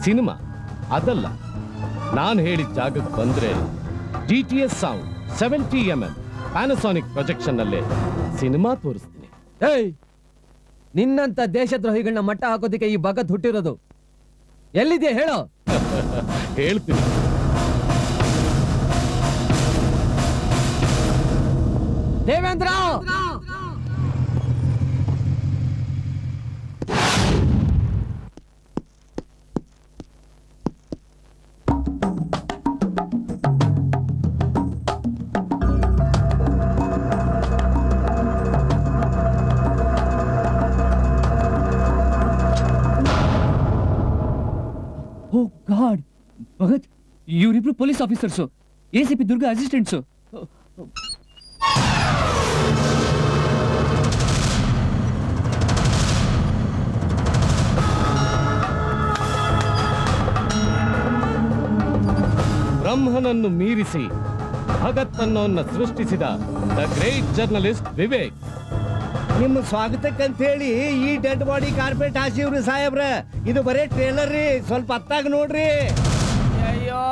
ಸಿನಿಮಾ ಅದಲ್ಲ ನಾನು ಹೇಳಿದ ಜಾಗಕ್ಕೆ ಬಂದ್ರೆ GTS sound 70mm Panasonic projection ಅಲ್ಲೇ ಸಿನಿಮಾ ತೋರಿಸ್ತೀನಿ ಏಯ್ ನಿನ್ನಂತ ದೇಶದ್ರೋಹಿಗಳನ್ನ ಮಟ್ಟ ಹಾಕೋದಕ್ಕೆ ಈ ಭಗತ್ ಹುಟ್ಟಿರೋದು ಎಲ್ಲಿದೆ ಹೇಳೋ ಹೇಳ್ತೀನಿ ದೇವೇಂದ್ರ ಭಗತ್ ಇವರಿಬ್ರು police officers ACP Durga assistants ಬ್ರಹ್ಮನನ್ನು ಮೀರಿಸಿ ಭಗತ್ ಅನ್ನೋನ್ನ ಸೃಷ್ಟಿಸಿದ ದ ಗ್ರೇಟ್ ಜರ್ನಲಿಸ್ಟ್ ವಿವೇಕ್ ನಿಮ್ಮ ಸ್ವಾಗತಕ್ಕಂತ ಹೇಳಿ ಈ ಡೆಡ್ ಬಾಡಿ ಕಾರ್ಪೆಟ್ ಹಾಸಿವ್ರಿ ಸಾಹೇಬ್ರ ಇದು ಬರೇ ಟ್ರೇಲರ್ ರೀ ಸ್ವಲ್ಪ ಹತ್ತಾಗ ನೋಡ್ರಿ ಅಯ್ಯೋ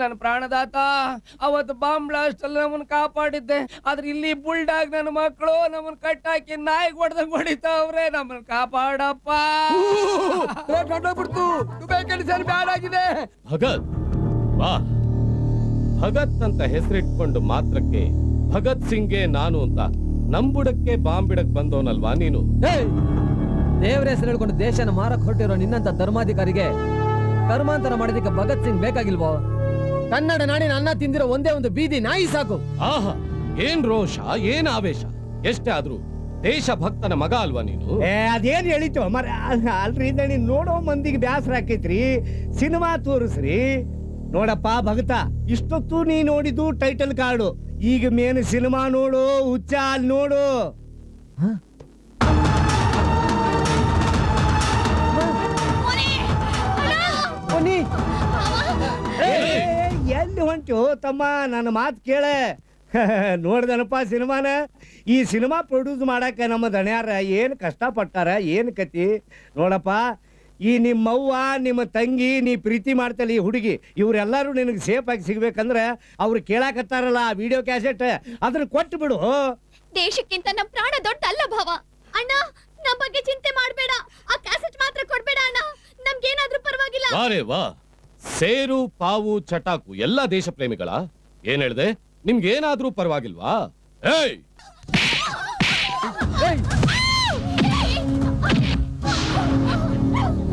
ನನ್ನ ಪ್ರಾಣದಾತ ಅವತ್ತು ಬಾಂಬ್ ಬ್ಲಾಸ್ಟ್ ಅಲ್ಲಿ ನಮ್ಮನ್ನು ಕಾಪಾಡಿದ್ದೆ ಆದ್ರೆ ಇಲ್ಲಿ ಬುಲ್ಡಾಗ್ ನನ್ನ ಮಕ್ಕಳು ನಮ್ಮನ್ನು ಕಟ್ಟಾಕಿ ನಾಯಿಗೆ ಹೊಡೆದಂಗ್ ಹೊಡಿತಾವ್ರೆ ನಮ್ಮನ್ನು ಕಾಪಾಡಪ್ಪ ಬಿಡ್ತು ಬ್ಯಾಡಾಗಿದೆ ಭಗತ್ ಅಂತ ಹೆಸರಿಟ್ಕೊಂಡು ಮಾತ್ರಕ್ಕೆ ಭಗತ್ ಸಿಂಗ್ಗೆ ನಾನು ಅಂತ ನಂಬುಡಕ್ಕೆ ಬಾಂಬಿಡಕ್ ಬಂದವನಲ್ವಾ ನೀನು ದೇವರ ಹೆಸರು ಹೇಳ್ಕೊಂಡು ದೇಶನ ಮಾರಕ್ ಹೊರಟಿರೋ ನಿನ್ನಂತ ಧರ್ಮಾಧಿಕಾರಿಗೆ ಕರ್ಮಾಂತರ ಮಾಡೋದಕ್ಕೆ ಭಗತ್ ಸಿಂಗ್ ಬೇಕಾಗಿಲ್ವೋ ಕನ್ನಡ ನಾಡಿನ ಅನ್ನ ತಿಂದಿರೋ ಒಂದೇ ಒಂದು ಬೀದಿ ನಾಯಿ ಸಾಕು ಆಹಾ ಏನ್ ರೋಷ ಏನ್ ಆವೇಶ ಎಷ್ಟೇ ಆದ್ರೂ ದೇಶ ಭಕ್ತನ ಮಗ ಅಲ್ವಾ ನೀನು ಅದೇನ್ ಹೇಳಿತು ಅಲ್ರಿ ನೋಡೋ ಮಂದಿಗೆ ಬ್ಯಾಸರ ಹಾಕೈತ್ರಿ ಸಿನಿಮಾ ತೋರಿಸ್ರಿ ನೋಡಪ್ಪ ಭಗತ ಇಷ್ಟೊತ್ತು ನೀ ನೋಡಿದ್ದು ಟೈಟಲ್ ಕಾರ್ಡು ಈಗ ಮೇನ್ ಸಿನಿಮಾ ನೋಡು ಹುಚ್ಚ ಅಲ್ಲಿ ನೋಡು ಎಲ್ಲಿ ಹೊಂಟು ತಮ್ಮ ನನ್ನ ಮಾತು ಕೇಳ ನೋಡ್ದನಪ್ಪ ಸಿನಿಮಾನ ಈ ಸಿನಿಮಾ ಪ್ರೊಡ್ಯೂಸ್ ಮಾಡಕ್ಕೆ ನಮ್ಮ ದಣ್ಯಾರ ಏನ್ ಕಷ್ಟ ಪಟ್ಟಾರ ಏನ್ ಕತಿ ನೋಡಪ್ಪ ಈ ನಿಮ್ಮವ್ವ ನಿಮ್ಮ ತಂಗಿ ನೀ ಪ್ರೀತಿ ಮಾಡ್ತಲ್ಲ ಈ ಹುಡುಗಿ ಇವರೆಲ್ಲರೂ ನಿನಗೆ ಸೇಫ್ ಆಗಿ ಸಿಗ್ಬೇಕಂದ್ರೆ ಅವ್ರು ಕೇಳಾಕತ್ತಾರಲ್ಲ ಆ ವಿಡಿಯೋ ಕ್ಯಾಸೆಟ್ ಅದನ್ನ ಕೊಟ್ಟು ಬಿಡು ದೇಶಕ್ಕಿಂತ ನಮ್ಮ ಪ್ರಾಣ ದೊಡ್ಡ ಅಲ್ಲ ಭಾವ ಅಣ್ಣ ನಮ್ಮ ಬಗ್ಗೆ ಚಿಂತೆ ಮಾಡಬೇಡ ಆ ಕ್ಯಾಸೆಟ್ ಮಾತ್ರ ಕೊಡ್ಬೇಡ ಅಣ್ಣ ನಮಗೆ ಏನಾದರೂ ಪರವಾಗಿಲ್ಲ ಅರೆ ವಾ ಸೇರು ಪಾವು ಚಟಾಕು ಎಲ್ಲ ದೇಶ ಪ್ರೇಮಿಗಳ ಏನ್ ಹೇಳ್ದೆ ನಿಮ್ಗೆ ಏನಾದರೂ ಪರವಾಗಿಲ್ವಾ ಏಯ್ ಏಯ್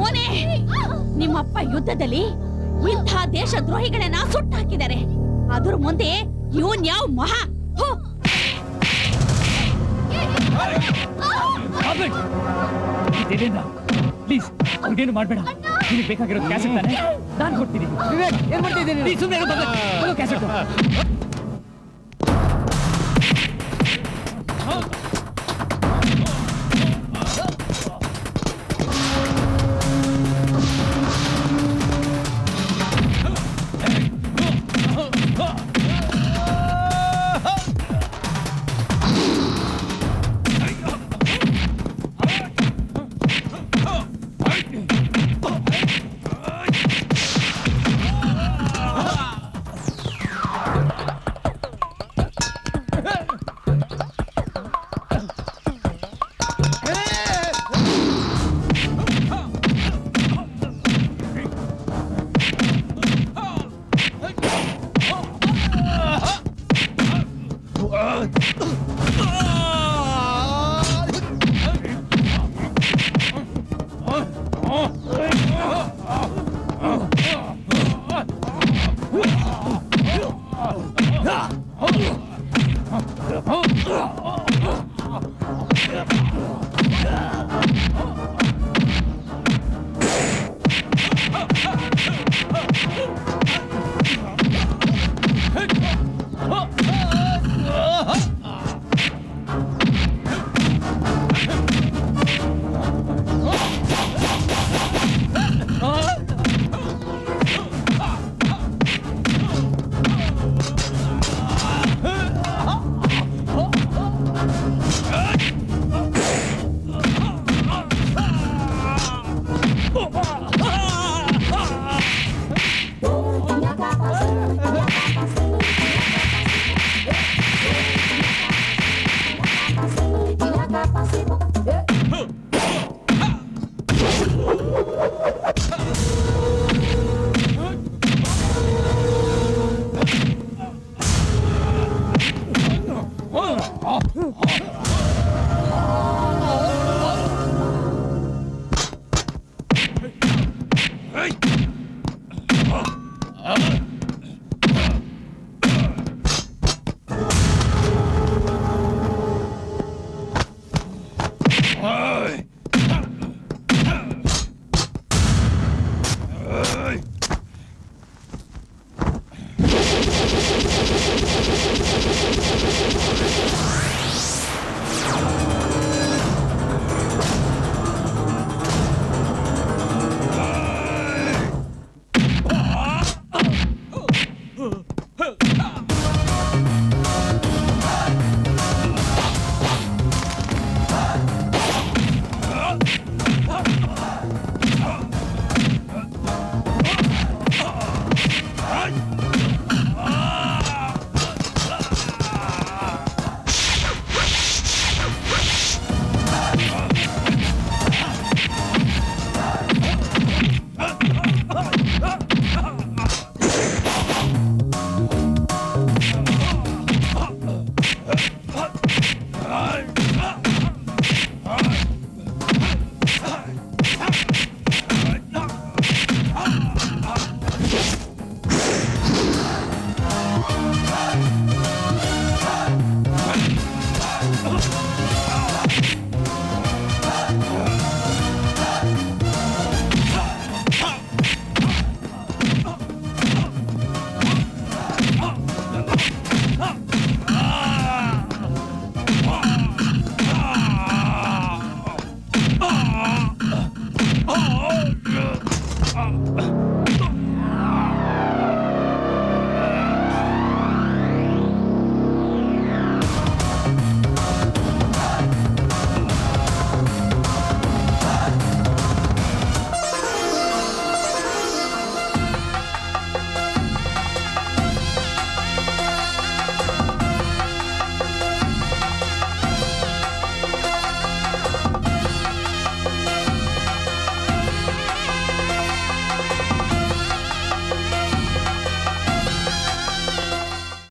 ಓನೆ, ನಿಮ್ಮಪ್ಪ ಯುದ್ಧದಲ್ಲಿ ಇಂಥ ದೇಶದ್ರೋಹಿಗಳನ್ನ ಸುಟ್ಟಾಕಿದ್ದಾರೆ. ಅದ್ರ ಮುಂದೆ ಇವನ್ ಯಾವ ಮಹಾ ಪ್ಲೀಸ್ ಅವ್ರಿಗೇನು ಮಾಡಬೇಡ. ನಿನಗೆ ಬೇಕಾಗಿರೋದು ಕ್ಯಾಸೆಟ್ ತಾನೆ, ನಾನು ಕೊಡ್ತೀನಿ. ವಿವೇಕ್ ಏನ್ ಮಾಡ್ತಿದ್ದೀನಿ ಸುಮ್ಮನೆ ಕ್ಯಾಸೆಟ್